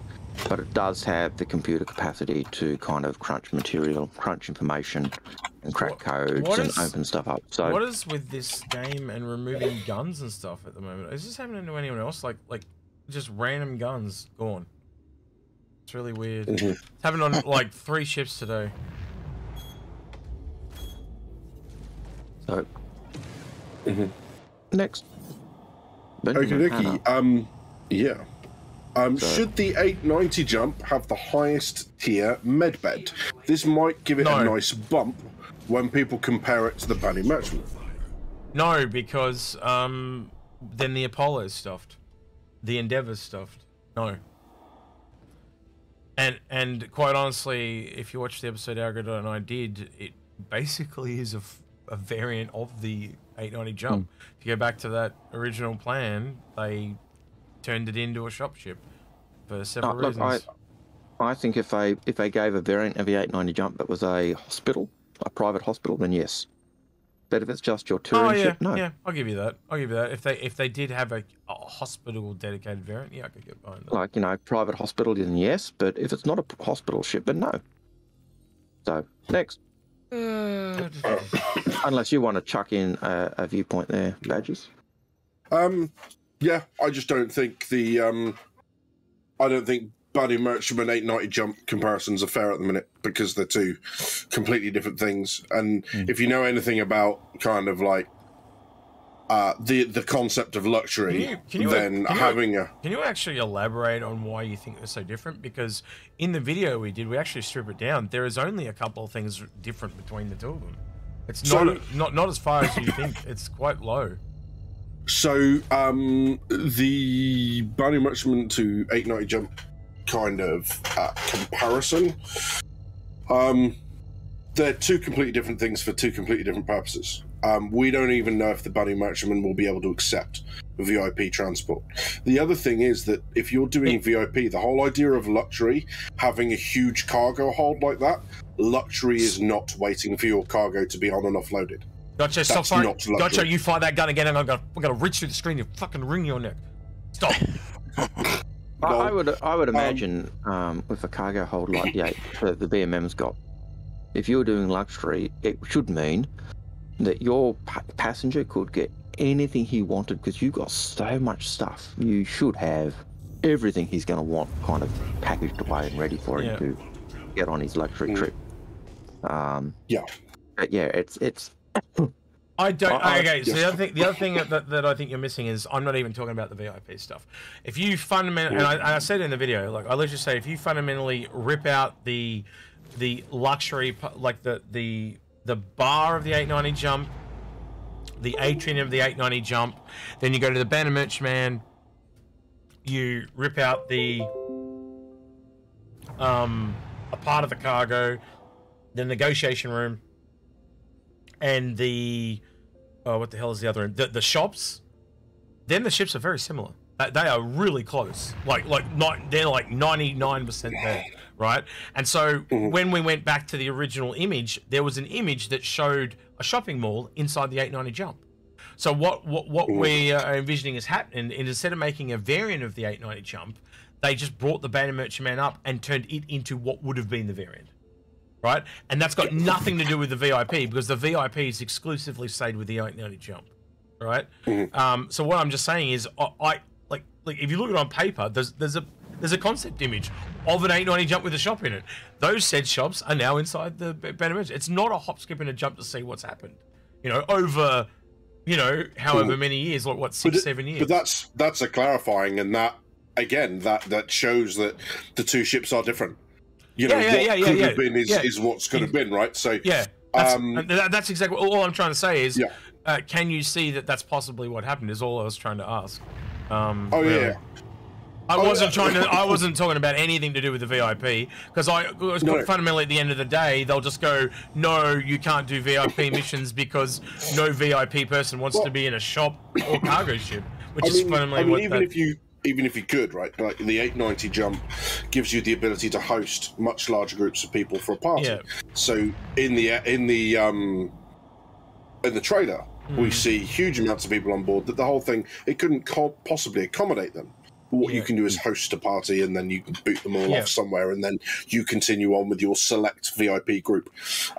but it does have the computer capacity to kind of crunch material, crunch information, and crack codes and open stuff up. So what is with this game and removing guns and stuff at the moment? Is this happening to anyone else? Like just random guns gone. It's really weird. It's happened on like 3 ships today. So next. Okie dokie. Yeah. Should the 890 jump have the highest tier medbed? This might give it a nice bump when people compare it to the Banu Merchant. No, because then the Apollo's stuffed. The Endeavor's stuffed. No. And quite honestly, if you watch the episode Algorithm and I did, it basically is a variant of the 890 jump. If you go back to that original plan, they turned it into a shop ship for several reasons. I think if they gave a variant of the 890 jump that was a hospital, a private hospital, then yes. But if it's just your touring ship, no. Yeah, I'll give you that. I'll give you that. If they did have a hospital dedicated variant, yeah, I could get behind that. Like, you know, private hospital, then yes. But if it's not a hospital ship, then no. So next. Unless you want to chuck in a viewpoint there, Badges. Yeah, I just don't think the I don't think Banu Merchant and 890 jump comparisons are fair at the minute, because they're two completely different things. And if you know anything about kind of like the concept of luxury, can you actually elaborate on why you think they're so different? Because in the video we did, we actually strip it down. There is only a couple of things different between the two of them. It's not as far as you think. It's quite low. So the Banu Merchant to 890 jump kind of comparison, they're two completely different things for two completely different purposes. We don't even know if the Banu Merchant will be able to accept VIP transport. The other thing is that if you're doing VIP, the whole idea of luxury, having a huge cargo hold like that, luxury is not waiting for your cargo to be on and offloaded. Gotcha, stop firing. Gotcha, you fire that gun again and I'm gonna reach through the screen and fucking wring your neck. Stop. Well, I would imagine with a cargo hold like the BMM's got, if you were doing luxury, it should mean that your passenger could get anything he wanted, because you got so much stuff. You should have everything he's going to want kind of packaged away and ready for him to get on his luxury trip. Yeah. yeah, it's. I don't. Okay, so the other thing that I think you're missing is I'm not even talking about the VIP stuff. If you fundamentally, and I said in the video, like I let's just say, if you fundamentally rip out the luxury, like the bar of the 890 jump, the atrium of the 890 jump, then you go to the banner merchman, you rip out the a part of the cargo, the negotiation room, and the what the hell is the other end? The shops. Then the ships are very similar. They are really close. They're like 99% there, right? And so when we went back to the original image, there was an image that showed a shopping mall inside the 890 jump. So what we are envisioning is happening. And instead of making a variant of the 890 jump, they just brought the banner merchantman up and turned it into what would have been the variant. Right? And that's got nothing to do with the VIP, because the VIP is exclusively stayed with the 890 jump, right? So what I'm just saying is, I, like if you look at it on paper, there's a concept image of an 890 jump with a shop in it. Those said shops are now inside the banner merchant. It's not a hop, skip, and a jump to see what's happened, you know, over, you know, however many years, like what, six, 7 years. But that's a clarifying, and that again, that shows that the two ships are different. You know, what could have been is what's could have been, right? So yeah, that's exactly all I'm trying to say is, can you see that that's possibly what happened is all I was trying to ask. I wasn't talking about anything to do with the VIP, because fundamentally at the end of the day, they'll just go, no, you can't do VIP missions because no VIP person wants to be in a shop or cargo ship, which is fundamentally what even if you could, right? Like the 890 jump gives you the ability to host much larger groups of people for a party. Yeah. So in the trailer, we see huge amounts of people on board that the whole thing, it couldn't possibly accommodate them. What you can do is host a party, and then you can boot them all off somewhere, and then you continue on with your select VIP group,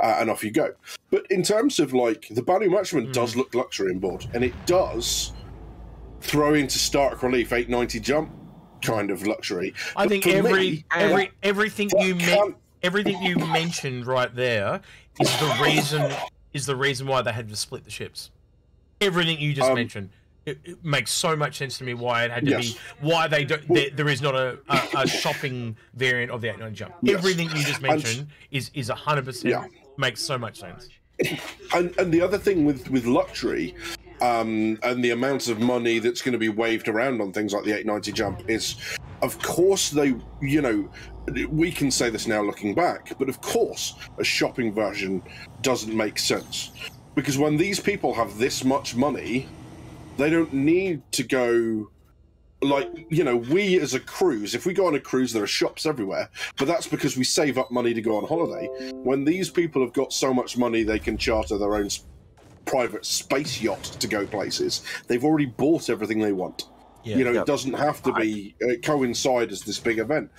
and off you go. But in terms of like the Banu Merchantman does look luxury on board, and it does throw into stark relief 890 jump kind of luxury. I think everything you mentioned right there is the reason why they had to split the ships. Everything you just mentioned, it makes so much sense to me why it had to be, why they don't, there is not a shopping variant of the 890 jump. Everything you just mentioned is 100% makes so much sense. And the other thing with luxury, and the amount of money that's going to be waved around on things like the 890 jump is, of course, they, you know, we can say this now looking back, but of course a shopping version doesn't make sense, because when these people have this much money, they don't need to go, like, you know, we as a cruise, if we go on a cruise, there are shops everywhere, but that's because we save up money to go on holiday. When these people have got so much money, they can charter their own private space yacht to go places. They've already bought everything they want. You know, it doesn't have to be coincide as this big event.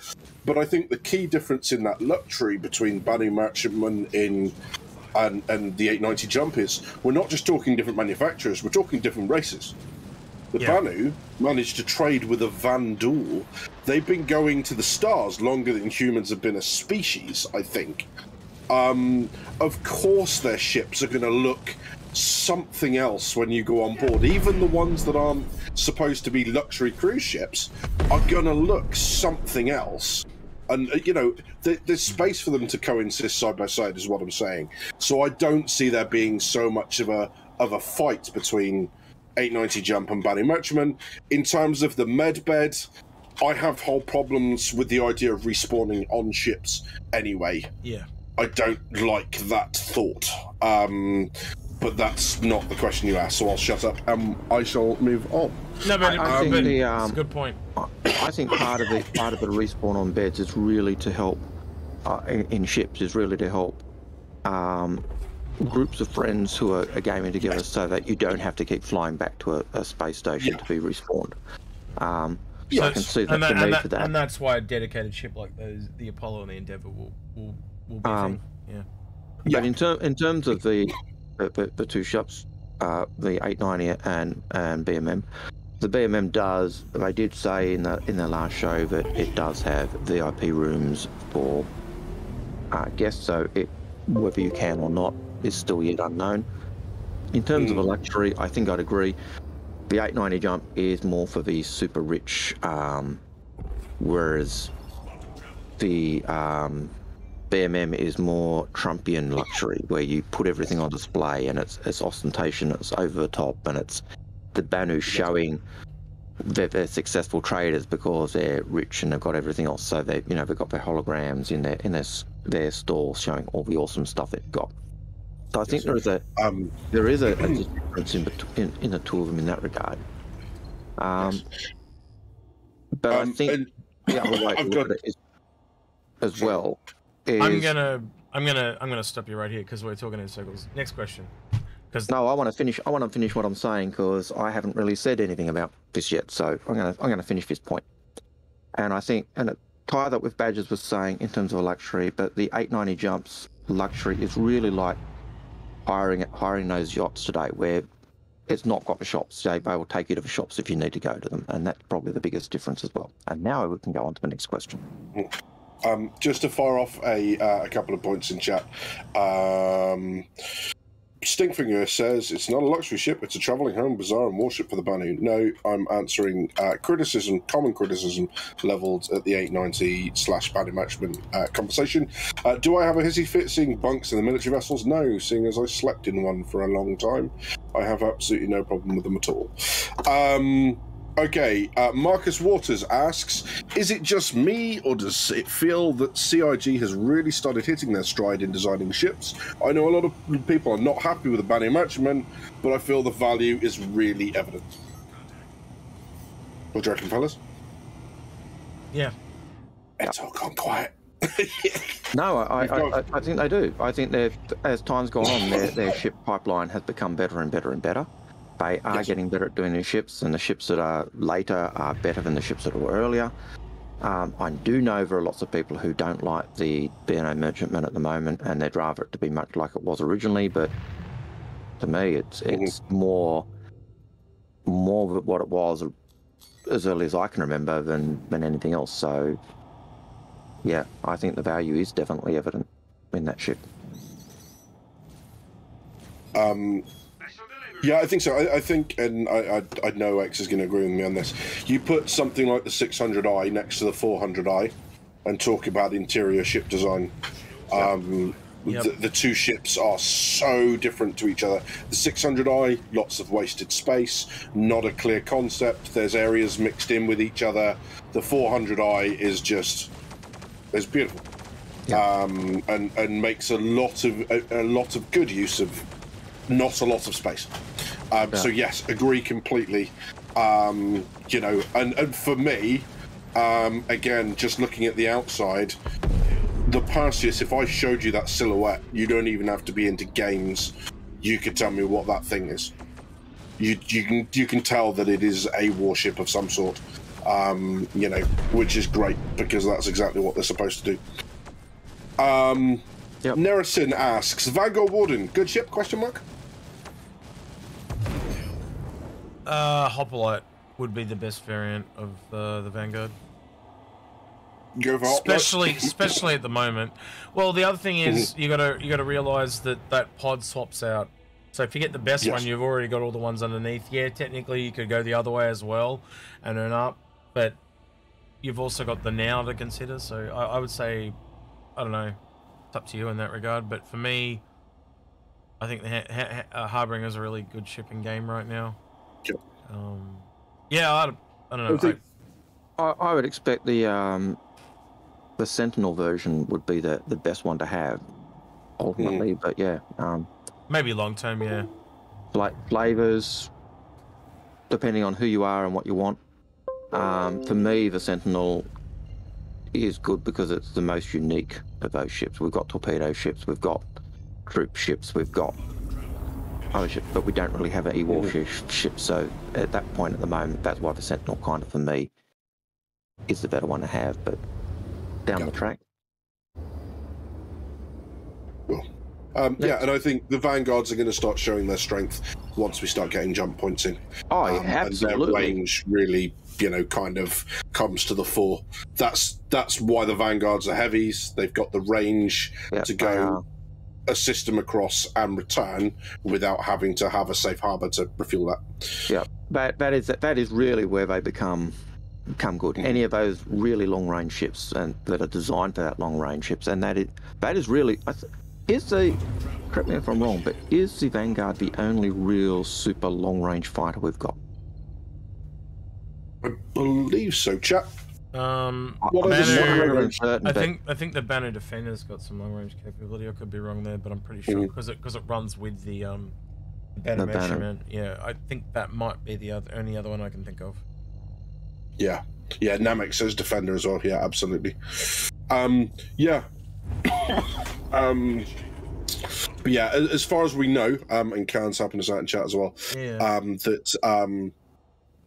But I think the key difference in that luxury between Banu Merchantman and the 890 jump is, we're not just talking different manufacturers, we're talking different races. The Banu managed to trade with a Vanduul. They've been going to the stars longer than humans have been a species, I think. Of course their ships are going to look something else when you go on board. Even the ones that aren't supposed to be luxury cruise ships are gonna look something else, and you know, there's space for them to coexist side by side is what I'm saying. So I don't see there being so much of a fight between 890 jump and Banu Merchantman. In terms of the med bed, I have whole problems with the idea of respawning on ships anyway. I don't like that thought, but that's not the question you asked, so I'll shut up. I shall move on. No, but it's a good point. I think part of the respawn on beds is really to help in ships is really to help groups of friends who are gaming together, so that you don't have to keep flying back to a space station to be respawned. So I can see that the need for that. And that's why a dedicated ship like those, the Apollo and the Endeavor, will be a thing. But in terms of the two shops, the 890 and BMM, the BMM does. They did say in the last show that it does have VIP rooms for guests. So whether you can or not, is still yet unknown. In terms of a luxury, I think I'd agree. The 890 jump is more for the super rich, whereas the BMM is more Trumpian luxury, where you put everything on display and it's ostentation, it's over the top, and it's the Banu showing that they're successful traders because they're rich and they've got everything else. So they, you know, they've got their holograms in their store showing all the awesome stuff they've got. So I think there is a difference in the two of them in that regard. But I think the other way to look at it is, as well. I'm gonna stop you right here because we're talking in circles. Next question. Because no, I want to finish what I'm saying because I haven't really said anything about this yet. So I'm gonna finish this point. And I think tie that with Badgers was saying in terms of luxury, but the 890 jumps luxury is really like hiring those yachts today, where it's not got the shops. They will take you to the shops if you need to go to them, and that's probably the biggest difference as well. And now we can go on to the next question. Just to fire off a couple of points in chat, Stinkfinger says it's not a luxury ship; it's a travelling home, bazaar, and warship for the Banu. No, I'm answering criticism, common criticism levelled at the 890/Banu Matchman conversation. Do I have a hissy fit seeing bunks in the military vessels? No, seeing as I slept in one for a long time, I have absolutely no problem with them at all. Okay, Marcus Waters asks, is it just me, or does it feel that CIG has really started hitting their stride in designing ships? I know a lot of people are not happy with the Banu Matchman, but I feel the value is really evident. What do you reckon, fellas? Yeah. It's all gone quiet. No, I think they do. I think as time's gone on, their ship pipeline has become better and better and better. They are getting better at doing their ships, and the ships that are later are better than the ships that were earlier. I do know there are lots of people who don't like the B&O Merchantman at the moment, and they'd rather it to be much like it was originally, but to me it's more what it was as early as I can remember than anything else. So yeah, I think the value is definitely evident in that ship. Yeah, I think so. I think, and I know X is going to agree with me on this, you put something like the 600i next to the 400i and talk about interior ship design. Yep. The two ships are so different to each other. The 600i, lots of wasted space, not a clear concept. There's areas mixed in with each other. The 400i is just, it's beautiful. Yep. And makes a lot of good use of not a lot of space. So yes, agree completely. You know, and for me, again, just looking at the outside, the Perseus, if I showed you that silhouette, you don't even have to be into games, you could tell me what that thing is. You can tell that it is a warship of some sort, you know, which is great because that's exactly what they're supposed to do. Yep. Nerasin asks, Vanguard Warden, good ship, question mark? Hoplite would be the best variant of the Vanguard. Go for Hoplite. Especially at the moment. Well, the other thing is you gotta realise that pod swaps out. So if you get the best one, you've already got all the ones underneath. Yeah, technically you could go the other way as well and earn up, but you've also got the now to consider. So I would say, I don't know, up to you in that regard, but for me, I think the Harbinger is a really good shipping game right now. Sure. I don't know. I would expect the Sentinel version would be the best one to have ultimately, but yeah, maybe long term, yeah. Like flavors, depending on who you are and what you want. For me, the Sentinel is good because it's the most unique of those ships. We've got torpedo ships, we've got troop ships, we've got other ships, but we don't really have an E-War ship, so at that point at the moment, that's why the Sentinel kind of, for me, is the better one to have, but down the track. Cool. Yeah, and I think the Vanguards are going to start showing their strength once we start getting jump points in. Oh, yeah, absolutely. And their range really, you know, kind of comes to the fore. That's why the Vanguards are heavies. They've got the range to go a system across and return without having to have a safe harbor to refuel that. Yeah, that is really where they become good. Any of those really long-range ships and that are designed for that long-range ships, and that is really. Is the, correct me if I'm wrong, but is the Vanguard the only real super long-range fighter we've got? I believe so, chap. I think the Banu Defender's got some long-range capability. I could be wrong there, but I'm pretty sure because it runs with the Banu measurement. Yeah, I think that might be the only other one I can think of. Yeah, yeah. Namek says Defender as well. Yeah, absolutely. Yeah. But yeah, as far as we know, and Karen's helping us out in chat as well, yeah.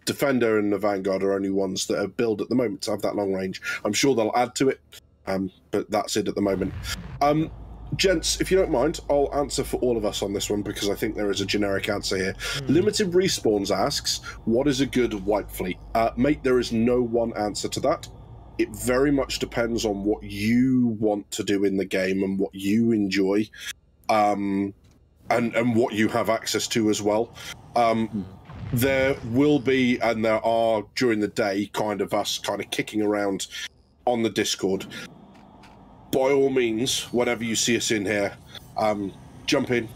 Defender and the Vanguard are only ones that are billed at the moment to have that long range. I'm sure they'll add to it, but that's it at the moment. Gents, if you don't mind, I'll answer for all of us on this one because I think there is a generic answer here. Limited Respawns asks, what is a good white fleet? Mate, there is no one answer to that. It very much depends on what you want to do in the game and what you enjoy, and what you have access to as well. There will be, and there are during the day, us kicking around on the Discord. By all means, whenever you see us in here, jump in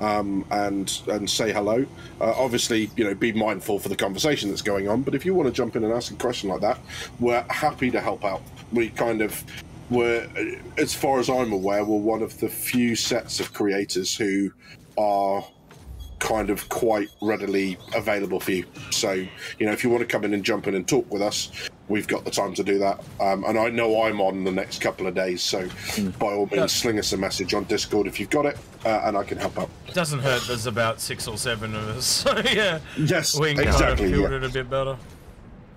and say hello. Obviously, you know, be mindful for the conversation that's going on. But if you want to jump in and ask a question like that, we're happy to help out. We're, as far as I'm aware, we're one of the few sets of creators who are quite readily available for you. So, you know, if you want to come in and jump in and talk with us, we've got the time to do that. And I know I'm on the next couple of days, so by all means, sling us a message on Discord if you've got it, and I can help out. It doesn't hurt. There's about 6 or 7 of us, so yeah. Yes, we can kind of field it a bit better.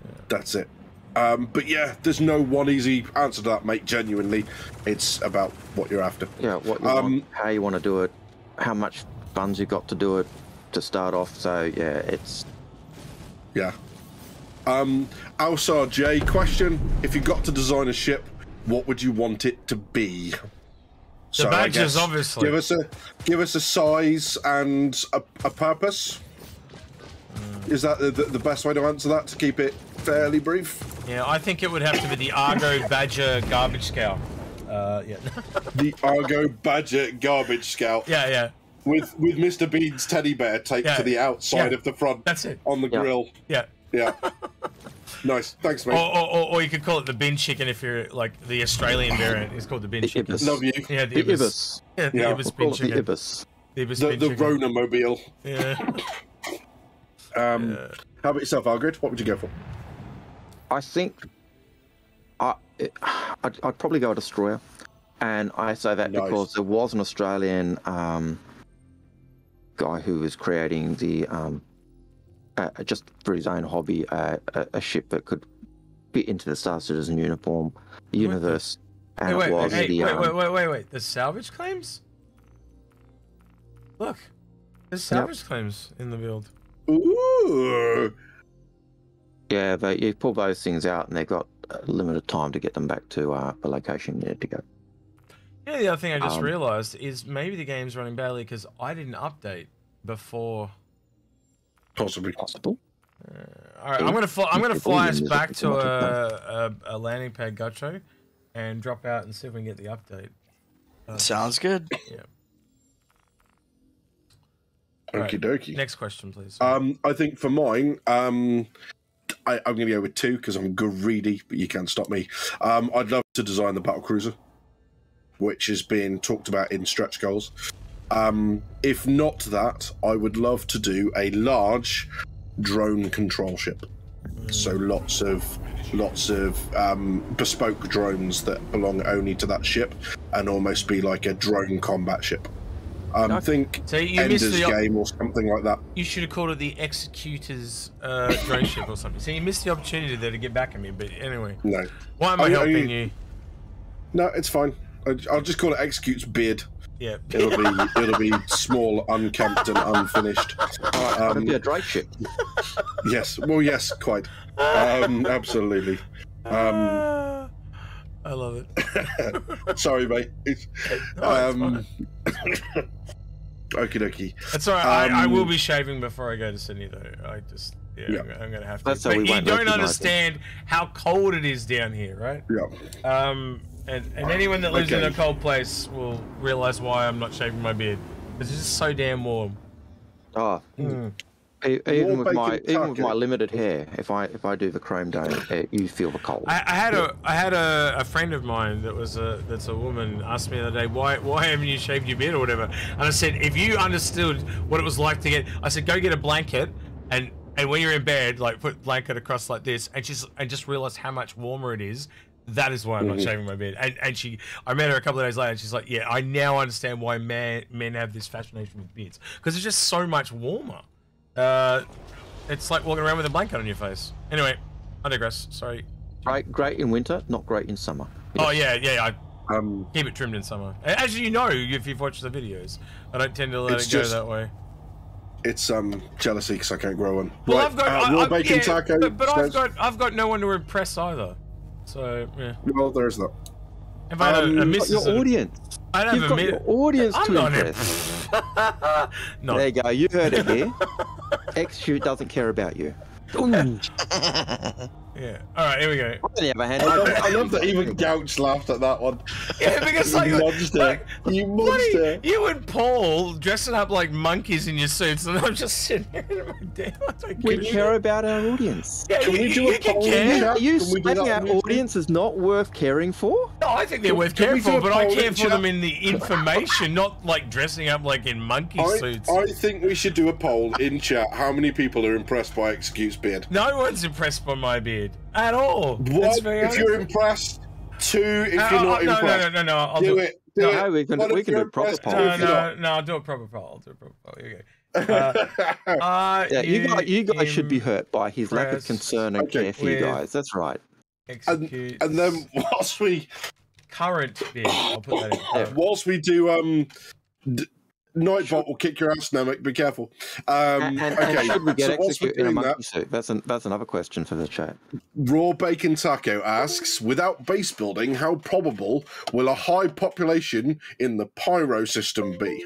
Yeah. That's it. But yeah, there's no one easy answer to that, mate. Genuinely, it's about what you're after. Yeah, what you want, how you want to do it, how much funds you've got to do it to start off. So yeah, it's yeah. Alsar J, question: if you got to design a ship, what would you want it to be? The so badges, obviously. Give us a size and a purpose. Is that the best way to answer that, to keep it fairly brief? Yeah, I think it would have to be the Argo Badger Garbage Scout. Yeah. The Argo Badger Garbage Scout. Yeah, yeah. With Mr. Bean's teddy bear taped to the outside of the front. That's it. On the grill. Yeah. Yeah. Nice. Thanks, mate. Or you could call it the bin chicken if you're like the Australian variant. It's called the bin chicken. Love you. Yeah, the Ibis. Yeah, the Ibis bin chicken. The Ibis. The Rona mobile. Yeah. How about yourself, Algrid? What would you go for? I think I'd probably go a destroyer. And I say that because there was an Australian guy who was creating the just for his own hobby a ship that could fit into the Star Citizen uniform universe. And it was wait, there's salvage claims. Look, there's salvage claims in the build. Ooh. Yeah, but you pull those things out, and they've got a limited time to get them back to the location you need to go. Yeah, the other thing I just realized is maybe the game's running badly because I didn't update before. Possible. All right, I'm gonna fly us back to a landing pad gotcho and drop out and see if we can get the update. Sounds good. Yeah. Okie dokie. Next question, please. I think for mine, I'm gonna go with 2 because I'm greedy, but you can't stop me. I'd love to design the battlecruiser, which is being talked about in stretch goals. If not that, I would love to do a large drone control ship. So lots of bespoke drones that belong only to that ship, and almost be like a drone combat ship. I think Ender's Game or something like that. You should have called it the Executor's drone ship or something. So you missed the opportunity there to get back at me, but anyway. No. Why am I helping you? No, it's fine. I'll just call it Execute's Beard. Yeah, it'll be small, unkempt, and unfinished. It'll be a dry ship. Yes, well, yes, quite. Absolutely. I love it. Sorry, mate. It's, okie dokie. That's all right. I will be shaving before I go to Sydney, though. I just, yeah. I'm going to have to. But you don't understand how cold it is down here, right? Yeah. And anyone that lives in a cold place will realize why I'm not shaving my beard. It's just so damn warm. Oh. Mm. Even with my limited hair, if I do the chrome day, you feel the cold. I had a friend of mine that's a woman asked me the other day, why haven't you shaved your beard or whatever? And I said, if you understood what it was like to get, I said, go get a blanket and when you're in bed, like put blanket across like this, and just realize how much warmer it is. That is why I'm not shaving my beard. And I met her a couple of days later, and she's like, yeah, I now understand why men have this fascination with beards, because it's just so much warmer. It's like walking around with a blanket on your face. Anyway, I digress. Sorry. Great in winter, not great in summer. Oh yeah. I keep it trimmed in summer. As you know, if you've watched the videos, I don't tend to let it go that way. It's jealousy because I can't grow one. Well, right. I've got no one to impress either. So yeah. Well, there is not. If I don't miss your audience. I don't have your audience to impress. No. There you go. You heard it here. X-Shoot doesn't care about you. Yeah. All right. Here we go. On the other hand, I love that even Gouch laughed at that one. Yeah, because like, you and Paul dressing up like monkeys in your suits, and I'm just sitting here in my day. We care about our audience. Yeah, can we do a poll? Are you saying our audience is not worth caring for? No, I think they're worth caring for, but I care for them in the information, not like dressing up like in monkey suits. I think we should do a poll in chat. How many people are impressed by Excuse Beard? No one's impressed by my beard. At all. What? If you're impressed, two. If you're not impressed. No. I'll do it. We can do a proper poll. No, I'll do a proper poll. Okay. You guys should be hurt by his lack of concern and care for you guys. That's right. And then whilst we current beard, I'll put that in. Yeah. Whilst we do Nightbot will kick your ass, Namek. Be careful. And should we get executed in a monkey suit? That's another question for the chat. Raw Bacon Taco asks, without base building, how probable will a high population in the Pyro system be?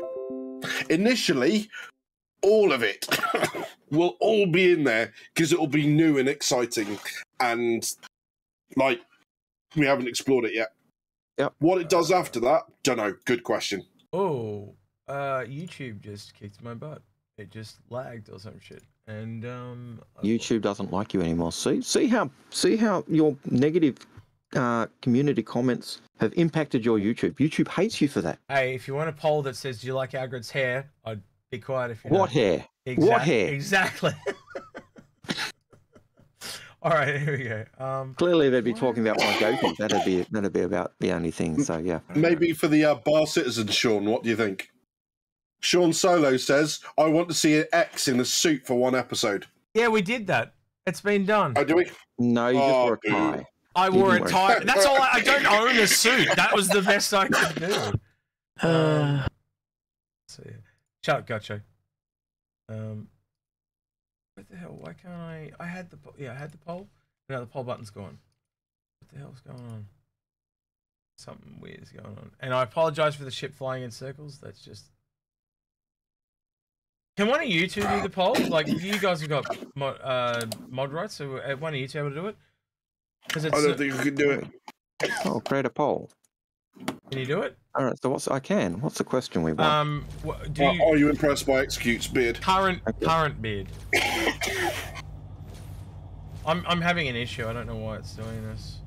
Initially, all of it will all be in there because it will be new and exciting, and like we haven't explored it yet. Yep. What it does after that, don't know. Good question. Oh. YouTube just kicked my butt. It just lagged or some shit, and YouTube doesn't like you anymore. See how your negative community comments have impacted your YouTube. YouTube hates you for that. Hey, if you want a poll that says do you like Algred's hair, I'd be quiet if you. What hair? Exactly. All right, here we go. Clearly, they'd be talking about my goatee. That'd be about the only thing. So yeah. Maybe for the Bar Citizen, Sean. What do you think? Sean Solo says, I want to see an X in a suit for one episode. Yeah, we did that. It's been done. Oh, do we? No, you just wore a tie. I wore a tie. That's all. I don't own a suit. That was the best I could do. So, yeah. Shout out, Gacho. What the hell? Why can't I? I had the poll. Now the poll button's gone. What the hell's going on? Something weird's going on. And I apologize for the ship flying in circles. That's just. Can one of you two do the poll? Like, you guys have got mod rights, so one of you two able to do it? It's, I don't think I can do it. I'll create a poll. Can you do it? All right, so what's the question we want? Are you impressed by Execute's beard? Current beard. I'm having an issue. I don't know why it's doing this.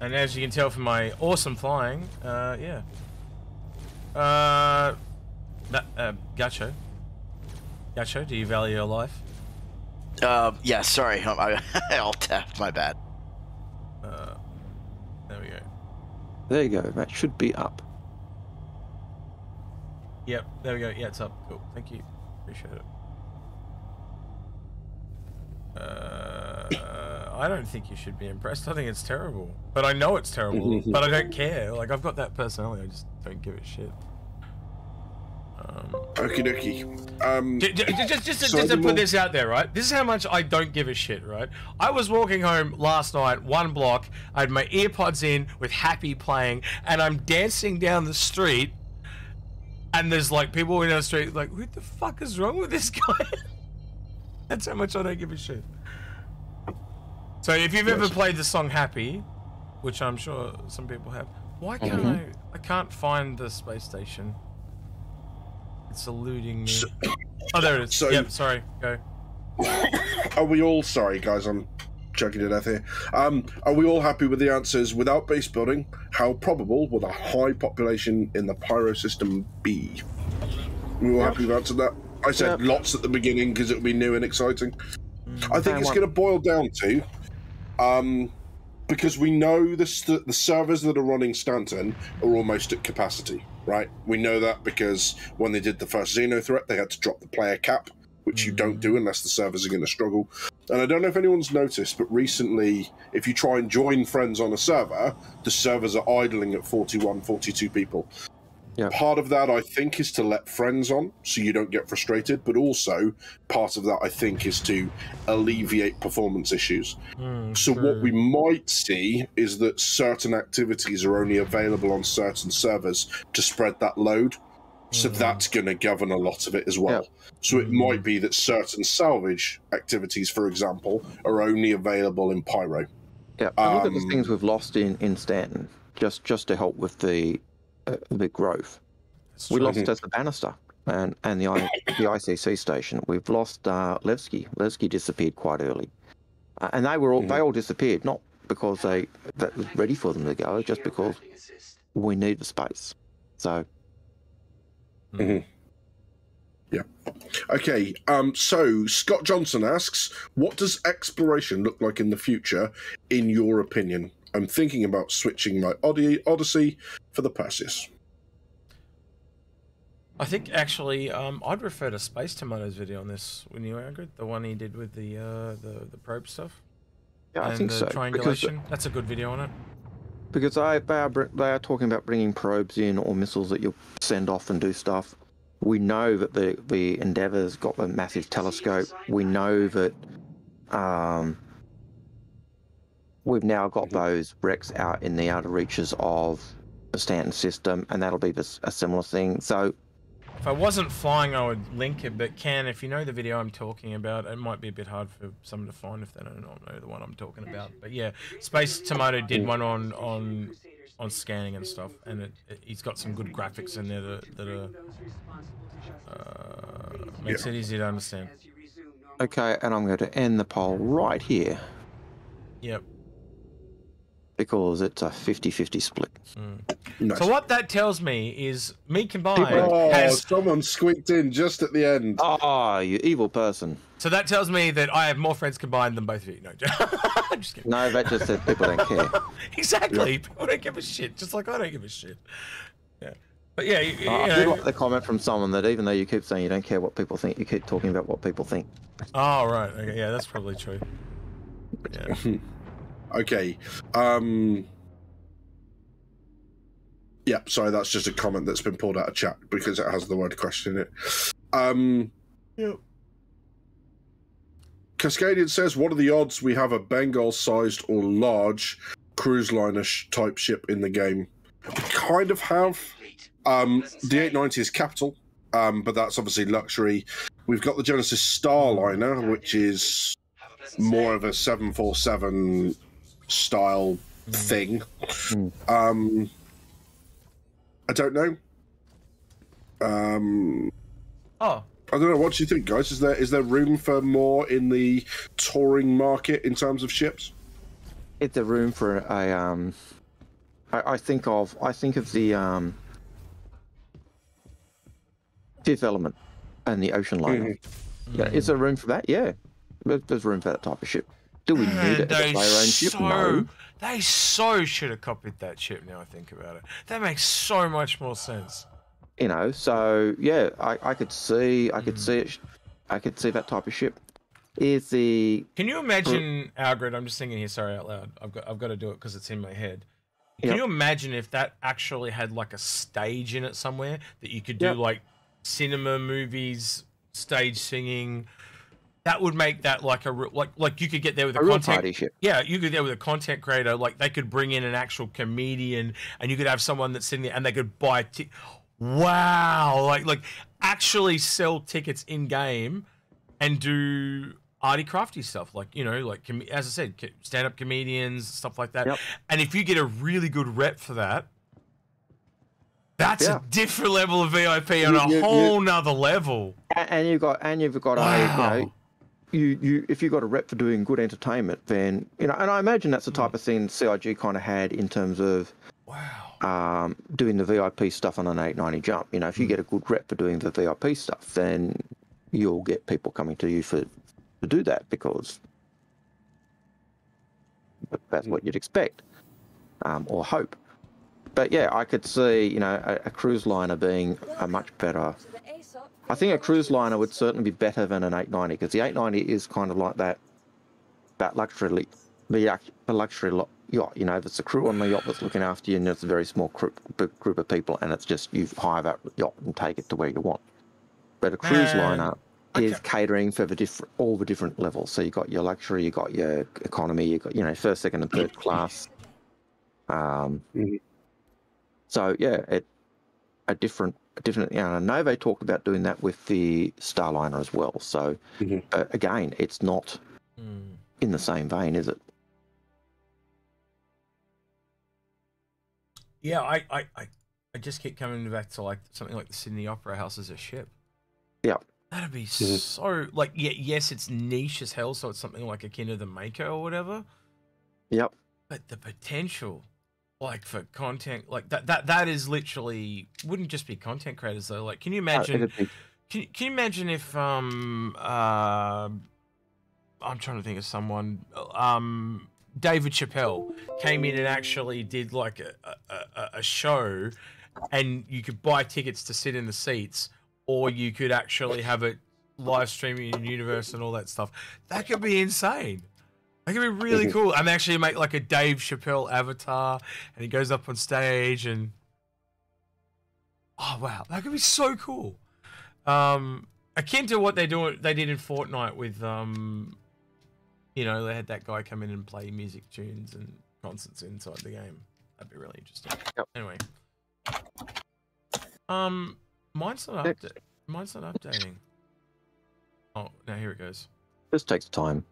And as you can tell from my awesome flying, Gacho. Gacho, do you value your life? Yeah, sorry. I'll tap, my bad. There we go. There you go. That should be up. Yep, there we go. Yeah, it's up. Cool. Thank you. Appreciate it. I don't think you should be impressed. I think it's terrible. But I know it's terrible. But I don't care. Like, I've got that personality. I just don't give a shit. Okie dokie. Just to put this out there, right? This is how much I don't give a shit, right? I was walking home last night, one block. I had my earpods in with Happy playing, and I'm dancing down the street, and there's like people in the street like, what the fuck is wrong with this guy? That's how much I don't give a shit. So if you've ever played the song Happy, which I'm sure some people have, why can't I can't find the space station? It's eluding me. So, oh, there it is. So, yep, sorry. Go. Are we all sorry, guys? I'm choking to death here. Are we all happy with the answers? Without base building, how probable will a high population in the Pyro system be? We were happy to answer that. I said lots at the beginning because it would be new and exciting. I think it's going to boil down to, because we know the servers that are running Stanton are almost at capacity, right? We know that because when they did the first Xeno threat, they had to drop the player cap, which you don't do unless the servers are going to struggle. And I don't know if anyone's noticed, but recently, if you try and join friends on a server, the servers are idling at 41, 42 people. Yeah. Part of that, I think, is to let friends on so you don't get frustrated, but also part of that, I think, is to alleviate performance issues. So what we might see is that certain activities are only available on certain servers to spread that load. So that's going to govern a lot of it as well. So it might be that certain salvage activities, for example, are only available in Pyro. Yeah, I look at the things we've lost in Stanton, just to help with the growth. That's we lost as the Bannister and the ICC station. We've lost Levski. Levski disappeared quite early, and they were all they all disappeared not because that was ready for them to go, just because we need the space. So. Yeah. Okay. So Scott Johnson asks, what does exploration look like in the future, in your opinion? I'm thinking about switching my Odyssey for the Perseus. I think actually, I'd refer to Space Tomato's video on this when you were the one he did with the probe stuff. Yeah, and I think the triangulation. Because that's a good video on it. Because they are talking about bringing probes in or missiles that you'll send off and do stuff. We know that the Endeavor's got a massive telescope. We know that. We've now got those wrecks out in the outer reaches of the Stanton system, and that'll be a similar thing. So, if I wasn't flying, I would link it. But Ken, if you know the video I'm talking about, it might be a bit hard for someone to find if they don't know the one I'm talking about. But yeah, Space Tomato did one on scanning and stuff, and he's got some good graphics in there that makes it easy to understand. Okay, and I'm going to end the poll right here. Yep. Because it's a 50-50 split. Nice. So what that tells me is me combined has... Someone squeaked in just at the end. Oh, you evil person. So that tells me that I have more friends combined than both of you. No, I'm just kidding. No, that just says people don't care. Exactly. Yeah. People don't give a shit, just like I don't give a shit. Yeah. But yeah, I did like the comment from someone that even though you keep saying you don't care what people think, you keep talking about what people think. Oh, right. Okay. Yeah, that's probably true. Yeah. Okay. Yeah, sorry, that's just a comment that's been pulled out of chat because it has the word question in it. Yep. Cascadian says, what are the odds we have a Bengal-sized or large cruise liner-type ship in the game? We kind of have. The 890 is capital, but that's obviously luxury. We've got the Genesis Starliner, which is... more of a 747 style thing. I don't know. I don't know. What do you think, guys? Is there room for more in the touring market in terms of ships? It's a room for a I think of the Fifth Element and the Ocean Liner. Yeah, is there room for that? Yeah. There's room for that type of ship. Do we need it as a player own ship? No. They so should have copied that ship now I think about it. That makes so much more sense. You know, so yeah, I could see that type of ship. Is the Can you imagine Algrid, I'm just thinking here, sorry out loud. I've got to do it because it's in my head. Can you imagine if that actually had like a stage in it somewhere that you could do like cinema movies, stage singing. That would make that like a like you could get there with a content party ship. Yeah, you could get there with a content creator. Like they could bring in an actual comedian, and you could have someone that's sitting there, and they could buy. Wow, like actually sell tickets in game, and do arty crafty stuff. Like you know, like as I said, stand up comedians, stuff like that. Yep. And if you get a really good rep for that. That's a different level of VIP on a whole nother level. And you've got wow. If you've got a rep for doing good entertainment, then you know. And I imagine that's the type of thing CIG kind of had in terms of doing the VIP stuff on an 890 jump. You know, if you get a good rep for doing the VIP stuff, then you'll get people coming to you to do that because that's what you'd expect or hope. But yeah, I could see, you know, a cruise liner being a much better. I think a cruise liner would certainly be better than an 890 because the 890 is kind of like that luxury, the luxury yacht. You know, if it's a crew on the yacht that's looking after you, and it's a very small group of people, and it's just you hire that yacht and take it to where you want. But a cruise liner is catering for all the different levels. So you got your luxury, you got your economy, you got, you know, first, second, and third class. So yeah, a different. You know, I know they talked about doing that with the Starliner as well. So again, it's not in the same vein, is it? Yeah, I just keep coming back to like something like the Sydney Opera House as a ship. Yeah, that'd be so like yes, it's niche as hell, so it's something like akin to the Mako or whatever. Yep. But the potential. Like for content, like that is literally wouldn't just be content creators though. Like, can you imagine? Can you imagine if I'm trying to think of someone. David Chappelle came in and actually did like a show, and you could buy tickets to sit in the seats, or you could actually have it live streaming in universe and all that stuff. That could be insane. That could be really cool. I'm actually make like a Dave Chappelle avatar, and he goes up on stage, and oh wow, that could be so cool. Akin to what they did in Fortnite with, you know, they had that guy come in and play music tunes and concerts inside the game. That'd be really interesting. Yep. Anyway, mine's not updating. Oh, now here it goes. This takes time.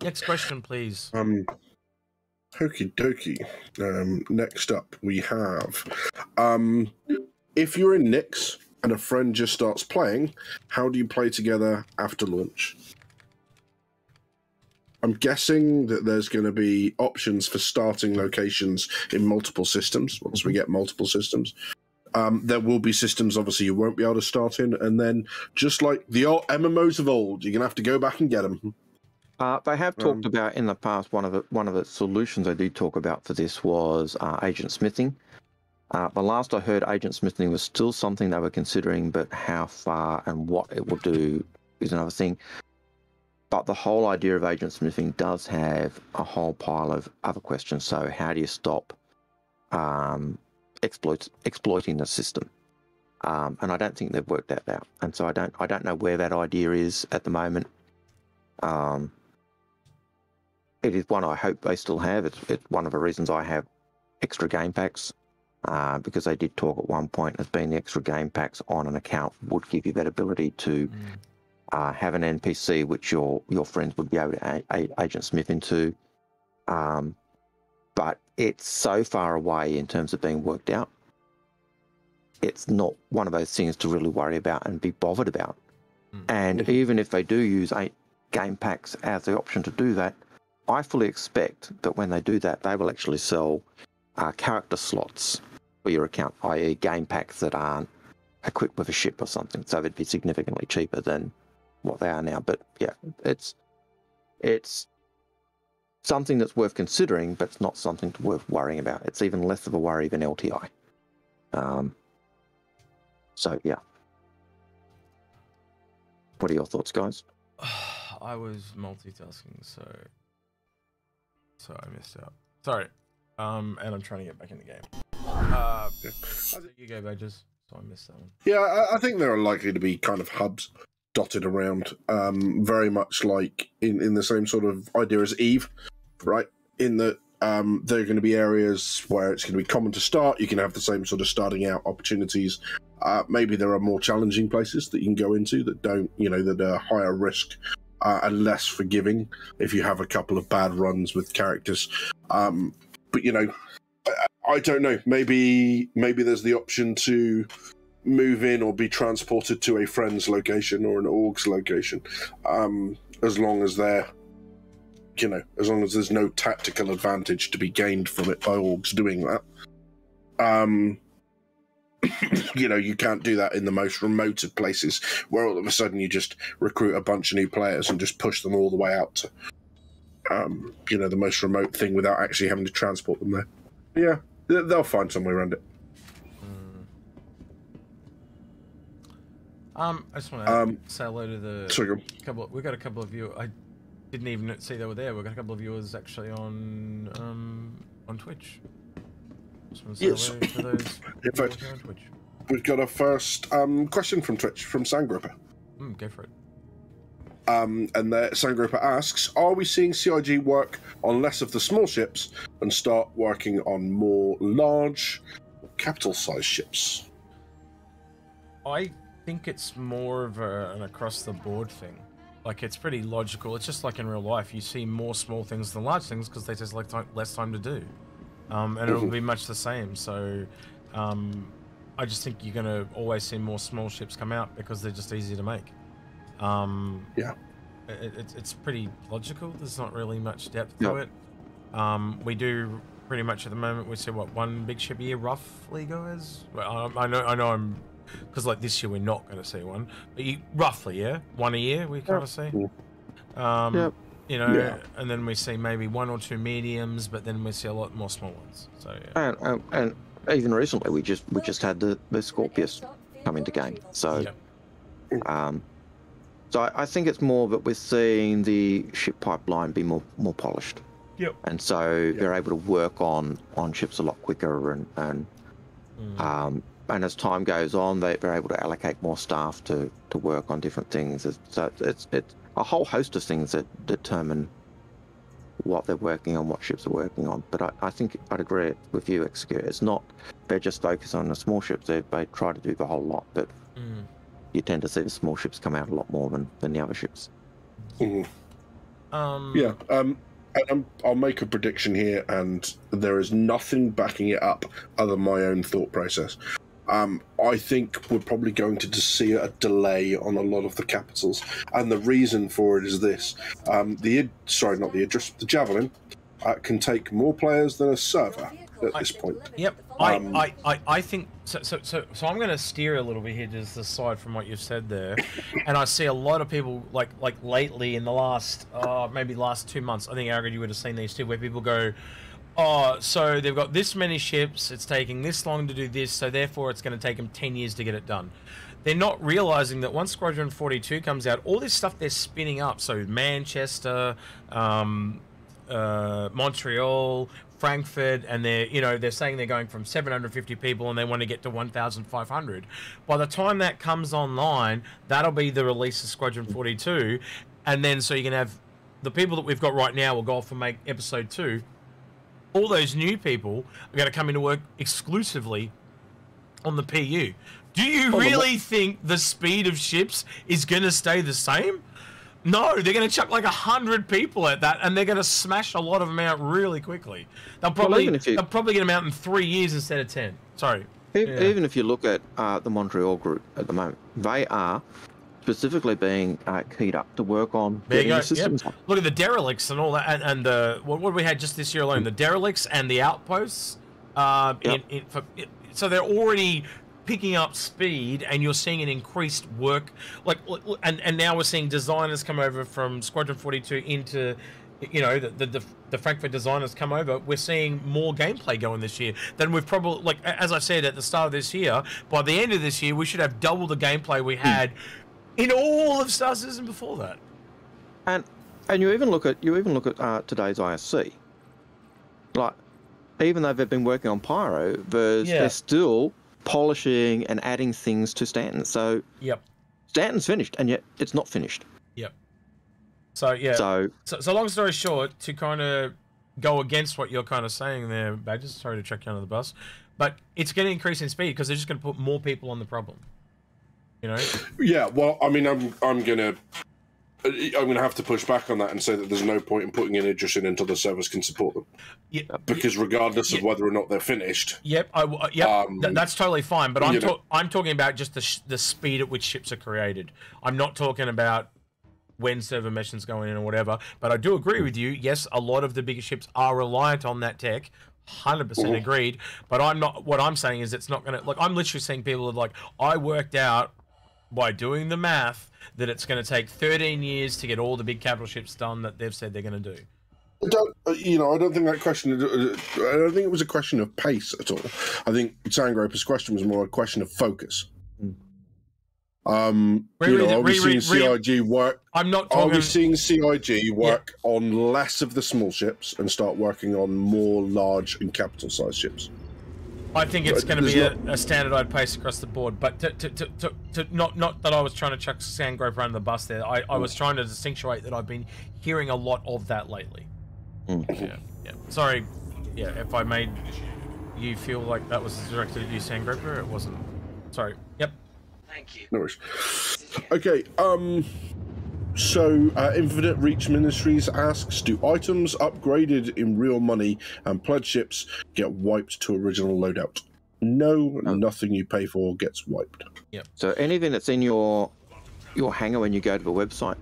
Next question, please. Okie dokie. Next up, we have if you're in Nyx and a friend just starts playing, how do you play together after launch? I'm guessing that there's going to be options for starting locations in multiple systems once we get multiple systems. There will be systems, obviously, you won't be able to start in, and then just like the old MMOs of old, you're going to have to go back and get them. They have talked about in the past, one of the solutions they did talk about for this was agent smithing. The last I heard, agent smithing was still something they were considering, but how far and what it will do is another thing. But the whole idea of agent smithing does have a whole pile of other questions. So how do you stop exploiting the system? And I don't think they've worked that out. And so I don't know where that idea is at the moment. It is one I hope they still have. It's one of the reasons I have extra game packs, because they did talk at one point as being the extra game packs on an account would give you that ability to have an NPC which your friends would be able to agent smith into. But it's so far away in terms of being worked out. It's not one of those things to really worry about and be bothered about. And even if they do use game packs as the option to do that, I fully expect that when they do that, they will actually sell character slots for your account, i.e. game packs that aren't equipped with a ship or something. So they'd be significantly cheaper than what they are now. But yeah, it's something that's worth considering, but it's not something worth worrying about. It's even less of a worry than LTI. So yeah. What are your thoughts, guys? I was multitasking, so I missed out. Sorry, and I'm trying to get back in the game. You go, Badgers. So I missed that one. Yeah, I think there are likely to be kind of hubs dotted around, very much like in the same sort of idea as Eve, right? In that there are going to be areas where it's going to be common to start. You can have the same sort of starting out opportunities. Maybe there are more challenging places that you can go into that don't, you know, that are higher risk and less forgiving if you have a couple of bad runs with characters. But, you know, I don't know. Maybe there's the option to move in or be transported to a friend's location or an org's location, as long as they're, you know, as long as there's no tactical advantage to be gained from it by orgs doing that. You know, you can't do that in the most remote of places where all of a sudden you just recruit a bunch of new players and just push them all the way out to, you know, the most remote thing without actually having to transport them there. Yeah, they'll find some way around it. I just want to say hello to the we got a couple of viewers. I didn't even see they were there. We got a couple of viewers actually on Twitch. Yes. To those in fact, on Twitch. We've got our first question from Twitch from Sandgripper. Go for it. And Sandgripper asks, are we seeing CIG work on less of the small ships and start working on more large capital-sized ships? I think it's more of an across-the-board thing. Like, it's pretty logical. It's just like in real life. You see more small things than large things because they just like less time to do. And it'll be much the same. So I just think you're going to always see more small ships come out because they're just easy to make. Yeah, it's pretty logical. There's not really much depth to it. We do pretty much at the moment. We see what one big ship a year roughly goes. Well, I know, I'm because like this year we're not going to see one, but you, roughly, yeah, one a year we kind of see. You know, and then we see maybe one or two mediums, but then we see a lot more small ones. So yeah. And even recently we just had the Scorpius come into game. So So I think it's more that we're seeing the ship pipeline be more polished. Yep. And so they're able to work on ships a lot quicker, and as time goes on, they're able to allocate more staff to work on different things. So it's a whole host of things that determine what they're working on, what ships are working on. But I think I'd agree with you, Execute. It's not they're just focused on the small ships. They try to do the whole lot, but. You tend to see the small ships come out a lot more than the other ships. I'll make a prediction here, and there is nothing backing it up other than my own thought process. I think we're probably going to see a delay on a lot of the capitals, and the reason for it is this. The Javelin can take more players than a server at this point. I think so I'm going to steer a little bit here just aside from what you've said there, and I see a lot of people like lately in the last maybe last 2 months, I think Argad, you would have seen these too, where people go, oh, so they've got this many ships, it's taking this long to do this, so therefore it's going to take them 10 years to get it done. They're not realizing that once Squadron 42 comes out, all this stuff they're spinning up, so Manchester, Montreal, Frankfurt, and they're saying they're going from 750 people and they want to get to 1,500. By the time that comes online, that'll be the release of Squadron 42, and then so you can have the people that we've got right now will go off and make Episode 2. All those new people are going to come into work exclusively on the PU. Do you really think the speed of ships is going to stay the same? No, they're going to chuck like 100 people at that, and they're going to smash a lot of them out really quickly. They'll probably they'll probably get them out in 3 years instead of 10. Sorry. Even if you look at the Montreal group at the moment, they are specifically being keyed up to work on the systems. Yep. Look at the derelicts and all that, and what we had just this year alone, the derelicts and the outposts. So they're already picking up speed, and you're seeing an increased work, and now we're seeing designers come over from Squadron 42 into, you know, the Frankfurt designers come over. We're seeing more gameplay going this year than we've probably, like as I said at the start of this year, by the end of this year we should have double the gameplay we had in all of Star Citizen before that. And you even look at today's ISC, like even though they've been working on Pyro, they're still polishing and adding things to Stanton. So yep, Stanton's finished, and yet it's not finished. Yep. So yeah. So long story short, to kind of go against what you're kind of saying there, Badges, sorry to chuck you under the bus, but it's going to increase in speed because they're just going to put more people on the problem. You know? Yeah. Well, I mean, I'm gonna have to push back on that and say that there's no point in putting in Idris in until the service can support them. Yeah, because regardless of whether or not they're finished. Yep. That's totally fine. But I'm talking about just the speed at which ships are created. I'm not talking about when server missions going in or whatever. But I do agree with you. Yes, a lot of the bigger ships are reliant on that tech. 100% agreed. But I'm not. What I'm saying is it's not gonna. Like, I'm literally seeing people that, like, I worked out by doing the math that it's going to take 13 years to get all the big capital ships done that they've said they're going to do. I don't think that question, I don't think it was a question of pace at all. I think Sangroper's question was more a question of focus. Are we seeing CIG work on less of the small ships and start working on more large and capital sized ships? I think it's going to be a standardized pace across the board, but not that I was trying to chuck Sangroper under the bus there. I was trying to distinguish that I've been hearing a lot of that lately. Mm. Yeah, yeah. Sorry, yeah. If I made you feel like that was directed at you, Sangroper, it wasn't. Sorry. Yep. Thank you. No worries. Okay. So Infinite Reach Ministries asks, do items upgraded in real money and pledge ships get wiped to original loadout? No, nothing you pay for gets wiped. Yep. So anything that's in your hangar when you go to the website,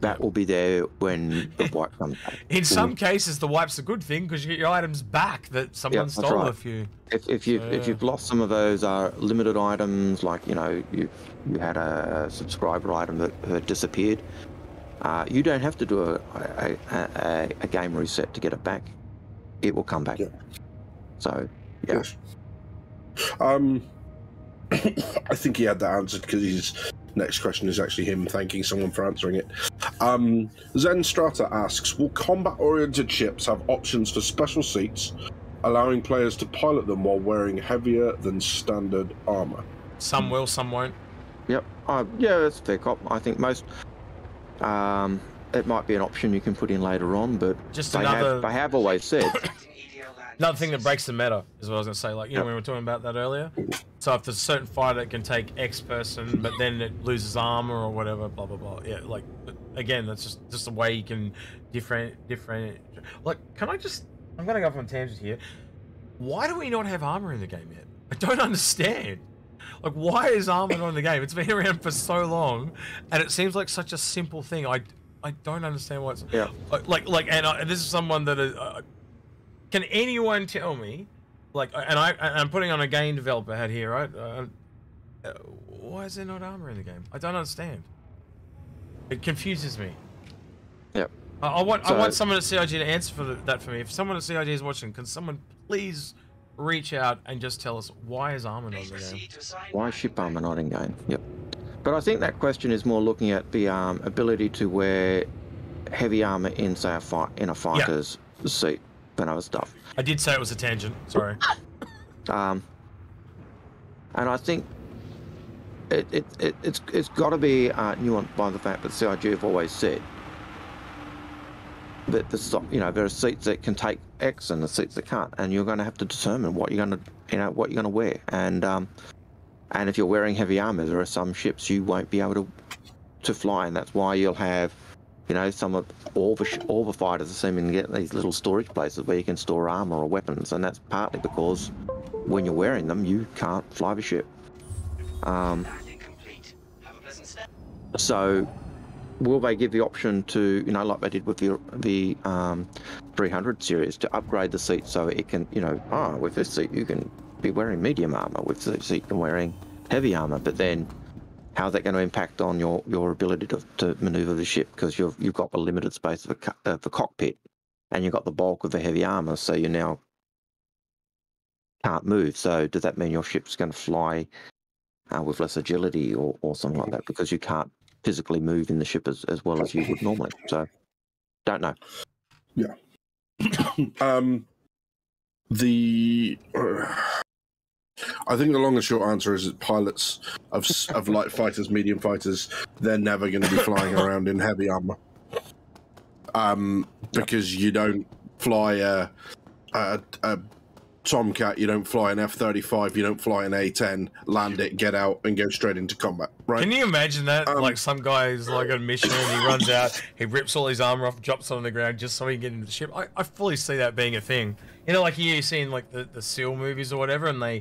that will be there when the wipe comes back. In some cases, the wipe's a good thing because you get your items back that someone stole off you. If you've lost some of those limited items, like, you know, you had a subscriber item that disappeared, you don't have to do a game reset to get it back. It will come back. Yeah. So yeah. Yes. I think he had that answered because his next question is actually him thanking someone for answering it. Zen Strata asks, will combat-oriented ships have options for special seats, allowing players to pilot them while wearing heavier than standard armor? Some will, some won't. Yep. Yeah, that's a fair cop. I think most... it might be an option you can put in later on, but just they have always said... Another thing that breaks the meta is what I was going to say. Like, you know, we were talking about that earlier. So if there's a certain fighter that can take X person, but then it loses armor or whatever, blah, blah, blah. Yeah, like, again, that's just the way you can different. Like, can I just... I'm going to go off on a tangent here. Why do we not have armor in the game yet? I don't understand. Like, why is armor not in the game? It's been around for so long, and it seems like such a simple thing. I don't understand why it's... Yeah. And this is someone that... can anyone tell me, like, and I'm putting on a game developer hat here, right? Why is there not armor in the game? I don't understand. It confuses me. Yep. I want someone at CIG to answer that for me. If someone at CIG is watching, can someone please reach out and just tell us why is armor not in the game? Why is ship armor not in game? Yep. But I think that question is more looking at the ability to wear heavy armor in, say, in a fighter's seat. And other stuff. I did say it was a tangent, sorry. And I think it's got to be nuanced by the fact that CIG have always said that this is, you know, there are seats that can take X and the seats that can't, and you're going to have to determine what you're going to, you know, what you're going to wear. And if you're wearing heavy armor, there are some ships you won't be able to fly, and that's why you'll have, you know, all the fighters are seeming to get these little storage places where you can store armor or weapons, and that's partly because when you're wearing them, you can't fly the ship. So, will they give the option to, you know, like they did with the 300 series, to upgrade the seat so it can, you know, with this seat you can be wearing medium armor, with this seat you're wearing heavy armor, but then how's that going to impact on your ability to maneuver the ship? Because you've got the limited space of the cockpit, and you've got the bulk of the heavy armor, so you now can't move. So does that mean your ship's going to fly with less agility or something like that? Because you can't physically move in the ship as well as you would normally. So, don't know. Yeah. I think the long and short answer is that pilots of light fighters, medium fighters, they're never going to be flying around in heavy armor. Because you don't fly a Tomcat, you don't fly an F-35, you don't fly an A-10, land it, get out, and go straight into combat, right? Can you imagine that? Like, some guy's like on a mission, and he runs out, he rips all his armor off, drops it on the ground just so he can get into the ship. I fully see that being a thing. You know, like you see in like the SEAL movies or whatever, and they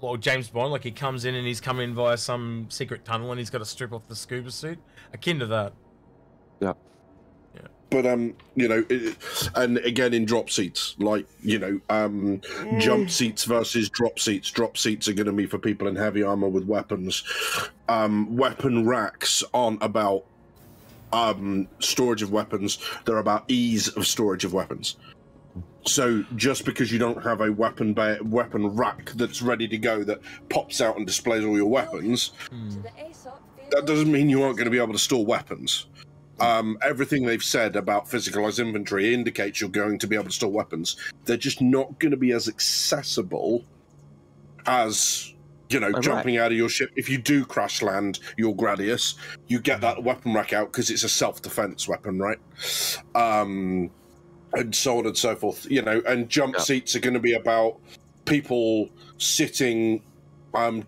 well, James Bond, like he comes in and he's coming in via some secret tunnel and he's got to strip off the scuba suit, akin to that. Yeah. But, you know, and again in drop seats, like, you know, jump seats versus drop seats. Drop seats are going to be for people in heavy armor with weapons. Weapon racks aren't about storage of weapons. They're about ease of storage of weapons. So just because you don't have a weapon rack that's ready to go that pops out and displays all your weapons, that doesn't mean you aren't going to be able to store weapons. Everything they've said about physicalized inventory indicates you're going to be able to store weapons. They're just not going to be as accessible as, you know, jumping out of your ship. If you do crash land your Gradius, you get that weapon rack out because it's a self-defense weapon, right? And so on and so forth, you know, and jump seats are going to be about people sitting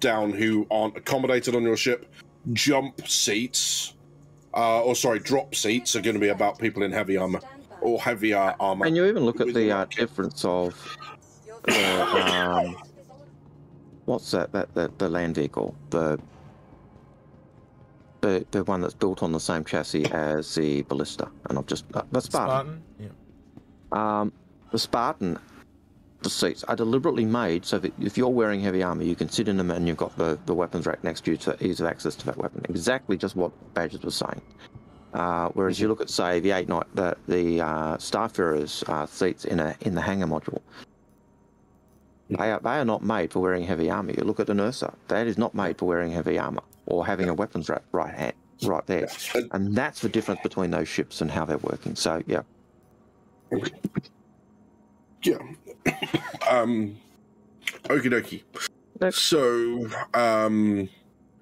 down who aren't accommodated on your ship. Jump seats... or sorry, drop seats are going to be about people in heavy armor or heavier armor. And you even look at the difference of what's the land vehicle, the one that's built on the same chassis as the ballista, and I've just the Spartan. Yeah. The Spartan, the seats are deliberately made so that if you're wearing heavy armor, you can sit in them and you've got the weapons rack next to you to ease of access to that weapon. Exactly just what Badgers was saying. Whereas you look at, say, the Starfarer's seats in the hangar module. They are not made for wearing heavy armor. You look at an Ursa. That is not made for wearing heavy armor or having a weapons rack right there. And that's the difference between those ships and how they're working. So, yeah. Yeah. Okie dokie. Next. So,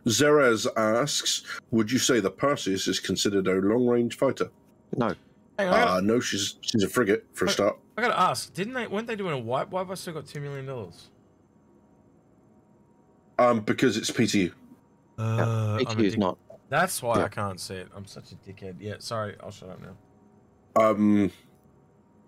Zerez asks, would you say the Perseus is considered a long-range fighter? No. Hang on, no, she's a frigate for a start. I gotta ask, weren't they doing a wipe? Why have I still got $2 million? Because it's PTU. PTU is not. That's why I can't see it. I'm such a dickhead. Yeah, sorry, I'll shut up now.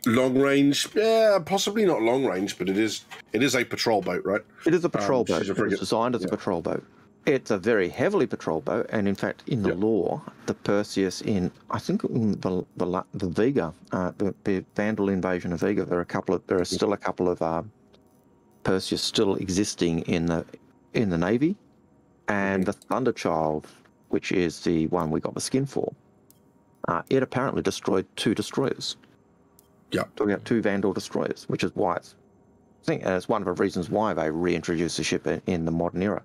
Long range, yeah, possibly not long range, but it is a patrol boat, right? It is a patrol boat. It's designed as a patrol boat. It's a very heavily patrol boat, and in fact, in the lore, the Perseus in I think in the Vega, the Vanduul invasion of Vega, there are still a couple of Perseus still existing in the Navy, and the Thunderchild, which is the one we got the skin for, it apparently destroyed two destroyers. Yeah, talking about two Vanduul destroyers, which is why it's one of the reasons why they reintroduced the ship in the modern era.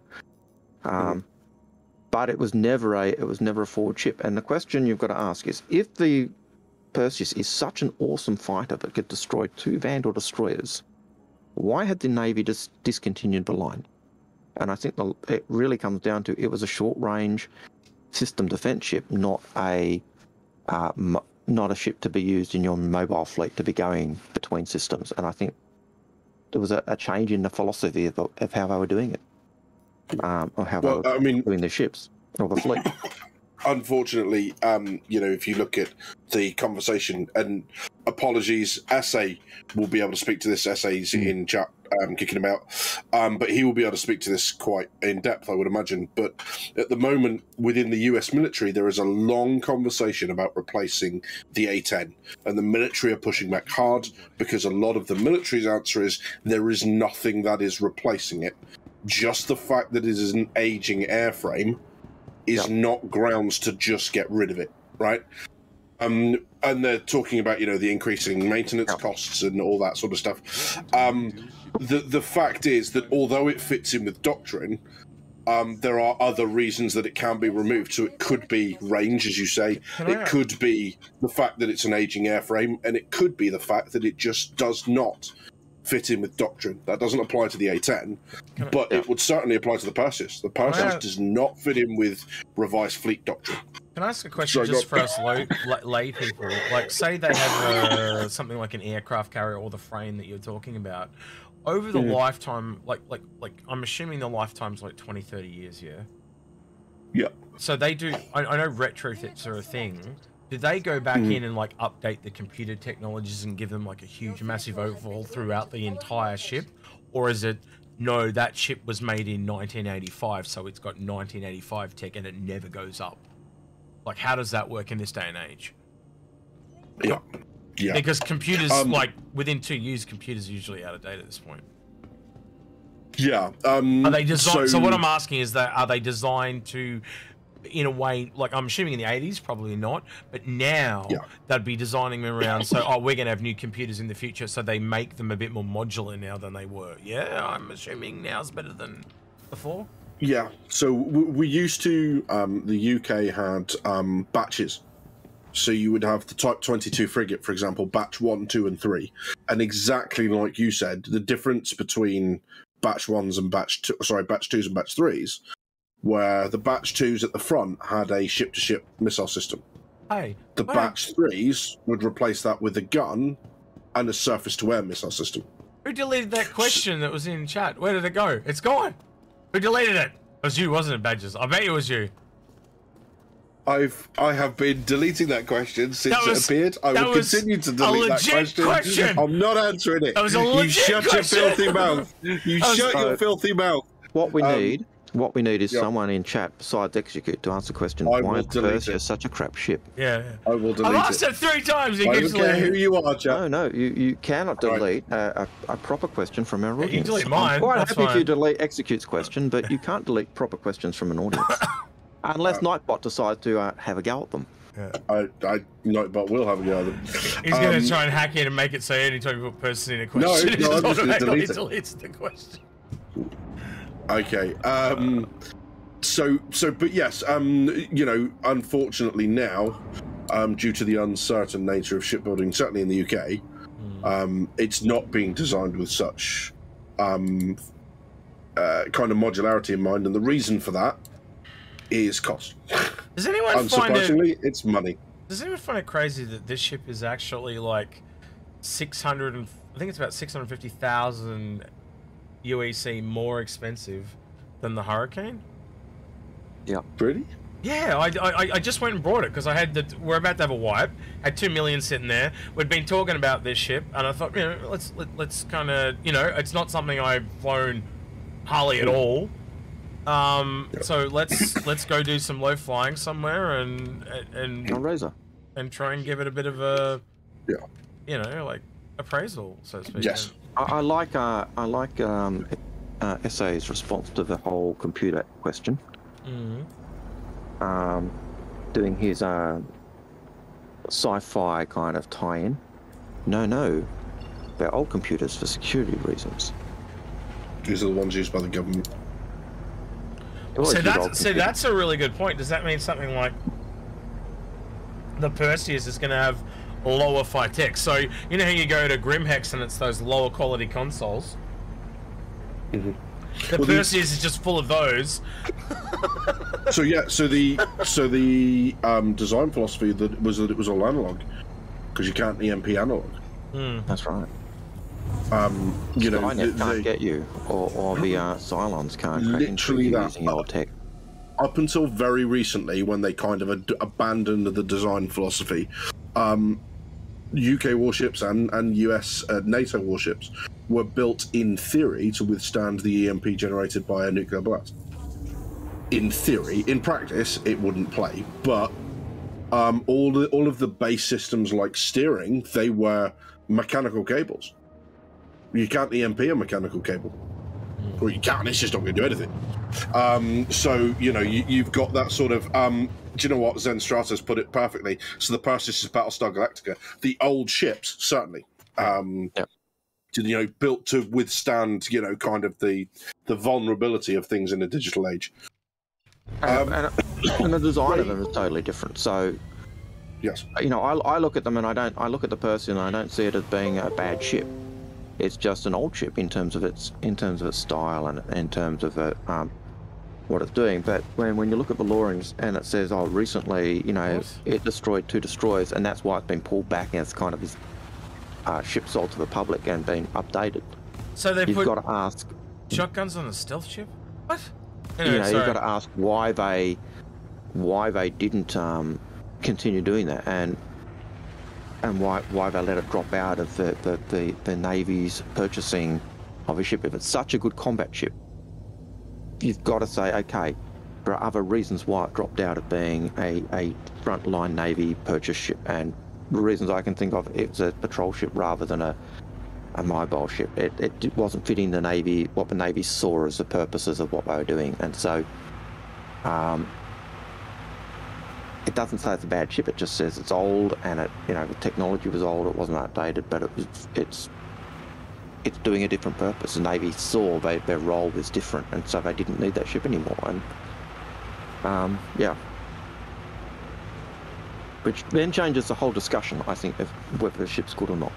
But it was never a forward ship. And the question you've got to ask is, if the Perseus is such an awesome fighter that could destroy two Vanduul destroyers, why had the Navy just discontinued the line? And I think it really comes down to it was a short-range system defense ship, not a not a ship to be used in your mobile fleet to be going between systems. And I think there was a change in the philosophy of how they were doing it, or how they were doing the ships or the fleet. Unfortunately, you know, if you look at the conversation, and apologies, Essay will be able to speak to this. Essay's in chat, kicking him out. But he will be able to speak to this quite in depth, I would imagine. But at the moment, within the US military, there is a long conversation about replacing the A-10. And the military are pushing back hard because a lot of the military's answer is there is nothing that is replacing it. Just the fact that it is an aging airframe is not grounds to just get rid of it, right? And they're talking about, you know, the increasing maintenance costs and all that sort of stuff. The fact is that although it fits in with doctrine, there are other reasons that it can be removed. So it could be range, as you say. It could be the fact that it's an aging airframe, and it could be the fact that it just does not fit in with doctrine. That doesn't apply to the A10, but it would certainly apply to the Perseus. The Perseus does not fit in with revised fleet doctrine. Can I ask a question for us lay people? Like, say they have something like an aircraft carrier or the frame that you're talking about. Over the lifetime, like I'm assuming the lifetime's like 20, 30 years, yeah? Yeah. So they do, I know retrofits are a thing. Do they go back in and like update the computer technologies and give them like a huge, massive overhaul throughout the entire ship? Or is it, no, that ship was made in 1985, so it's got 1985 tech and it never goes up? Like, how does that work in this day and age? Yeah. Yeah. Because computers, like, within 2 years, computers are usually out of date at this point. Yeah. Are they designed? So what I'm asking is that, are they designed to, in a way, like, I'm assuming in the 80s, probably not, but now they'd be designing them around, so, oh, we're going to have new computers in the future, so they make them a bit more modular now than they were. Yeah, I'm assuming now's better than before. Yeah, so we used to, the UK had batches. So you would have the Type 22 frigate, for example, batch 1, 2, and 3. And exactly like you said, the difference between batch 1s and batch 2s and batch 3s, where the batch 2s at the front had a ship-to-ship missile system. Hey, the batch 3s would replace that with a gun and a surface-to-air missile system. Who deleted that question that was in chat? Where did it go? It's gone. Who deleted it? It was you, wasn't it, Badgers? I bet it was you. I have been deleting that question since it appeared. I will continue to delete that question. I'm not answering it. That was a legit question. You shut your filthy mouth. You shut your filthy mouth. What we need is someone in chat besides Execute to answer the question. Why is Perseus such a crap ship? Yeah, yeah. I will delete it. I've asked it 3 times. I don't care who you are, chat. No, no, you cannot delete a proper question from our audience. You can delete mine. I'm quite happy if you delete Execute's question, but you can't delete proper questions from an audience. Unless Nightbot decides to have a go at them. Yeah. Nightbot will have a go at them. He's going to try and hack it and make it so anytime you put person in a question, it automatically deletes the question. Okay. But yes, you know, unfortunately now, due to the uncertain nature of shipbuilding, certainly in the UK, it's not being designed with such kind of modularity in mind. And the reason for that is cost. Does anyone find it? It's money. Does anyone find it crazy that this ship is actually like 600? I think it's about 650,000 UEC more expensive than the Hurricane. Yeah, pretty. Yeah, I just went and brought it because I had we're about to have a wipe. Had $2 million sitting there. We'd been talking about this ship, and I thought, you know, let's kind of, you know, it's not something I've flown hardly at all. So let's go do some low flying somewhere and on Razor and try and give it a bit of a you know, like appraisal, so to speak. Yes, I like SA's response to the whole computer question. Doing his sci-fi kind of tie-in. No, they're old computers for security reasons. These are the ones used by the government. So that's a really good point. Does that mean something like the Perseus is going to have lower fi tech? So you know how you go to Grimhex and it's those lower quality consoles. The Perseus is just full of those. So yeah, so the design philosophy that it was all analog because you can't EMP analog. That's right. You know, Skynet can't get you, or the Cylons can't crack literally that using your tech. Up until very recently, when they kind of abandoned the design philosophy, UK warships and US NATO warships were built in theory to withstand the EMP generated by a nuclear blast. In theory, in practice, it wouldn't play. But all of the base systems like steering, they were mechanical cables. You can't EMP a mechanical cable. Well, you can't, it's just not going to do anything. So, you know, you've got that sort of... do you know what? Zen Stratos put it perfectly. So the Perseus is Battlestar Galactica. The old ships, certainly, you know, built to withstand, you know, kind of the vulnerability of things in a digital age. And the design of them is totally different. So... Yes. You know, I look at them and I look at the Perseus and I don't see it as being a bad ship. It's just an old ship in terms of its style and in terms of the, what it's doing. But when you look at the lore and it says, oh, recently, you know, it destroyed 2 destroyers, and that's why it's been pulled back as kind of this ship sold to the public and been updated. So they put got to ask shotguns on a stealth ship. What? Anyway, you know, you've got to ask why they didn't continue doing that, and why they let it drop out of the Navy's purchasing of a ship. If it's such a good combat ship, you've got to say, okay, there are other reasons why it dropped out of being a frontline Navy purchase ship. And the reasons I can think of, it's a patrol ship rather than a mobile ship. It wasn't fitting the Navy, what the Navy saw as the purposes of what they were doing. And so it doesn't say it's a bad ship. It just says it's old, and it, you know, the technology was old. It wasn't updated, but it's doing a different purpose. The Navy saw their role was different, and so they didn't need that ship anymore. And yeah, which then changes the whole discussion, I think, of whether the ship's good or not.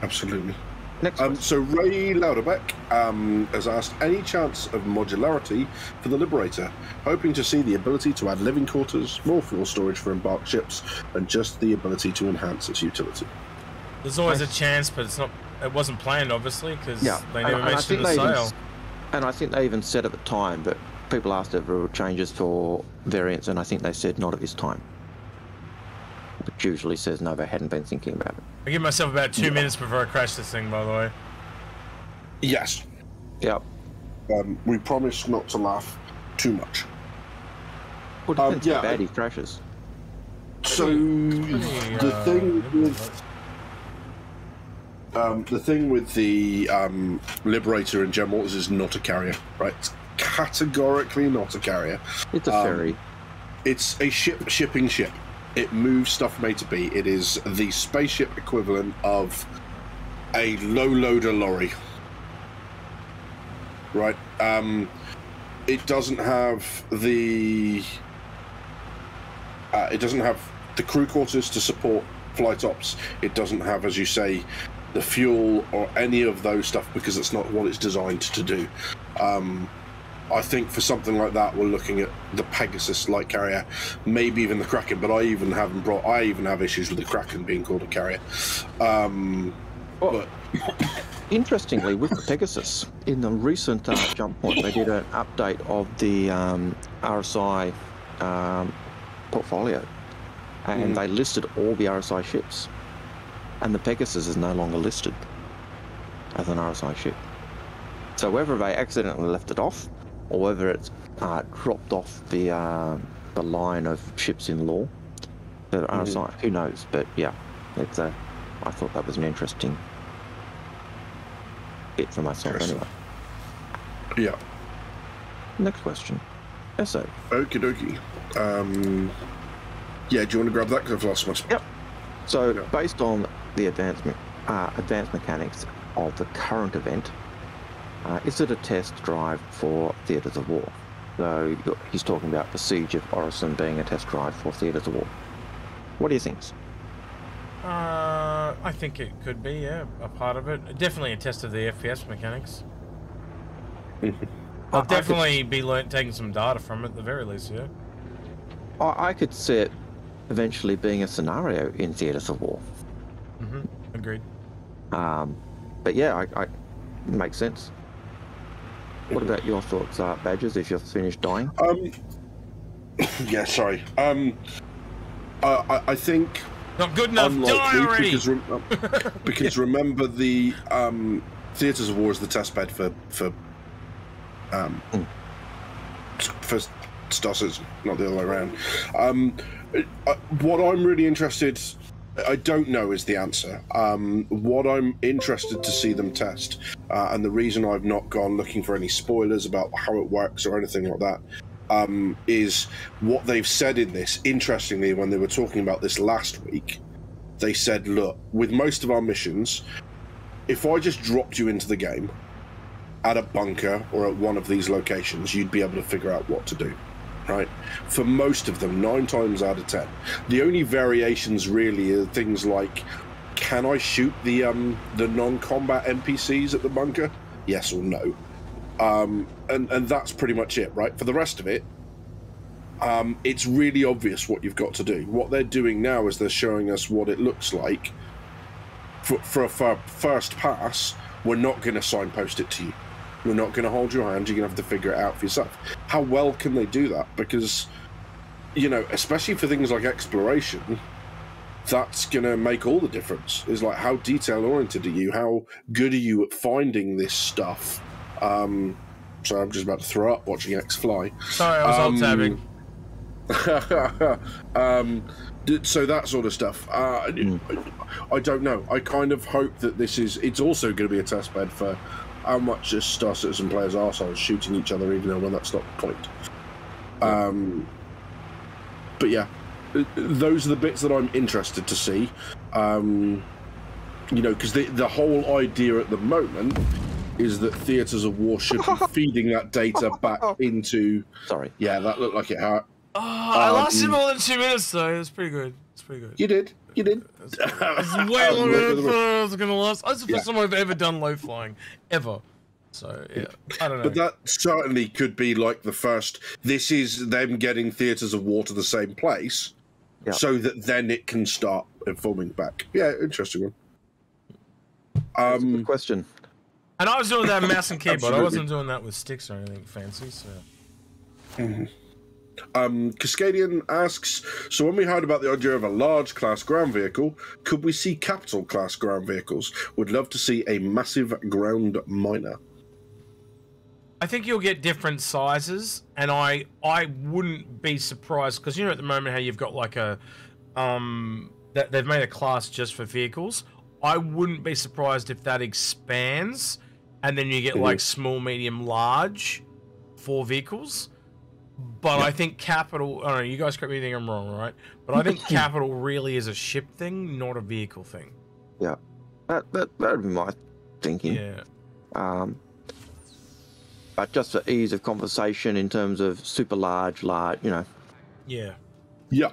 Absolutely. Next so Ray Louderback has asked, any chance of modularity for the Liberator? Hoping to see the ability to add living quarters, more fuel storage for embarked ships, and just the ability to enhance its utility. There's always a chance, but it's not. It wasn't planned, obviously, because they never mentioned the sale. And I think they even said at the time that people asked if there were changes for variants, and I think they said not at this time. Which usually says no, they hadn't been thinking about it. I give myself about 2 minutes before I crash this thing, by the way. Yes. Yep. We promise not to laugh too much. Well, depends how bad he crashes. So the thing with the Liberator in general is it's not a carrier, right? It's categorically not a carrier. It's a ferry. It's a ship shipping ship. It moves stuff from A to B. It is the spaceship equivalent of a low-loader lorry, right? It doesn't have the crew quarters to support flight ops. It doesn't have, as you say, the fuel or any of those stuff, because it's not what it's designed to do. I think for something like that, we're looking at the Pegasus light carrier, maybe even the Kraken. But I even haven't brought. I even have issues with the Kraken being called a carrier. But interestingly, with the Pegasus, in the recent jump point, they did an update of the RSI portfolio, and they listed all the RSI ships, and the Pegasus is no longer listed as an RSI ship. So whether they accidentally left it off, or whether it's dropped off the line of ships in law, but who knows? But yeah, it's a. I thought that was an interesting bit for myself anyway. Yeah. Next question. Eso. Okie dokie. Yeah, do you want to grab that? Because I've lost my spot. Yep. So based on the advanced mechanics of the current event. Is it a test drive for Theatres of War? So he's talking about the Siege of Orison being a test drive for Theatres of War. What do you think? I think it could be, yeah, a part of it. Definitely a test of the FPS mechanics. I'll definitely be taking some data from it at the very least, yeah. I could see it eventually being a scenario in Theatres of War. Agreed. But yeah, I makes sense. What about your thoughts, Badgers, if you're finished dying? Yeah, sorry. I think... Not good enough, die already! Because, remember, the Theatres of War is the testbed for Star Citizen, not the other way around. What I'm really interested... I don't know is the answer. What I'm interested to see them test, and the reason I've not gone looking for any spoilers about how it works or anything like that, is what they've said in this. Interestingly, when they were talking about this last week, they said, look, with most of our missions, if I just dropped you into the game at a bunker or at one of these locations, you'd be able to figure out what to do. Right, for most of them, 9 times out of 10, the only variations really are things like can I shoot the non-combat NPCs at the bunker? Yes or no. And that's pretty much it, right? For the rest of it, it's really obvious what you've got to do. What they're doing now is they're showing us what it looks like. For a first pass, we're not going to signpost it to you. We're not going to hold your hand. You're going to have to figure it out for yourself. How well can they do that? Because, you know, especially for things like exploration, that's going to make all the difference. Is like, how detail-oriented are you? How good are you at finding this stuff? Sorry, I'm just about to throw up watching X fly. Sorry, I was alt-tabbing. So that sort of stuff. I don't know. I kind of hope that this is... It's also going to be a test bed for how much this Star Citizen players are shooting each other, even though that's not the point. But yeah, those are the bits that I'm interested to see. You know, because the whole idea at the moment is that theaters of war should be feeding that data back into... Sorry. Yeah, that looked like it hurt. Oh, I lasted more than 2 minutes though. It was pretty good. It's pretty good. You did. You did. It's way longer than I was gonna last. That's the first time I've ever done low flying, ever. So yeah, I don't know. But that certainly could be like the first. This is them getting theaters of war to the same place, so that then it can start informing back. Yeah, interesting one. That's a good question. And I was doing that mouse and keyboard. I wasn't doing that with sticks or anything fancy. So. Cascadian asks, so when we heard about the idea of a large class ground vehicle, could we see capital class ground vehicles? Would love to see a massive ground miner. I think you'll get different sizes, and I wouldn't be surprised, because you know at the moment how you've got like a that they've made a class just for vehicles. I wouldn't be surprised if that expands and then you get like small, medium, large for vehicles. But I think capital, I don't know, you guys correct me if I'm wrong, right? But I think capital really is a ship thing, not a vehicle thing. Yeah, that would be my thinking. Yeah. But just for ease of conversation in terms of super large, you know. Yeah. Yeah.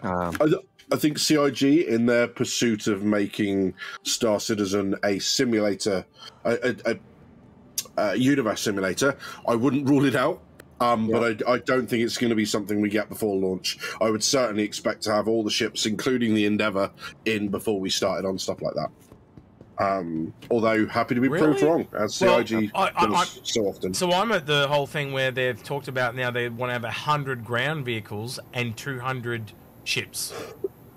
I think CIG, in their pursuit of making Star Citizen a simulator, a universe simulator, I wouldn't rule it out. But I don't think it's going to be something we get before launch. I would certainly expect to have all the ships, including the Endeavor, in before we started on stuff like that. Although, happy to be proved wrong, as CIG does so often. So I'm at the whole thing where they've talked about now they want to have 100 ground vehicles and 200 ships.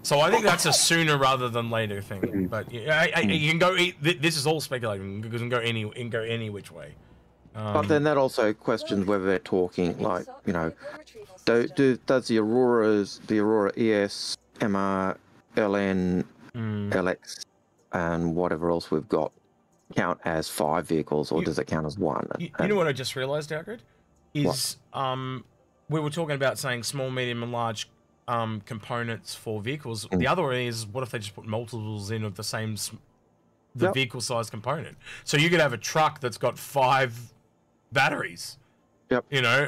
So I think that's a sooner rather than later thing. But you can go... This is all speculating. You can go any which way. But then that also questions whether they're talking, like, you know, does the Aurora ES, MR, LN, LX, and whatever else we've got count as 5 vehicles, or does it count as 1? You know what I just realised, Algrid? Is we were talking about saying small, medium, and large components for vehicles. The other one is, what if they just put multiples in of the same... The vehicle size component. So you could have a truck that's got 5 batteries. Yep. You know,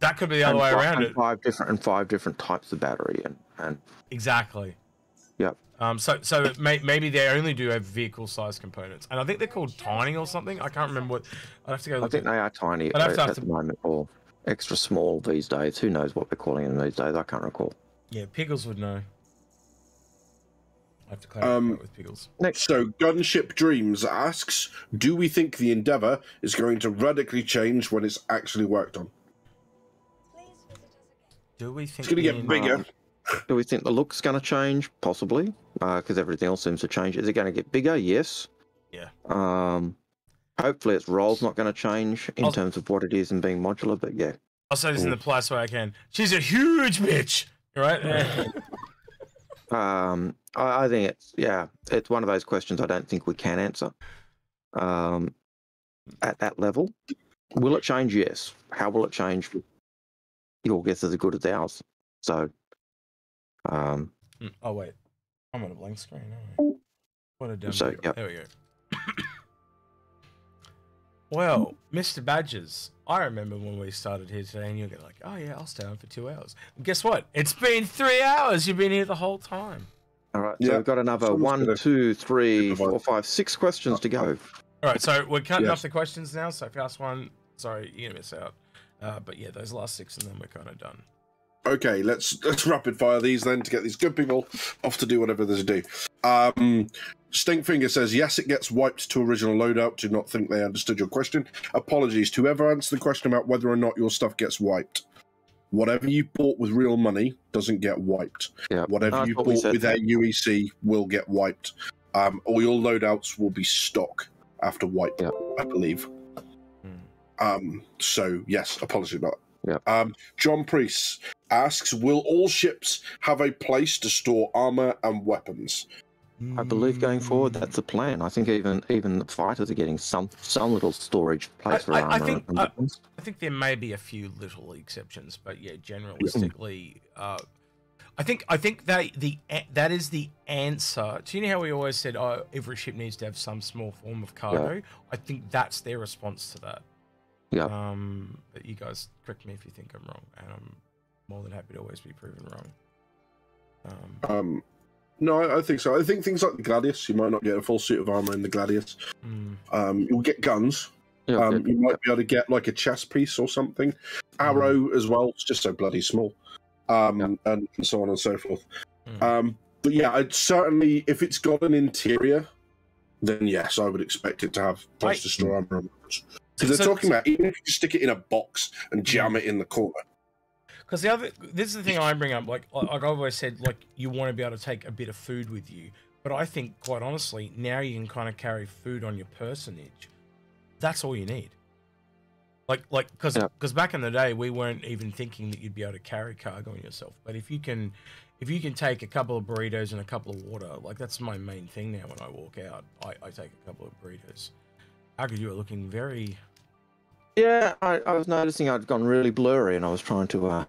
that could be the other way around it. 5 different types of battery and exactly. Yep. So maybe they only do have vehicle size components, and I think they're called tiny or something. I can't remember what. I'd have to go. Look, I think they are tiny at the moment, or extra small these days. Who knows what they're calling them these days? I can't recall. Yeah, Piggles would know. I have to clarify with Piggles. Next. So Gunship Dreams asks, do we think the Endeavour is going to radically change when it's actually worked on? Do we think it's going to get bigger? Do we think the look's going to change? Possibly, because everything else seems to change. Is it going to get bigger? Yes. Yeah. Hopefully its role's not going to change in terms of what it is and being modular, but yeah. I'll say this in the politest way I can. She's a huge bitch, right? I think it's one of those questions I don't think we can answer at that level. Will it change? Yes. How will it change? Your guess is as good as ours. So, oh wait, I'm on a blank screen. Aren't I? What a dumb. So, yep. There we go. Well, Mr. Badgers, I remember when we started here today and you'll get like, oh yeah, I'll stay on for 2 hours. And guess what? It's been 3 hours. You've been here the whole time. All right, so we've got another one, two, three, four, five, six questions to go. All right, so we're cutting off the questions now. So if you ask one, sorry, you're gonna miss out. But yeah, those last six, and then we're kind of done. Okay, let's rapid fire these then to get these good people off to do whatever they do. Stinkfinger says, yes, it gets wiped to original loadout. Do not think they understood your question. Apologies to whoever answered the question about whether or not your stuff gets wiped. Whatever you bought with real money doesn't get wiped. Yeah. Whatever you bought with their UEC will get wiped. All your loadouts will be stock after wipe, I believe. So, yes, apologies about that. Yeah. John Priest asks, will all ships have a place to store armor and weapons? I believe going forward that's the plan. I think even the fighters are getting some little storage place for armor. I think there may be a few little exceptions, but yeah, generalistically, I think that is the answer. Do you know how we always said, oh, every ship needs to have some small form of cargo? I think that's their response to that. Yeah. But you guys correct me if you think I'm wrong, and I'm more than happy to always be proven wrong. No, I think so. I think things like the Gladius, you might not get a full suit of armor in the Gladius. You'll get guns. Yeah, you might be able to get like a chest piece or something. Arrow as well. It's just so bloody small. And so on and so forth. But yeah, I'd certainly, if it's got an interior, then yes, I would expect it to have place to store armor and weapons. Because they're talking about even if you stick it in a box and jam it in the corner. Because the other, this is the thing I bring up, like I've always said, like you want to be able to take a bit of food with you, but I think quite honestly now you can kind of carry food on your personage. That's all you need. Like because back in the day we weren't even thinking that you'd be able to carry cargo on yourself. But if you can take a couple of burritos and a couple of water, like that's my main thing now when I walk out. I take a couple of burritos. Aggie, you are looking very. Yeah, I was noticing I'd gone really blurry, and I was trying to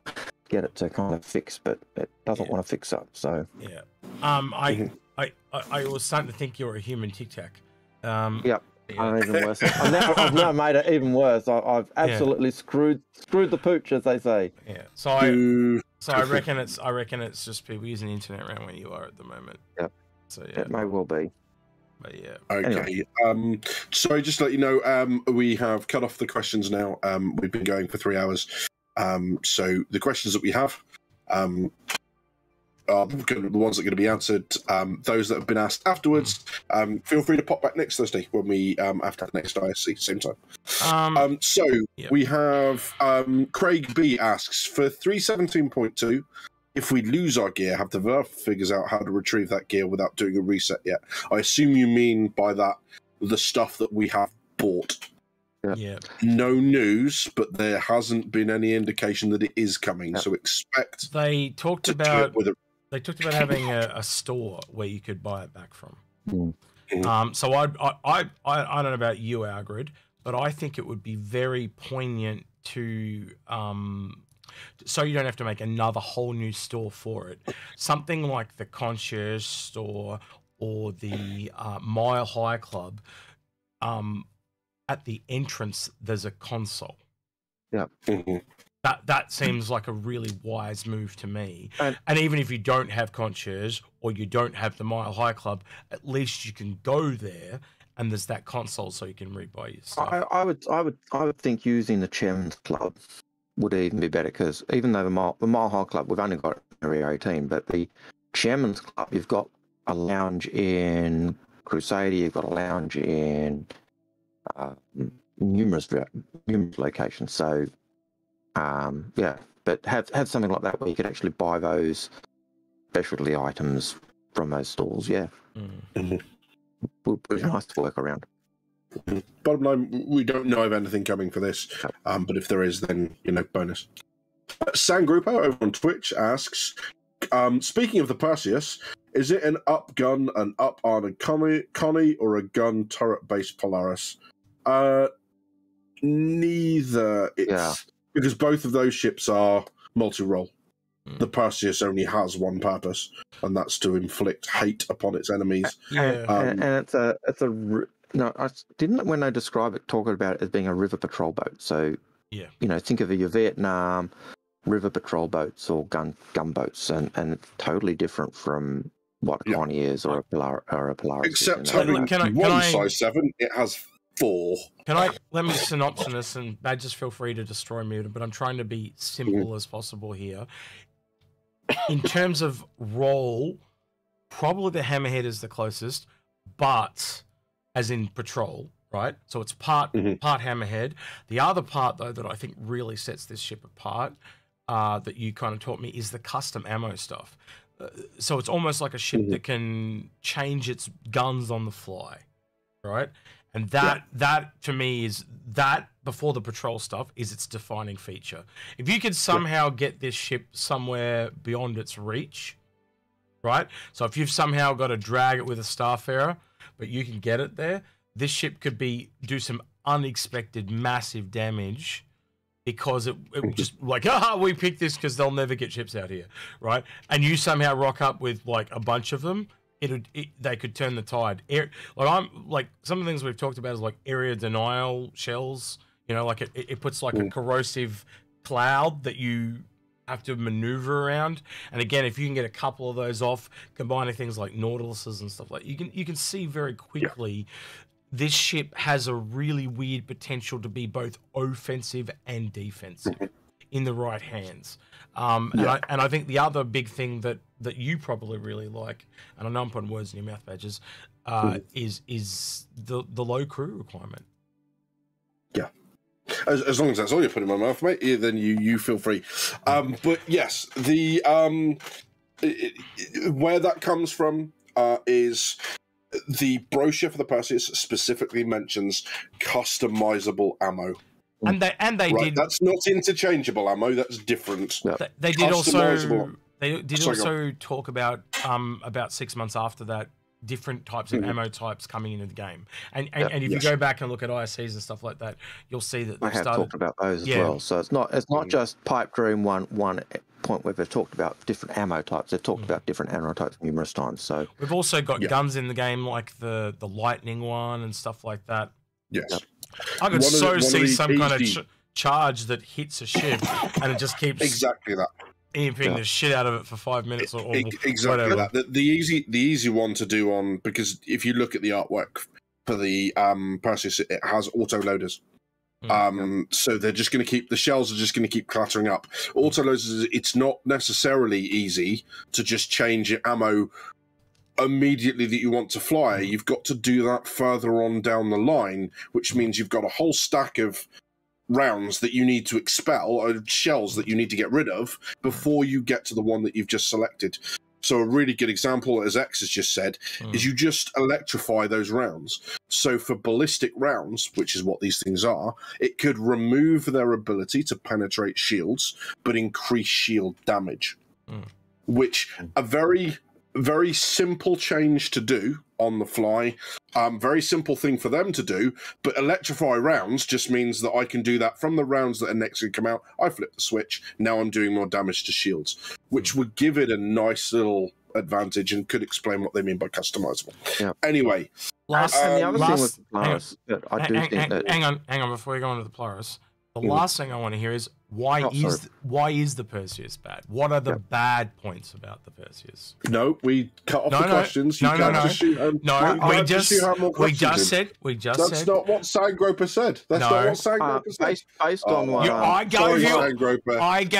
get it to kind of fix, but it doesn't want to fix up. So yeah, I was starting to think you were a human Tic Tac. Yep, yeah. I'm even worse. I've now made it even worse. I've absolutely screwed the pooch, as they say. Yeah. So I reckon it's just people using the internet around where you are at the moment. Yep. So yeah, it may well be. But yeah. Okay. Anyway. So just to let you know, we have cut off the questions now. We've been going for 3 hours. So the questions that we have are the ones that are going to be answered. Those that have been asked afterwards, feel free to pop back next Thursday when we after the next ISC, same time. We have Craig B asks for 317.2. If we lose our gear, have the Verve figures out how to retrieve that gear without doing a reset yet? I assume you mean by that the stuff that we have bought. Yeah. No news, but there hasn't been any indication that it is coming. Yeah. So expect. They talked about. They talked about having a store where you could buy it back from. So I don't know about you, Algrid, but I think it would be very poignant to. So you don't have to make another whole new store for it. Something like the concierge store or the Mile High Club. At the entrance, there's a console. Yeah, that seems like a really wise move to me. And even if you don't have concierge or you don't have the Mile High Club, at least you can go there. And there's that console, so you can rebuy your stuff. I would think using the Chairman's Club would even be better, because even though the Mile High Club, we've only got Area 18, but the Chairman's Club, you've got a lounge in Crusader, you've got a lounge in numerous locations. So, yeah, but have something like that where you could actually buy those specialty items from those stalls. Yeah, It'll be nice to work around. Bottom line, we don't know of anything coming for this, but if there is, then you know, bonus. Sangrupo over on Twitch asks, speaking of the Perseus, is it an up gun, an up armored Connie, or a gun turret based Polaris? Neither. It's because both of those ships are multi-role. The Perseus only has one purpose, and that's to inflict hate upon its enemies. And it's a No, I didn't, when they describe it, talk about it as being a river patrol boat. So, you know, think of your Vietnam river patrol boats or gunboats, and it's totally different from what a Connie is or a Polaris. Except having one size 7, it has 4. Can I let me synopsis this, and badges feel free to destroy me, but I'm trying to be simple as possible here. In terms of role, probably the Hammerhead is the closest, but as in patrol, right? So it's part Hammerhead. The other part, though, that I think really sets this ship apart, that you kind of taught me, is the custom ammo stuff. So it's almost like a ship that can change its guns on the fly, right? And that to me is that, before the patrol stuff, is its defining feature. If you could somehow get this ship somewhere beyond its reach, right? So if you've somehow got to drag it with a Starfarer, but you can get it there, this ship could do some unexpected massive damage, because it would just like, ah, we picked this because they'll never get ships out here, right? And you somehow rock up with like a bunch of them, they could turn the tide. Like some of the things we've talked about is like area denial shells, you know, like it puts like a corrosive cloud that you have to maneuver around. And again, if you can get a couple of those off, combining things like Nautiluses and stuff, like you can see very quickly this ship has a really weird potential to be both offensive and defensive in the right hands. And I think the other big thing that you probably really like, and I know I'm putting words in your mouth, Badges, is the low crew requirement. Yeah. As long as that's all you're putting in my mouth, mate, then you feel free. But yes, the where that comes from is the brochure for the Perseus specifically mentions customizable ammo, and they right? did. That's not interchangeable ammo. That's different. No. They did also. They did also talk about 6 months after that, different types of ammo types coming into the game, and if you go back and look at ISCs and stuff like that, you'll see that they have talked about those as well. So it's not just pipe dream one point where they've talked about different ammo types. They've talked about different ammo types numerous times. So we've also got guns in the game, like the lightning one and stuff like that. Yes, I could see some kind of charge that hits a ship and it just keeps exactly that. EMPing the shit out of it for 5 minutes or exactly whatever. That. The easy one to do on, because if you look at the artwork for the Perseus, it has auto loaders. So they're just going to keep, the shells are just going to keep clattering up. Auto loaders, it's not necessarily easy to just change your ammo immediately that you want to fly. You've got to do that further on down the line, which means you've got a whole stack of rounds that you need to expel, or shells that you need to get rid of before you get to the one that you've just selected. So a really good example, as X has just said, is you just electrify those rounds. So for ballistic rounds, which is what these things are, it could remove their ability to penetrate shields, but increase shield damage, which a very, very simple change to do on the fly. Very simple thing for them to do, but electrify rounds just means that I can do that from the rounds that are next to come out. I flip the switch, now I'm doing more damage to shields, which would give it a nice little advantage and could explain what they mean by customizable. Anyway. Hang on, before you go on to the Polaris, the last thing I want to hear is why is the Perseus bad? What are the bad points about the Perseus? No, we cut off the questions. We just said. That's not what Sangroper said. That's not what Sangroper said. I gave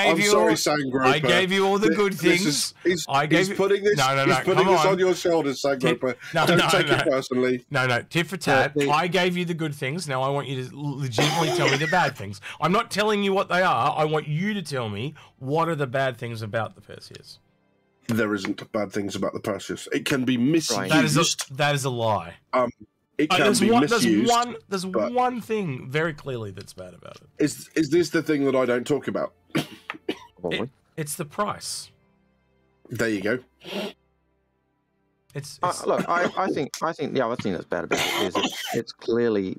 you all the good things. He's putting this on your shoulders, Sangroper. Don't take it personally. No, tit for tat. I gave you the good things. Now I want you to legitimately tell me the bad things. I'm not telling you what they are. I want you to tell me what are the bad things about the Perseus. There isn't bad things about the Perseus. It can be misused. That is a lie. There's one thing very clearly that's bad about it. Is this the thing that I don't talk about? It's the price. There you go. Look, I think the other thing that's bad about it is it's clearly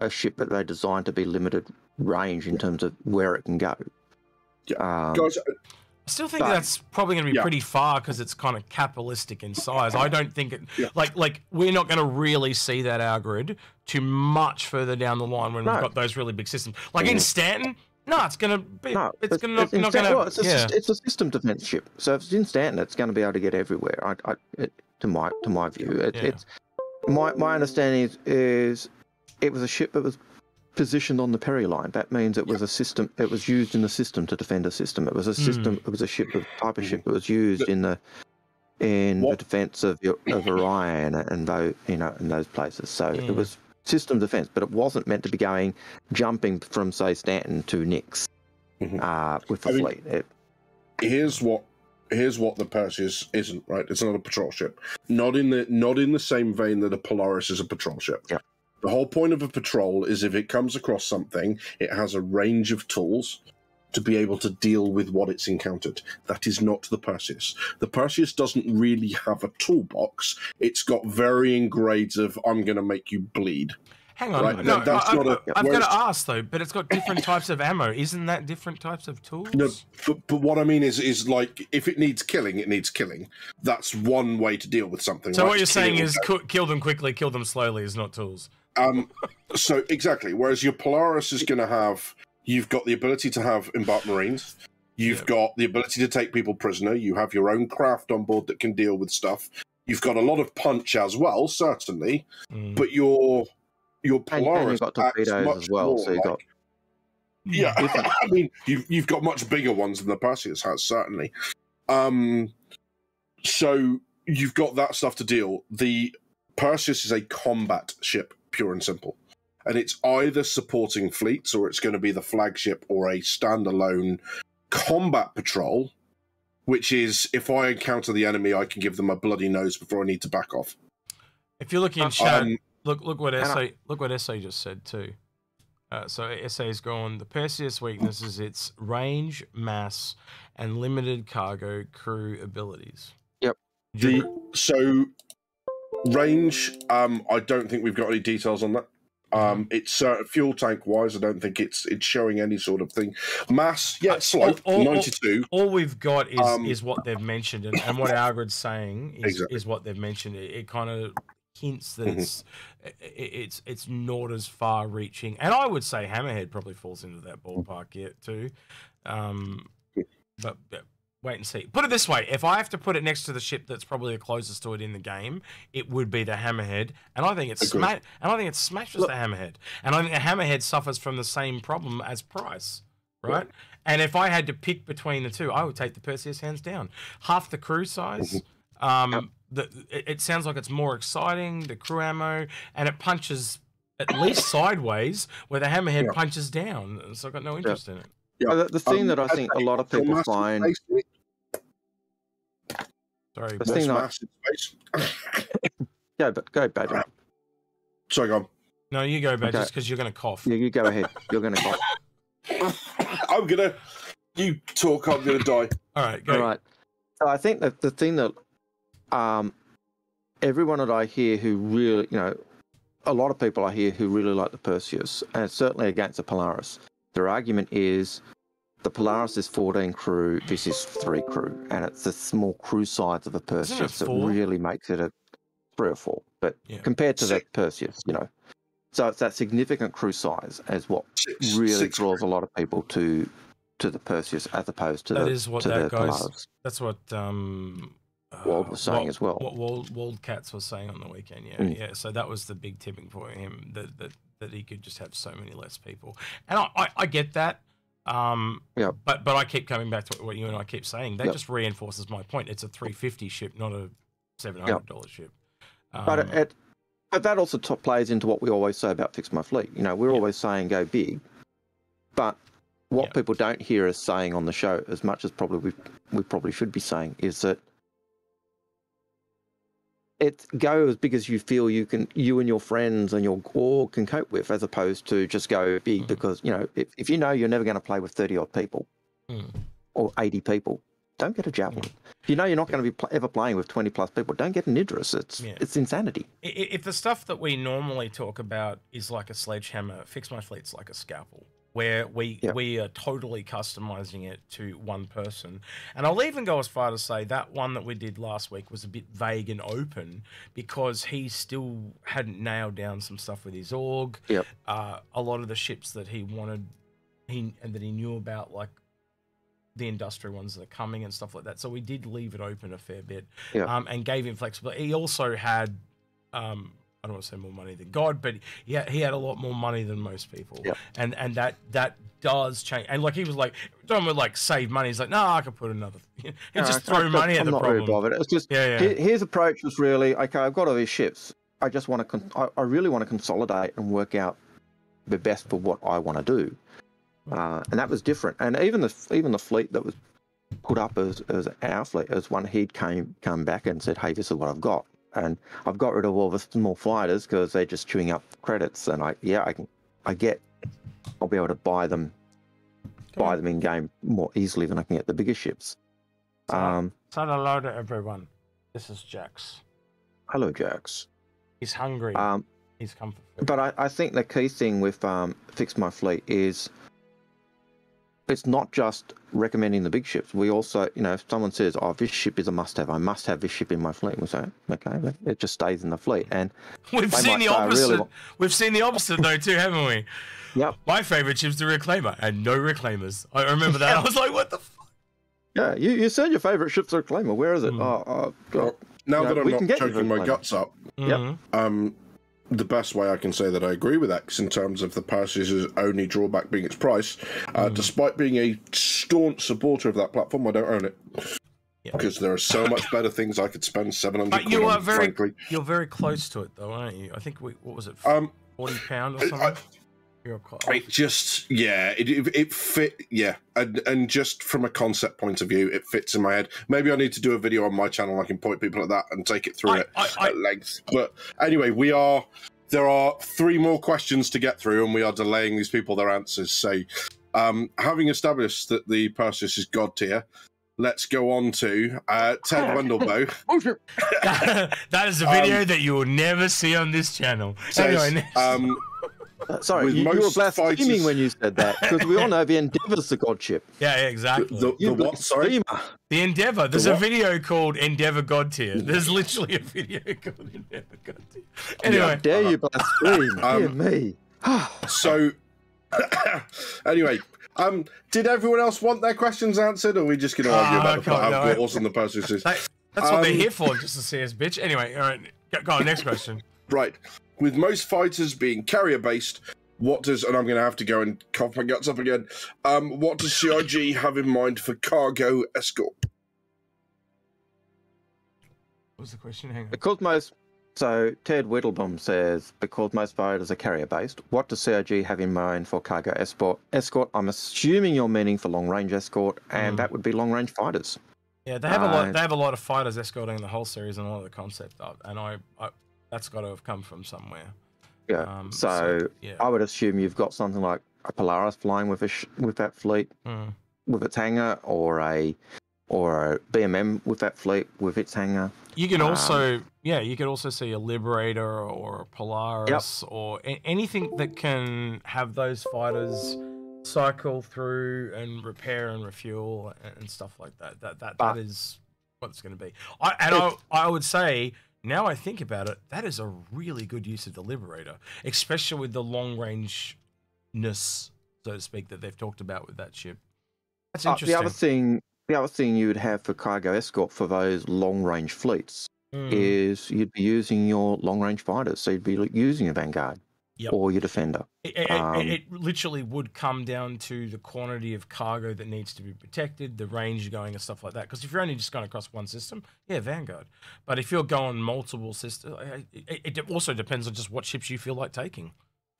a ship that they designed to be limited range in terms of where it can go. I still think that's probably going to be pretty far because it's kind of capitalistic in size. I don't think it like we're not going to really see that our grid too much further down the line when we've got those really big systems. Like in Stanton, it's not going to. It's a system defense ship, so if it's in Stanton, it's going to be able to get everywhere. I, I, it, to my view. It's my understanding is it was a ship that was positioned on the Periline. That means it was a system. It was used in the system to defend a system. It was a system. It was a ship, of type of ship that was used in the defence of Orion and those, in those places. So it was system defence, but it wasn't meant to be going jumping from, say, Stanton to Nyx with the fleet. Here's what the Perseus isn't, right? It's not a patrol ship. Not in the same vein that a Polaris is a patrol ship. Yeah. The whole point of a patrol is if it comes across something, it has a range of tools to be able to deal with what it's encountered. That is not the Perseus. The Perseus doesn't really have a toolbox. It's got varying grades of, I'm going to make you bleed. Hang on. Right? No, I've got to ask, though, but it's got different types of ammo. Isn't that different types of tools? No, but what I mean is like, if it needs killing, it needs killing. That's one way to deal with something. So right? What you're saying is kill them quickly, kill them slowly is not tools. So exactly. Whereas your Polaris is going to have... You've got the ability to have embarked Marines. You've got the ability to take people prisoner. You have your own craft on board that can deal with stuff. You've got a lot of punch as well, certainly. But your Polaris and got torpedoes much as well. More so I mean, you've got much bigger ones than the Perseus has, certainly. So you've got that stuff to deal. The Perseus is a combat ship, pure and simple. And it's either supporting fleets, or it's going to be the flagship or a standalone combat patrol, which is, if I encounter the enemy, I can give them a bloody nose before I need to back off. If you're looking in chat, look what SA just said too. So SA's gone, the Perseus weakness is its range, mass, and limited cargo crew abilities. Yep. So range, I don't think we've got any details on that. It's fuel tank wise, I don't think it's showing any sort of thing. Mass, yeah, slight, 92. All we've got is what they've mentioned, and what Algred's saying is what they've mentioned. It kind of hints that it's not as far reaching, and I would say Hammerhead probably falls into that ballpark yet too. But wait and see. Put it this way, if I have to put it next to the ship that's probably the closest to it in the game, it would be the Hammerhead, and I think it smashes the Hammerhead, and I think the Hammerhead suffers from the same problem as Price, right? Look. And if I had to pick between the two, I would take the Perseus hands down. Half the crew size, it sounds like it's more exciting, the crew ammo, and it punches at least sideways, where the Hammerhead punches down, so I've got no interest in it. Yeah. The thing that I think a lot of people find... Sorry, go, Badger. Sorry, go on. No, you go, Badger, just because you're going to cough. Yeah, you go ahead. You're going to cough. I'm going to... You talk, I'm going to die. All right, go. All right. So I think that the thing that everyone that I hear who really... a lot of people I hear who really like the Perseus, and certainly against the Polaris... Their argument is the Polaris is 14 crew, this is 3 crew, and it's the small crew size of a Perseus that really makes it a 3 or 4, but compared to that Perseus, so it's that significant crew size is what really draws a lot of people to the Perseus as opposed to the Polaris. That's what Wald was saying as well. What Waldcats was saying on the weekend, so that was the big tipping point for him, that he could just have so many less people. And I get that, but I keep coming back to what you and I keep saying. That just reinforces my point. It's a 350 ship, not a $700 ship. But that also plays into what we always say about Fix My Fleet. We're always saying go big, but what people don't hear us saying on the show as much as probably we probably should be saying is that go as big as you feel you and your friends and your org can cope with, as opposed to just go big because, if you're never going to play with 30-odd people or 80 people, don't get a Javelin. If you know you're not going to be ever playing with 20-plus people, don't get an Idris. It's insanity. If the stuff that we normally talk about is like a sledgehammer, Fix My Fleet's like a scalpel, where we are totally customizing it to one person. And I'll even go as far to say that one that we did last week was a bit vague and open because he still hadn't nailed down some stuff with his org. A lot of the ships that he wanted, that he knew about, like the industrial ones that are coming and stuff like that. So we did leave it open a fair bit, yeah. And gave him flexibility. He also had, I don't want to say more money than God, but yeah, he had a lot more money than most people. Yeah. And that does change. And like, he was like, don't we like save money? He's like, no, I could put another, he no, just throw money at I'm the not problem. Really bothered. It's just, yeah, yeah. His approach was really, okay, I've got all these ships. I just want to, I really want to consolidate and work out the best for what I want to do. And that was different. And even the fleet that was put up as our fleet as one he'd come back and said, hey, this is what I've got. And I've got rid of all the small fighters because they're just chewing up credits. And I'll be able to buy them in game more easily than I can get the bigger ships. So hello to everyone. This is Jax. Hello, Jax. He's hungry. He's come for food. But I think the key thing with Fix My Fleet is it's not just recommending the big ships. We also, you know, if someone says, oh, this ship is a must-have, I must have this ship in my fleet, we say, okay, it just stays in the fleet. And we've seen the opposite. Really we've seen the opposite, though, too, haven't we? Yep. My favourite ship's the Reclaimer, and no Reclaimers. I remember that. I was like, what the fuck? Yeah, you said your favourite ship's the Reclaimer. Where is it? Oh, now that I'm not choking my guts up, yep. The best way I can say that I agree with X in terms of the Perseus' only drawback being its price, despite being a staunch supporter of that platform, I don't own it. Because there are so much better things I could spend 700 quid on, frankly. You're very close to it, though, aren't you? I think, what was it, £40 or something? It just, yeah, it fit, yeah. And just from a concept point of view, it fits in my head. Maybe I need to do a video on my channel. I can point people at that and take it through at length. But anyway, there are three more questions to get through, and we are delaying these people their answers. So having established that the Perseus is God tier, let's go on to Ted Wendelbow. That is a video that you will never see on this channel. Says, anyway, sorry, you were blaspheming when you said that, because we all know the Endeavor's the godship. Yeah, exactly. The what? Sorry, the Endeavor. There's a video called Endeavor God Tier. There's literally a video called Endeavor God Tier. Anyway, how dare you blaspheme? Dear me. So, anyway, did everyone else want their questions answered, or are we just going to argue about how awesome the Perseus is? That's what they're here for, just to see us, bitch. Anyway, all right, go on. Next question. Right. With most fighters being carrier-based, what does... And I'm going to have to go and cough my guts up again. What does CIG have in mind for cargo escort? What was the question? Hang on. Because most... So, Ted Whittlebum says, because most fighters are carrier-based, what does CIG have in mind for cargo escort? I'm assuming you're meaning for long-range escort, and that would be long-range fighters. Yeah, they have a lot. They have a lot of fighters escorting the whole series and a lot of the concept up, and that's got to have come from somewhere. Yeah. So I would assume you've got something like a Polaris flying with that fleet, with its hangar, or a BMM with that fleet with its hangar. You can also you could also see a Liberator or a Polaris or anything that can have those fighters cycle through and repair and refuel and stuff like that. That is what it's going to be. I would say. Now I think about it, that is a really good use of the Liberator, especially with the long-rangeness, so to speak, that they've talked about with that ship. That's interesting. The other thing you would have for cargo escort for those long-range fleets is you'd be using your long-range fighters, so you'd be using a Vanguard or your Defender. It literally would come down to the quantity of cargo that needs to be protected, the range going and stuff like that. Because if you're only just going across one system, yeah, Vanguard. But if you're going multiple systems, it also depends on just what ships you feel like taking.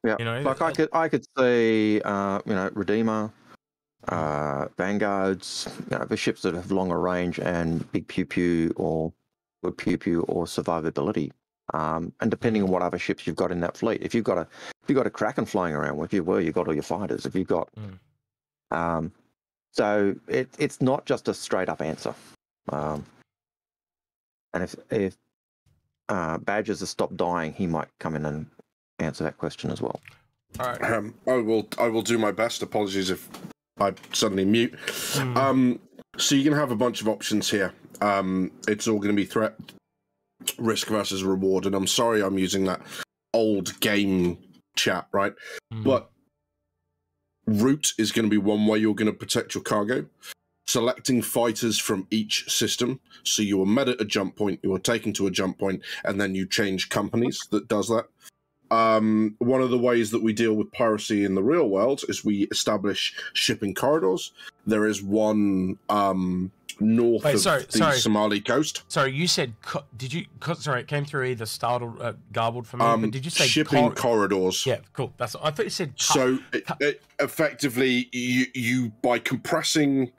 Yeah, you know, like I could see, you know, Redeemer, Vanguards, you know, the ships that have longer range and big pew pew or good pew pew or survivability. And depending on what other ships you've got in that fleet, if you've got a Kraken flying around with you, well, you've got all your fighters. If you've got, so it's not just a straight up answer. And if Badgers have stopped dying, he might come in and answer that question as well. All right, I will do my best. Apologies if I suddenly mute. So you're gonna have a bunch of options here. It's all gonna be threat. Risk versus reward, and I'm sorry I'm using that old game chat, right? But route is going to be one way you're going to protect your cargo. selecting fighters from each system. So you were met at a jump point, you were taken to a jump point, and then you change companies that does that. One of the ways that we deal with piracy in the real world is we establish shipping corridors. There is one north of the Somali coast. Sorry, you said, did you, sorry, it came through either startled, garbled for me, but did you say shipping corridors? Yeah, cool. That's, I thought you said so it effectively, you by compressing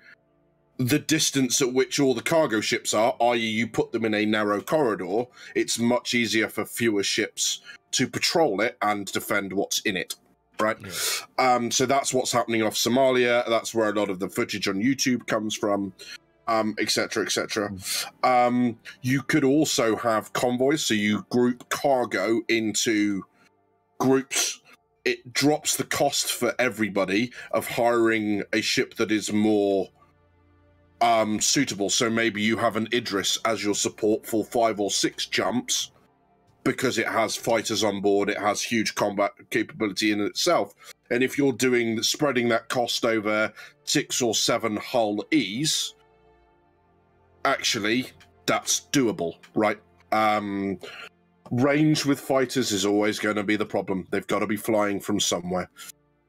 the distance at which all the cargo ships are, i.e. you put them in a narrow corridor, it's much easier for fewer ships to patrol it and defend what's in it, right? Yeah. So that's what's happening off Somalia. That's where a lot of the footage on YouTube comes from, etc., etc. You could also have convoys, so you group cargo into groups. It drops the cost for everybody of hiring a ship that is more suitable. So maybe you have an Idris as your support for 5 or 6 jumps, because it has fighters on board, it has huge combat capability in itself. And if you're doing spreading that cost over 6 or 7 Hull E's, actually that's doable, right? Range with fighters is always going to be the problem. They've got to be flying from somewhere,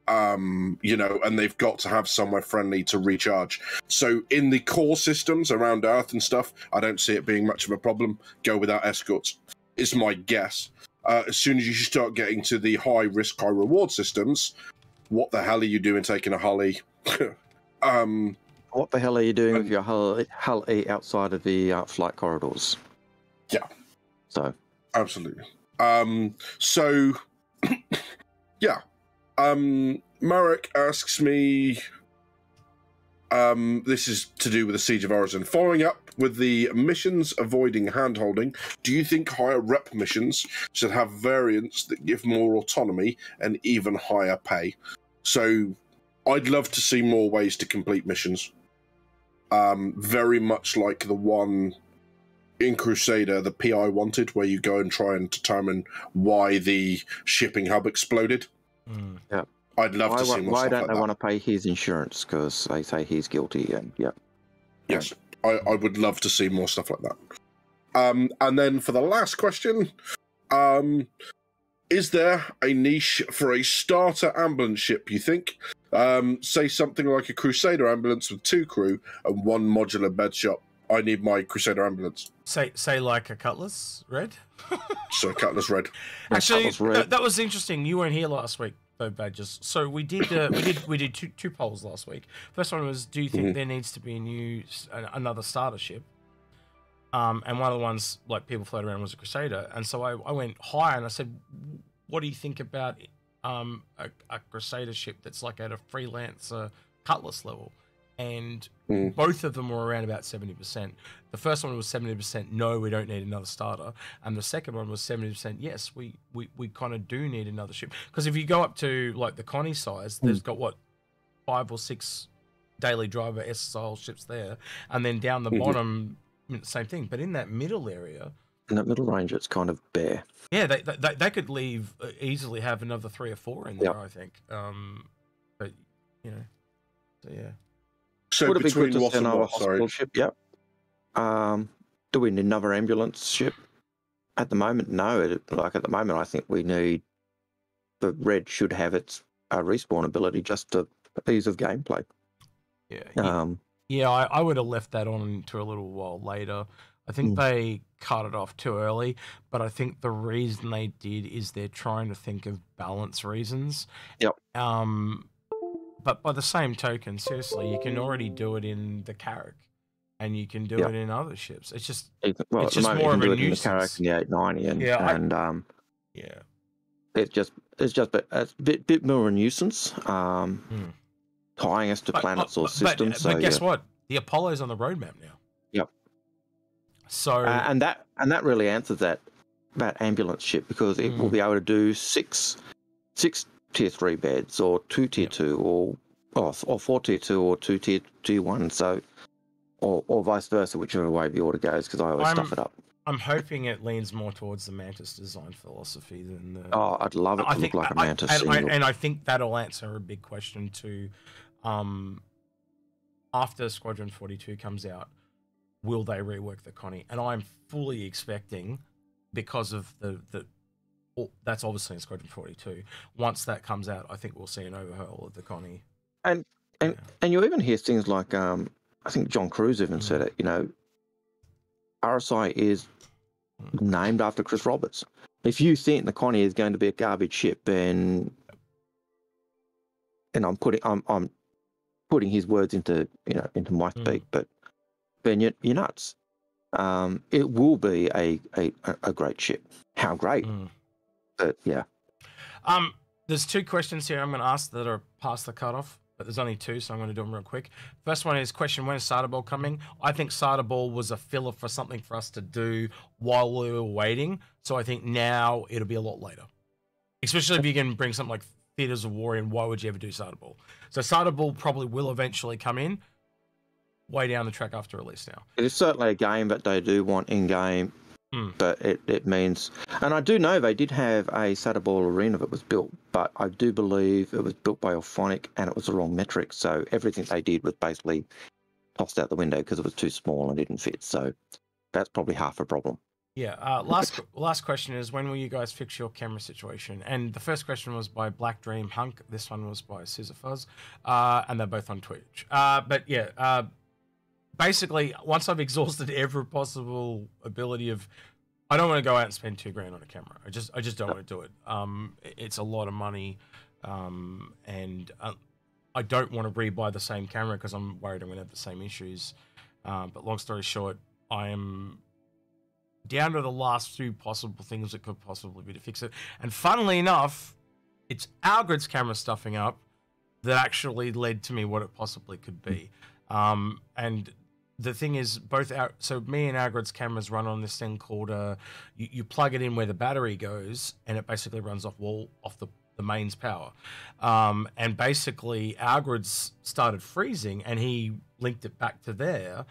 you know, and they've got to have somewhere friendly to recharge. So in the core systems around Earth and stuff, I don't see it being much of a problem. Go without escorts is my guess. As soon as you start getting to the high risk, high reward systems, what the hell are you doing taking a Hull E? What the hell are you doing with your Hull E outside of the flight corridors? Yeah. So. Absolutely. So, yeah. Marek asks me, this is to do with the Siege of Orison. Following up with the missions avoiding handholding, do you think higher rep missions should have variants that give more autonomy and even higher pay? So I'd love to see more ways to complete missions. Very much like the one in Crusader, the PI Wanted, where you go and try and determine why the shipping hub exploded. Yeah, I'd love to see more. Why don't they want to pay his insurance? Because they say he's guilty, and yeah. Yes, I would love to see more stuff like that. And then for the last question, is there a niche for a starter ambulance ship? You think, say something like a Crusader ambulance with 2 crew and 1 modular bed shop. I need my Crusader ambulance. Say like a Cutlass Red. So Cutlass Red. Actually, Cutlass Red. That was interesting. You weren't here last week, though, Badges. So we did two polls last week. First one was, do you think there needs to be a new another starter ship? And one of the ones like people floated around was a Crusader, and so I went higher and I said, what do you think about a Crusader ship that's like at a Freelancer Cutlass level? And both of them were around about 70%. The first one was 70% no, we don't need another starter. And the second one was 70% yes, we kind of do need another ship. Because if you go up to like the Connie size, there's got what, 5 or 6 daily driver SSL ships there. And then down the bottom, same thing. But in that middle area, in that middle range, it's kind of bare. Yeah, they could leave easily, have another 3 or 4 in there, I think. But you know, so yeah. So would it be good to send out a hospital ship? Yep. Do we need another ambulance ship? At the moment, no. Like at the moment, I think we need the Red should have its respawn ability just to ease of gameplay. Yeah. I would have left that on to a little while later. I think they cut it off too early, but I think the reason they did is they're trying to think of balance reasons. Yep. But by the same token, seriously, you can already do it in the Carrack, and you can do it in other ships. It's just, well, it's just more of a nuisance. The Carrack and the 890, it's just a bit more a nuisance, tying us to planets or systems. But guess what? The Apollo's on the roadmap now. Yep. So and that really answers that ambulance ship, because it will be able to do six tier 3 beds, or 2 tier 2, or 4 tier 2, or 2 tier 1, so or vice versa, whichever way the order goes. Because I always stuff it up. I'm hoping it leans more towards the Mantis design philosophy than the. Oh, I'd love it to look like a Mantis. And I think that'll answer a big question to, after Squadron 42 comes out, will they rework the Connie? And I'm fully expecting, because of the that's obviously in Squadron 42. Once that comes out, I think we'll see an overhaul of the Connie. And you even hear things like, I think John Cruise even said it, you know, RSI is named after Chris Roberts. If you think the Connie is going to be a garbage ship, and I'm putting his words into, you know, into my speak, but then you're nuts. It will be a great ship. How great? But yeah. There's two questions here I'm going to ask that are past the cutoff, but there's only two, so I'm going to do them real quick. First one is question, when is Sardar Ball coming? I think Sardar Ball was a filler for something for us to do while we were waiting. So I think now it'll be a lot later, especially if you can bring something like Theaters of War in. Why would you ever do Sardar Ball? So Sardar Ball probably will eventually come in way down the track after release now. It is certainly a game that they do want in-game, but it means... And I do know they did have a Sardar Ball arena that was built, but I do believe it was built by Orphonic and it was the wrong metric, so everything they did was basically tossed out the window because it was too small and didn't fit, so that's probably half a problem. Yeah, last question is, when will you guys fix your camera situation? And the first question was by Black Dream Hunk, this one was by Scissor Fuzz, and they're both on Twitch. But yeah... basically, once I've exhausted every possible ability of, I don't want to go out and spend $2,000 on a camera. I just don't want to do it. It's a lot of money, and I don't want to rebuy the same camera because I'm worried I'm going to have the same issues. But long story short, I am down to the last two possible things that could possibly be to fix it. And funnily enough, it's Algrid's camera stuffing up that actually led to me what it possibly could be. And the thing is, both our, so me and Algrid's cameras run on this thing called you plug it in where the battery goes, and it basically runs off the mains power. And basically, Algrid's started freezing, and he linked it back to there.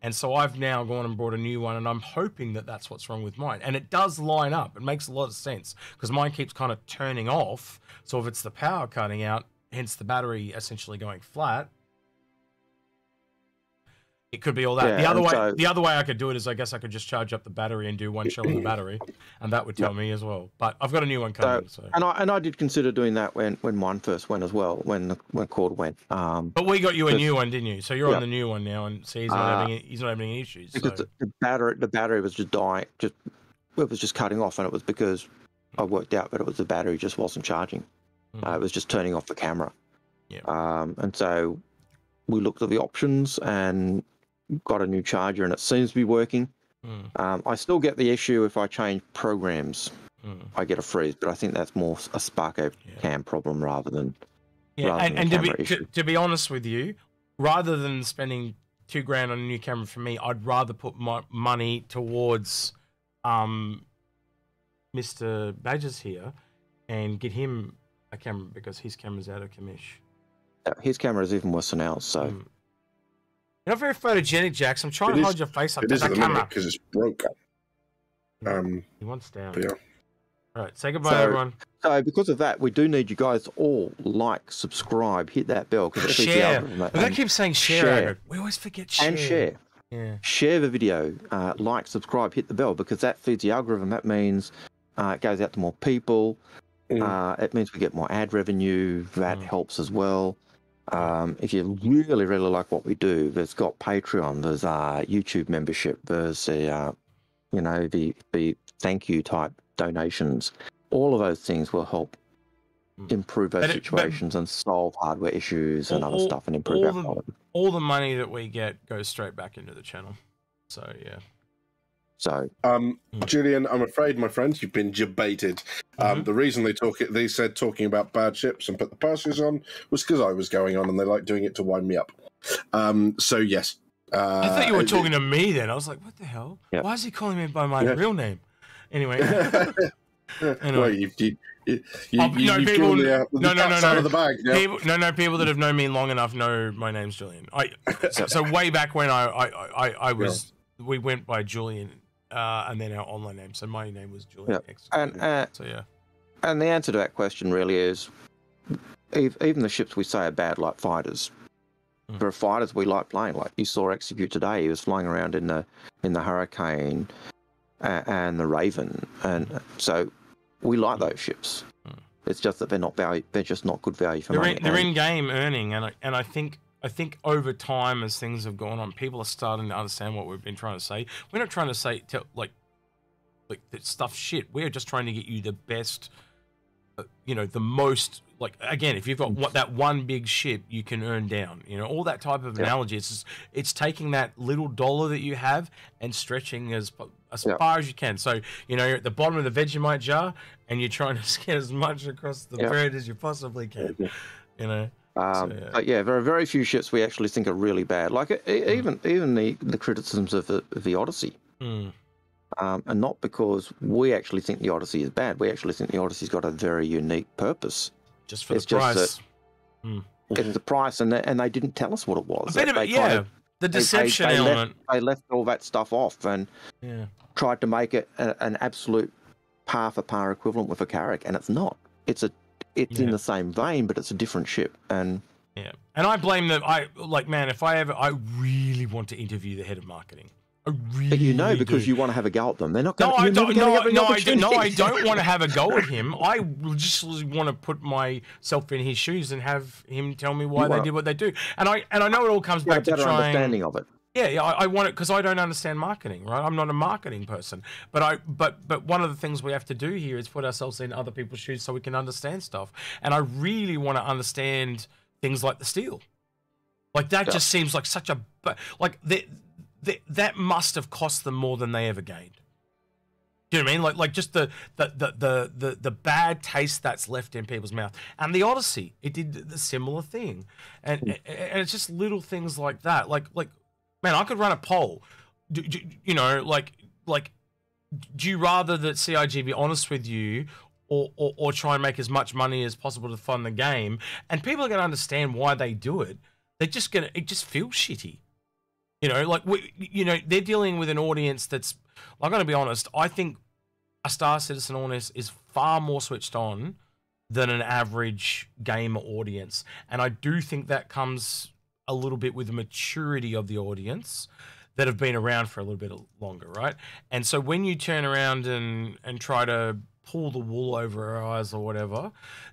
And so I've now gone and bought a new one, and I'm hoping that that's what's wrong with mine. And it does line up; it makes a lot of sense because mine keeps kind of turning off. So if it's the power cutting out, hence the battery essentially going flat. It could be all that. Yeah, the other way I could do it is, I guess I could just charge up the battery and do one shell on the battery, and that would tell me as well. But I've got a new one coming. So, and I did consider doing that when mine first went as well, when Cord went. But we got you a new one, didn't you? So you're on the new one now, and see, he's not having any issues. Because so. the battery was just dying, it was just cutting off, and it was because I worked out that it was the battery just wasn't charging. It was just turning off the camera. Yeah. And so we looked at the options and got a new charger, and it seems to be working. I still get the issue if I change programs, I get a freeze, but I think that's more a Sparko cam problem rather than and to be honest with you, rather than spending $2,000 on a new camera, for me, I'd rather put my money towards Mr. Badger's here and get him a camera, because his camera's out of commish. His camera is even worse than ours, so you're not very photogenic, Jax. I'm trying to hold your face up to that camera because it's broken. He wants down. Yeah. All right. Say goodbye, everyone. So because of that, we do need you guys to all like, subscribe, hit that bell, because share. They keep saying share. We always forget share. And share. Yeah. Share the video. Like, subscribe, hit the bell, because that feeds the algorithm. That means it goes out to more people. It means we get more ad revenue. That helps as well. If you really, really like what we do, there's got Patreon, there's YouTube membership, there's the, you know, the thank you type donations. All of those things will help improve those situations and solve hardware issues and other stuff and improve our quality. All the money that we get goes straight back into the channel. So, yeah. So, Julian, I'm afraid, my friend, you've been debated. The reason they said talking about bad ships and put the Perseus on was because I was going on, and they like doing it to wind me up. So yes, I thought you were talking to me then. I was like, what the hell? Yeah. Why is he calling me by my real name? Anyway, people that have known me long enough know my name's Julian. So way back when I was. Yeah. We went by Julian, and then our online name. So my name was Julian. Yeah. And the answer to that question really is, even the ships we say are bad, like fighters, For fighters, we like playing. Like you saw Execute today, he was flying around in the Hurricane and the Raven, and so we like those ships. It's just that they're not value. They're just not good value for money. They're in game earning, and I think over time, as things have gone on, people are starting to understand what we've been trying to say. We're not trying to say like that stuff shit. We're just trying to get you the best, you know, the most. Like again, if you've got what that one big ship, you can earn down. You know, all that type of analogy. It's just, it's taking that little dollar that you have and stretching as far as you can. So, you know, you're at the bottom of the Vegemite jar and you're trying to get as much across the bread as you possibly can, you know. There are very few ships we actually think are really bad. Like even the criticisms of the Odyssey. And not because we actually think the Odyssey is bad. We actually think the Odyssey's got a very unique purpose. Just for the price. It's the price, and they didn't tell us what it was. The deception element. They left all that stuff off and tried to make it an absolute par for par equivalent with a Carrack, and it's not. It's in the same vein, but it's a different ship. And and I blame them. I really want to interview the head of marketing. Because you want to have a go at them. They're not going to. I don't want to have a go at him. I just want to put myself in his shoes and have him tell me why they did what they do. And I know it all comes back to trying understanding of it. I want it because I don't understand marketing, right? I'm not a marketing person. But one of the things we have to do here is put ourselves in other people's shoes so we can understand stuff. And I really want to understand things like the steel. Like that just seems like such a that must have cost them more than they ever gained. Do you know what I mean? Like just the bad taste that's left in people's mouth. And the Odyssey, it did the similar thing. And it's just little things like that. Like man, I could run a poll. Do you rather that CIG be honest with you or try and make as much money as possible to fund the game? And people are going to understand why they do it. They're just going to, it just feels shitty. You know, they're dealing with an audience that's, I'm going to be honest, I think a Star Citizen audience is far more switched on than an average gamer audience. And I do think that comes a little bit with the maturity of the audience that have been around for a little bit longer, right? And so when you turn around and try to pull the wool over our eyes or whatever,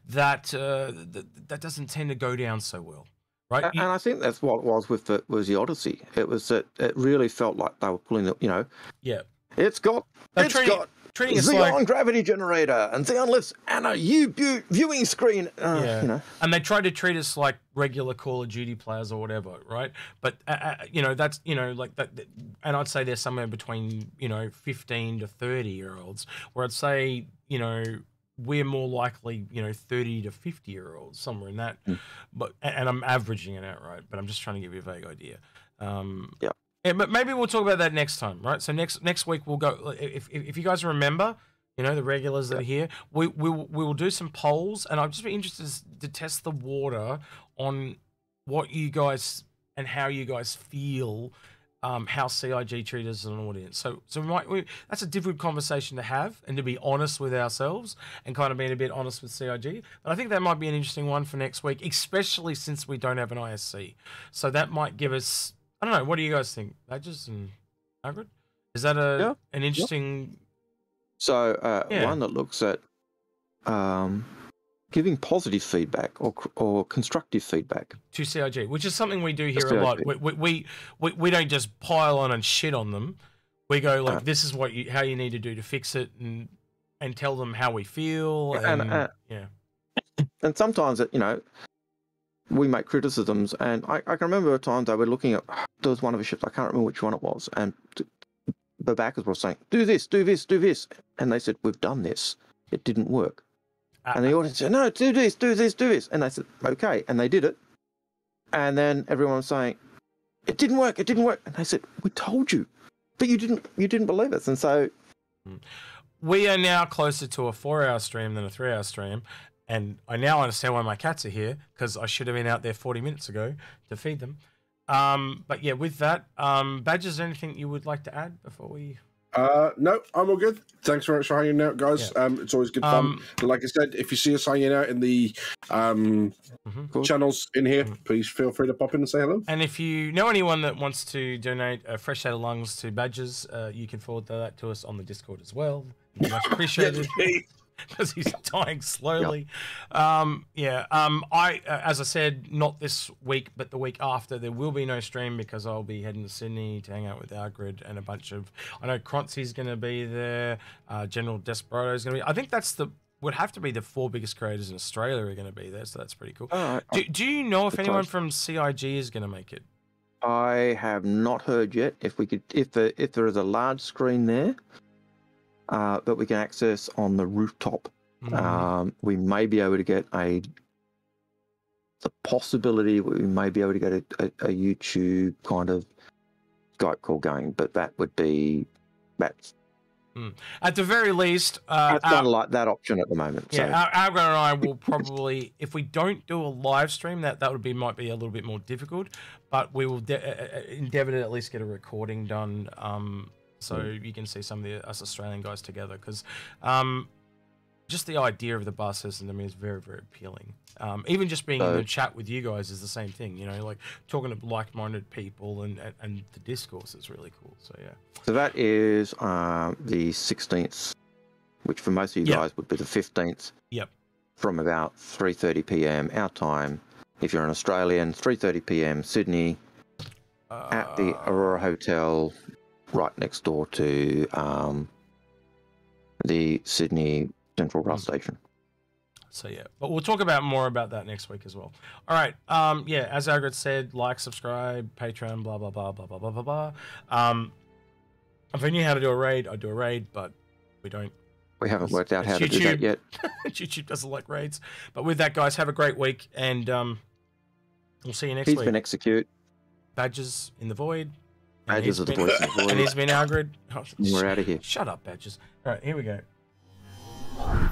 that doesn't tend to go down so well. Right. And I think that's what it was with the Odyssey. It was that it really felt like they were pulling the, you know. Yeah. It's got Xeon like, gravity generator and Xeon lifts and a viewing screen. You know. And they tried to treat us like regular Call of Duty players or whatever, right? But you know, that's, you know, like that. And I'd say they're somewhere between, you know, 15 to 30-year-olds, where I'd say, you know, we're more likely, you know, 30 to 50-year-olds, somewhere in that. But and I'm averaging it out, right? But I'm just trying to give you a vague idea. But maybe we'll talk about that next time, right? So next week we'll go. If you guys remember, you know, the regulars that are here, we will do some polls, and I'd just be interested to test the water on what you guys and how you guys feel. How CIG treat us as an audience. So that's a difficult conversation to have, and to be honest with ourselves and kind of being a bit honest with CIG. But I think that might be an interesting one for next week, especially since we don't have an ISC. So that might give us, I don't know, what do you guys think? Badges and Margaret? Is that an interesting... So one that looks at giving positive feedback or constructive feedback to CIG, which is something we do here a lot. We don't just pile on and shit on them. We go like, this is what how you need to do to fix it, and tell them how we feel. And sometimes it, you know, we make criticisms, and I can remember times I were looking at, there was one of the ships, I can't remember which one it was, and the backers were saying, do this, do this, do this, and they said, we've done this, it didn't work. And the audience said, no, do this, do this, do this. And they said, okay. And they did it. And then everyone was saying, it didn't work, it didn't work. And they said, we told you, but you didn't believe us. And so we are now closer to a 4-hour stream than a 3-hour stream. And I now understand why my cats are here, because I should have been out there 40 minutes ago to feed them. But yeah, with that, Badges, anything you would like to add before we No, I'm all good. Thanks very much for hanging out, guys. Yeah. It's always good fun. Like I said, if you see us hanging out in the channels in here, please feel free to pop in and say hello. And if you know anyone that wants to donate a fresh set of lungs to badges, you can forward that to us on the Discord as well. Much appreciated. Because he's dying slowly. Yeah. As I said, not this week, but the week after, there will be no stream because I'll be heading to Sydney to hang out with our grid and a bunch of. I know Cronsy's going to be there. General Desperado's going to be. I think that's the would have to be the four biggest creators in Australia are going to be there. So that's pretty cool. Do you know if anyone from CIG is going to make it? I have not heard yet. If we could, if there is a large screen there. That we can access on the rooftop. We may be able to get a... The possibility we may be able to get a YouTube kind of Skype call going, but that would be... That's... At the very least... I've done like that option at the moment. Yeah, Algar and I will probably... If we don't do a live stream, that would be might be a little bit more difficult, but we will endeavour to at least get a recording done... So you can see some of the us Australian guys together, because just the idea of the bar system to me is very, very appealing. Even just being in the chat with you guys is the same thing, you know, like talking to like-minded people and the discourse is really cool. So yeah. So that is the 16th, which for most of you guys would be the 15th. Yep. From about 3:30 p.m. our time, if you're an Australian, 3:30 p.m. Sydney, at the Aurora Hotel. Right next door to the Sydney Central Rail Station. So yeah, but we'll talk about more about that next week as well. All right, yeah, as Agrid said, like, subscribe, Patreon, blah blah blah blah blah blah blah blah. If I knew how to do a raid, I'd do a raid, but we don't. We haven't worked out how to do that yet. YouTube doesn't like raids. But with that, guys, have a great week, and we'll see you next week. He's been execute. Badges in the void. And he's been Algrid. We're out of here. Shut up, badges. All right, here we go.